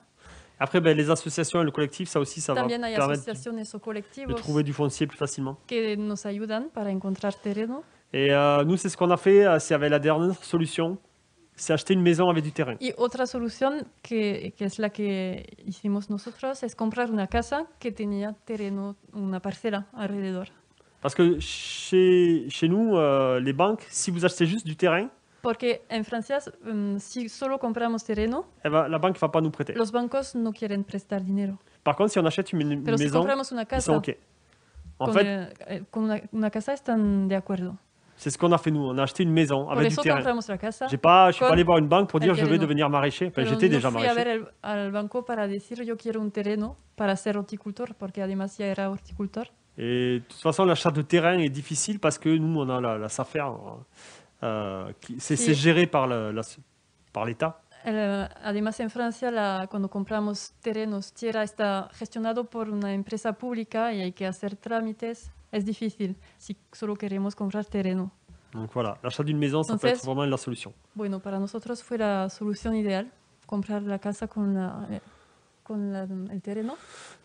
Après, ben, les associations et le collectif, ça aussi, ça También va permettre de trouver du foncier plus facilement. Que nos ayudan para encontrar terreno. Et euh, nous, c'est ce qu'on a fait, c'est avec la dernière solution, c'est acheter une maison avec du terrain. Y otra solución que, que es la que hicimos nosotros, es comprar una casa que tenía terreno, una parcela alrededor. Parce que chez, chez nous, euh, les banques, si vous achetez juste du terrain, porque en Francia, um, si solo compramos terreno, eh ben, la banque ne va pas nous prêter. Los bancos no quieren prestar dinero. Par contre, si on achète une, une maison, si compramos una casa, ils sont OK. En con, fait, eh, con una, una casa están de acuerdo. C'est ce qu'on a fait nous, on a acheté une maison avec du terrain. J'ai pas, je suis pas allé voir une banque pour dire je vais devenir maraîcher. Enfin, j'étais déjà maraîcher. Je suis allé al banco para decir yo quiero un terreno para ser horticultor, porque además ya era horticultor. Et de toute façon, l'achat de terrain est difficile parce que nous, on a la, la SAFER, euh, c'est géré par l'État. Par el, además en Francia, la, cuando compramos terrenos, tierra está gestionado por una empresa pública y hay que hacer trámites. Es difícil si solo queremos comprar terreno. Donc voilà, l'achat d'une maison, ça Entonces, peut être vraiment la solution. Bueno, para nosotros fue la solución ideal, comprar la casa con la, con la, el terreno.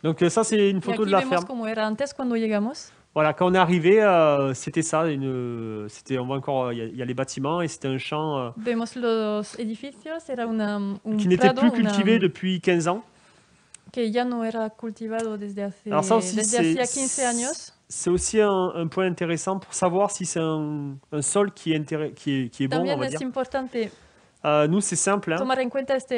Donc ça, c'est une photo de la ferme. Como era antes cuando llegamos. Voilà, quand on est arrivé, euh, c'était ça. Une, c'était, on voit encore, il y, y a les bâtiments et c'était un champ euh, Vemos los edificios, era una, un qui n'était plus cultivé una, depuis quinze ans. Que ya no era cultivado desde hace, Alors ça aussi, desde hacia quinze años. C'est aussi un, un point intéressant pour savoir si c'est un, un sol qui est, qui est, qui est bon, on va dire. Euh, nous, c'est simple. Hein. C'est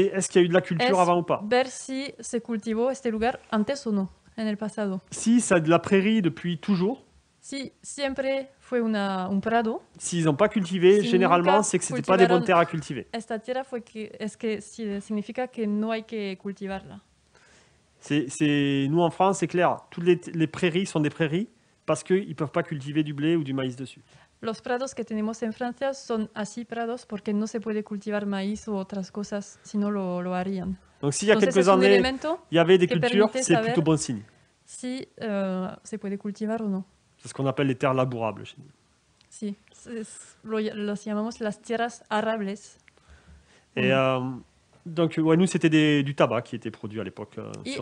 est-ce qu'il y a eu de la culture es avant ou pas. Si, se cultivó este lugar antes o no, en el pasado. Si ça a de la prairie depuis toujours. Si siempre fue una, un prado. S'ils n'ont pas cultivé, si généralement, c'est que ce n'était pas des bonnes terres à cultiver. Esta tierra fue que, es que si, significa que no hay que cultivarla. C'est, c'est, nous, en France, c'est clair. Toutes les, les prairies sont des prairies parce qu'ils ne peuvent pas cultiver du blé ou du maïs dessus. Los prados que tenemos en Francia son así prados porque no se puede cultivar maíz u otras cosas, si no lo, lo harían. Donc s'il y a Entonces, quelques années, il y avait des cultures, c'est plutôt bon signe. Si euh, se puede cultivar o no. C'est ce qu'on appelle les terres labourables chez nous. Si, es, lo, los llamamos las tierras arables. Et euh, donc, ouais, nous, c'était du tabac qui était produit à l'époque. Euh, il y, y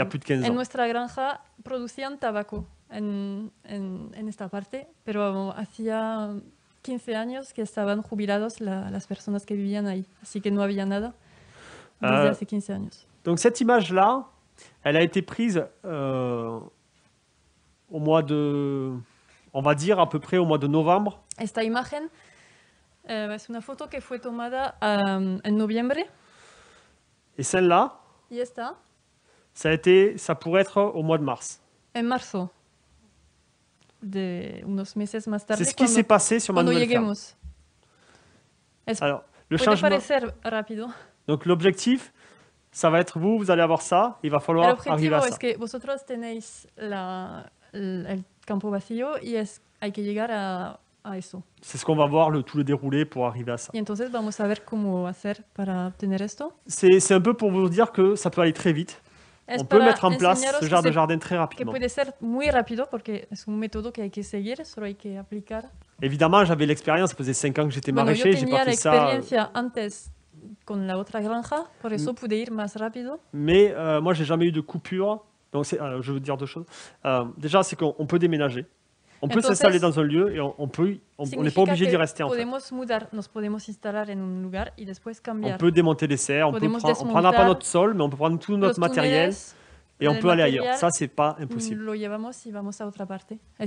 a plus de quinze ans. En nuestra granja producían tabaco. En, en, en esta parte, pero hacía quince años que estaban jubilados la, las personas que vivían ahí, así que no había nada desde euh, hace quinze años. Donc cette image-là, elle a été prise euh, au mois de, on va dire à peu près au mois de novembre. Esta imagen euh, es una foto que fue tomada um, en noviembre. Et celle-là, y esta, ça a été, ça pourrait être au mois de mars. En marzo. De unos meses más tarde, c'est ce qui s'est passé sur ma nouvelle ferme. Alors, le changement... Donc l'objectif, ça va être vous, vous allez avoir ça, il va falloir arriver à ça. L'objectif, c'est que vosotros tenéis la, el campo vacío y es, hay que llegar a, a eso. C'est ce qu'on va voir, le, tout le déroulé pour arriver à ça. Y entonces vamos a ver cómo hacer para obtener esto. C'est, c'est un peu pour vous dire que ça peut aller très vite. On peut mettre en place ce genre de jardin très rapidement. Évidemment, j'avais l'expérience, ça faisait cinq ans que j'étais maraîcher, j'ai pas fait ça. Mais euh, moi, j'ai jamais eu de coupure. Donc, euh, je veux dire deux choses. Euh, déjà, c'est qu'on peut déménager. On peut s'installer dans un lieu et on, on peut, on n'est pas obligé d'y rester en fait. Mudar, nos en un lugar y on peut démonter les serres, on ne prendra pas notre sol, mais on peut prendre tout notre matériel et on peut aller ailleurs. Ça, c'est pas impossible.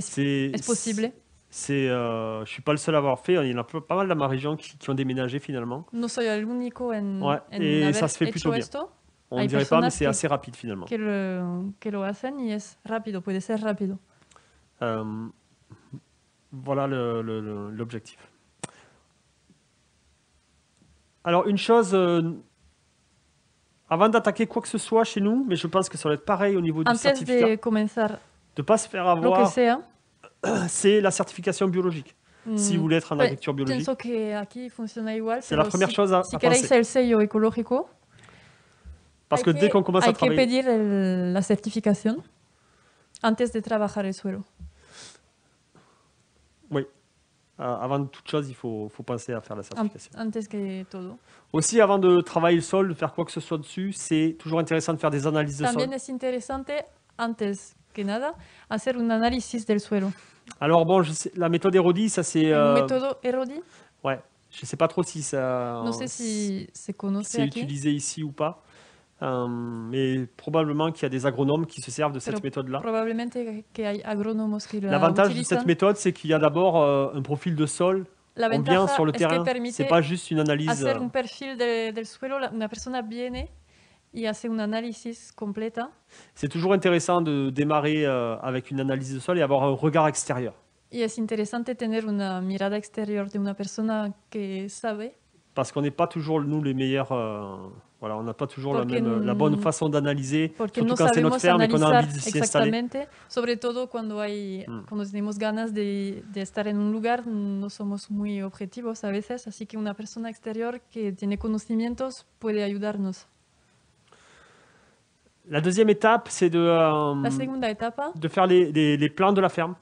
C'est possible. C'est, euh, je ne suis pas le seul à avoir fait. Il y en a pas mal dans ma région qui, qui ont déménagé finalement. No soy el único en, ouais, en et ça se fait plutôt bien. Esto. On ne dirait pas, mais c'est assez rapide finalement. Que lo, que lo hacen y es rápido, puede ser rápido. Euh, Voilà le, le, le, l'objectif. Alors, une chose, euh, avant d'attaquer quoi que ce soit chez nous, mais je pense que ça va être pareil au niveau du Antes certificat, de ne pas se faire avoir, c'est la certification biologique. Mm. Si vous voulez être en agriculture biologique, c'est la première si, chose à, si à penser. El sello ecológico, Parce que, que dès qu'on commence à travailler... Hay que pedir el, la certification antes de trabajar el suelo. Oui. Euh, avant toute chose, il faut, faut penser à faire la certification. Antes que todo. Aussi, avant de travailler le sol, de faire quoi que ce soit dessus, c'est toujours intéressant de faire des analyses de También sol. Es interesante, antes que nada, hacer un análisis del suelo. Alors bon, je sais, la méthode Erodi, ça c'est... Euh... méthode Erodi. Ouais, je ne sais pas trop si ça... Non sais si c'est C'est utilisé ici ou pas. Euh, mais probablement qu'il y a des agronomes qui se servent de cette méthode-là. L'avantage de cette méthode, c'est qu'il y a d'abord euh, un profil de sol, on vient sur le terrain, c'est pas juste une analyse. Un perfil de, del suelo, una persona viene y hace un análisis completa. C'est toujours intéressant de démarrer euh, avec une analyse de sol et avoir un regard extérieur. Y es interesante tener una mirada exterior de una persona que sabe. Parce qu'on n'est pas toujours, nous, les meilleurs... Euh, Voilà, on n'a pas toujours la, même, la bonne façon d'analyser, surtout no quand c'est notre ferme et qu'on a envie de s'y installer. Surtout quand hay, mm. cuando tenemos ganas de, de estar en un lugar, no somos muy objetivos a veces, así que una persona exterior que tiene conocimientos puede ayudarnos. La deuxième étape, c'est de, euh, de faire les, les, les plans de la ferme.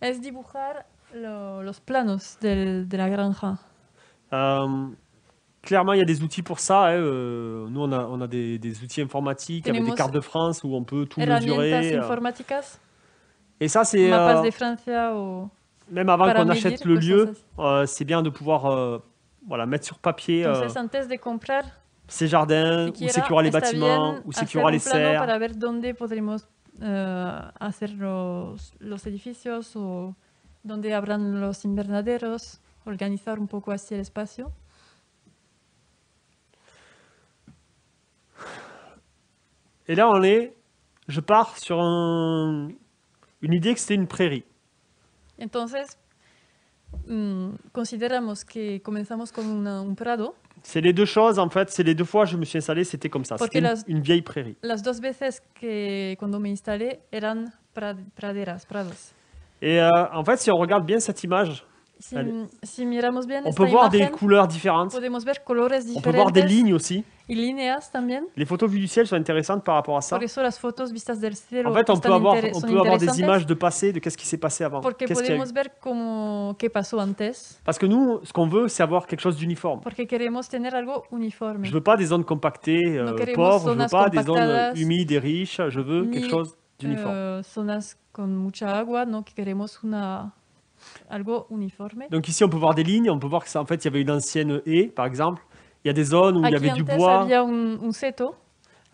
Es dibujar lo, los planos de, de la granja. Euh, Clairement, il y a des outils pour ça. Hein. Nous, on a, on a des, des outils informatiques avec des cartes de France où on peut tout mesurer. Et ça, c'est... Euh, même avant qu'on achète le lieu, euh, c'est bien de pouvoir euh, voilà, mettre sur papier euh, ces jardins, où c'est qu'il y aura les bâtiments, où c'est qu'il y aura les serres. Et là, on est, je pars sur un, une idée que c'était une prairie. Entonces, um, consideramos que comenzamos con una, un prado. C'est les deux choses, en fait. C'est les deux fois que je me suis installé, c'était comme ça. C'était une, une vieille prairie. Las dos veces que cuando me instalé eran praderas, prados. Et euh, en fait, si on regarde bien cette image, si, elle, si miramos bien on peut voir imagen, des couleurs différentes. Podemos ver colores diferentes. On peut voir des lignes aussi. Les photos vues du ciel sont intéressantes par rapport à ça. En fait, on peut avoir, on peut avoir des images de passé, de qu'est-ce qui s'est passé avant. Qu qu Parce que nous, ce qu'on veut, c'est avoir quelque chose d'uniforme. Je veux pas des zones compactées, euh, no pauvres, je veux pas des zones humides et riches, je veux quelque chose d'uniforme. Euh, no Donc ici, on peut voir des lignes, on peut voir qu'il en fait, y avait une ancienne haie, par exemple. Il y a des zones où Aquí il y avait du bois. Había un, un seto, euh,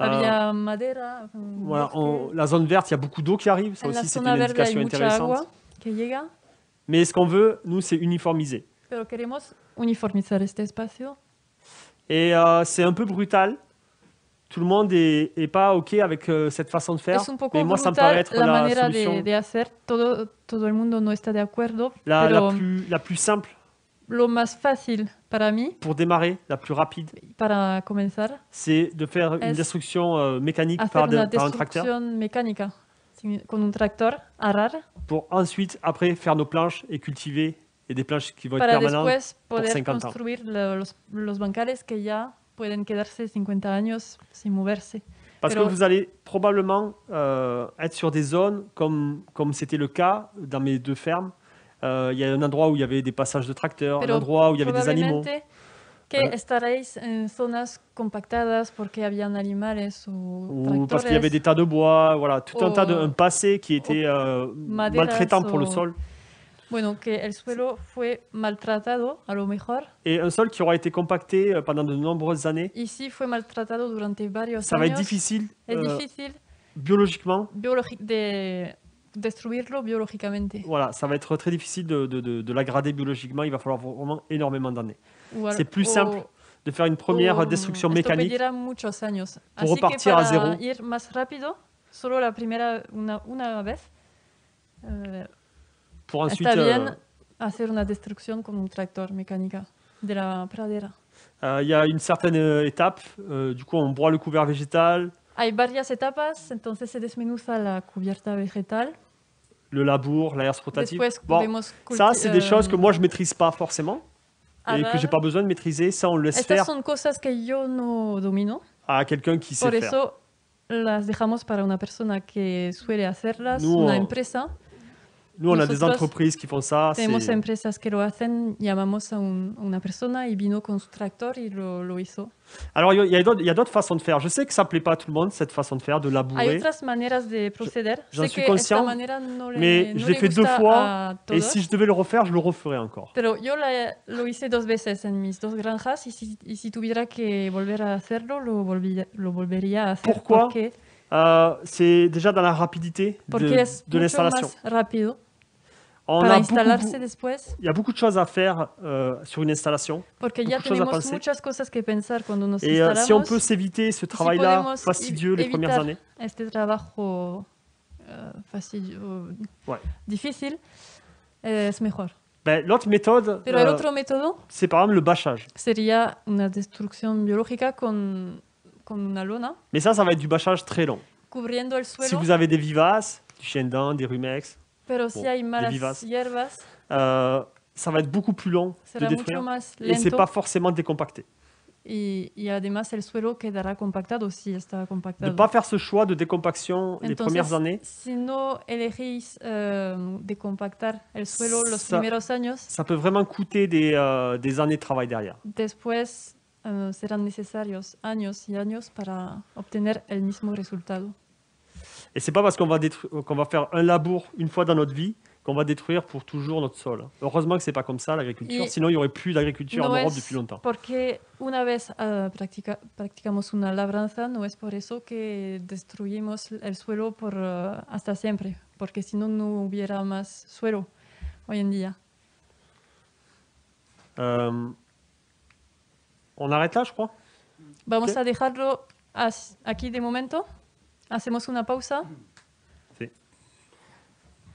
había madera, voilà, on, la zone verte, il y a beaucoup d'eau qui arrive. Ça en aussi, c'est une indication intéressante. Mais ce qu'on veut, nous, c'est uniformiser. Pero queremos uniformizar este espacio. Et euh, c'est un peu brutal. Tout le monde est, est pas OK avec euh, cette façon de faire. Mais moi, ça me paraît être la, la solution de, de hacer. Todo, todo el mundo no está de acuerdo, la, pero... la, plus, la plus simple. Lo más fácil para mí, pour démarrer, la plus rapide, c'est de faire une destruction euh, mécanique par, de, par un tracteur. Con un tractor, arar, pour ensuite, après, faire nos planches et cultiver, et des planches qui vont être permanentes pour cinquante ans. Lo, los, los bancales que ya pueden quedarse cincuenta años sin moverse. Parce Pero, que vous allez probablement euh, être sur des zones, comme c'était comme le cas dans mes deux fermes, il euh, y a un endroit où il y avait des passages de tracteurs, Pero un endroit où il y avait des animaux. Que estaréis en zonas compactadas porque habían animales ou, ou parce qu'il y avait des tas de bois, voilà, tout un tas de un passé qui était euh, maltraitant pour le sol. Bueno, que el suelo fue maltratado, a lo mejor. Et un sol qui aura été compacté pendant de nombreuses années. Ici fue maltratado durante varios Ça años. Ça va être difficile, euh, difficile. biologiquement. Biologi de... Destruirlo biológicamente. Voilà, ça va être très difficile de, de, de, de l'aggrader biologiquement. Il va falloir vraiment énormément d'années. C'est plus o, simple de faire une première o, destruction mécanique años. pour Así repartir à zéro. Ir más rápido, solo la primera, una, una vez, euh, pour ensuite euh, hacer una destrucción con un tractor mecánica de la pradera. Il euh, y a une certaine euh, étape. Euh, du coup, on broie le couvert végétal. Hay varias etapas, entonces se desmenuza la cubierta vegetal. Le labour, l'aérage rotatif. Bon, ça, c'est des choses que moi, je ne maîtrise pas forcément et que je n'ai pas besoin de maîtriser. Ça, on le laisse faire à quelqu'un qui sait faire. Por eso las dejamos para una persona que suele hacerlas, una empresa. Nous, on a des entreprises qui font ça. Tenemos empresas que lo hacen, llamamos a un, una persona y vino con su tractor y lo, lo hizo. Alors, il y a d'autres façons de faire. Je sais que ça ne plaît pas à tout le monde, cette façon de faire, de labourer. J'en suis conscient, no le, mais no je l'ai fait deux fois, et si je devais le refaire, je le referais encore. Pero yo la, lo hice dos veces en mis dos granjas, y si, y si tuviera que volver a hacerlo, lo, volvi, lo volvería a hacer. Pourquoi? euh, C'est déjà dans la rapidité de, de l'installation. On a beaucoup, il y a beaucoup de choses à faire euh, sur une installation. Porque ya tenemos muchas cosas que pensar cuando nos Et euh, si on peut s'éviter ce travail-là si fastidieux les premières années. Este trabajo euh, fastidio, ouais. difficile, es mejor. Ben, l'autre méthode... Pero el otro método, c'est par exemple le bâchage. Sería una destrucción biológica con, con una lona. Mais ça, ça va être du bâchage très long. Cubriendo el suelo. Si vous avez des vivaces, du chien-dent, des rumex, Pero bon, si hay malas vivaces, hierbas, euh, ça va être beaucoup plus long de détruire. Et c'est pas forcément décompacté. Y, y además el suelo quedará compactado si está compactado. Ne pas faire ce choix de décompaction Entonces, les premières années. Si no elegís euh, de compactar el suelo los ça, primeros años. Ça peut vraiment coûter des, euh, des années de travail derrière. Después euh, serán necesarios años y años para obtener el mismo resultado. Et c'est pas parce qu'on va détruire, qu'on va faire un labour une fois dans notre vie. On va détruire pour toujours notre sol. Heureusement que ce n'est pas comme ça l'agriculture, y sinon il n'y aurait plus d'agriculture no en Europe depuis longtemps. Parce que una vez uh, practica, practicamos una labranza, no es por eso que destruimos el suelo por uh, hasta siempre, porque si no no hubiera más suelo hoy en día. Euh, on arrête là, je crois. Vamos okay. a dejarlo as, aquí de momento. Hacemos una pausa. Sí.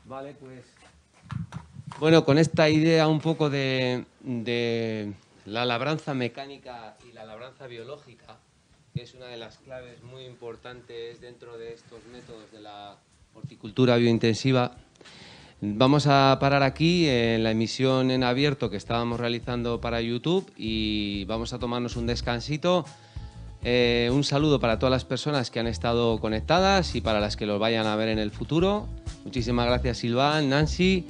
Vale, pues. Bueno, con esta idea un poco de, de la labranza mecánica y la labranza biológica, que es una de las claves muy importantes dentro de estos métodos de la horticultura biointensiva, vamos a parar aquí en la emisión en abierto que estábamos realizando para YouTube y vamos a tomarnos un descansito. Eh, un saludo para todas las personas que han estado conectadas y para las que los vayan a ver en el futuro. Muchísimas gracias, Silván, Nancy.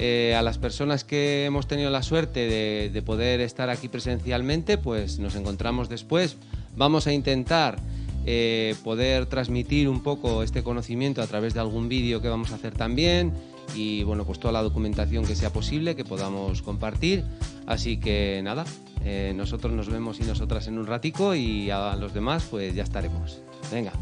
Eh, a las personas que hemos tenido la suerte de, de poder estar aquí presencialmente, pues nos encontramos después. Vamos a intentar eh, poder transmitir un poco este conocimiento a través de algún vídeo que vamos a hacer también y bueno, pues toda la documentación que sea posible que podamos compartir. Así que nada, eh, nosotros nos vemos y nosotras en un ratico y a los demás pues ya estaremos. Venga.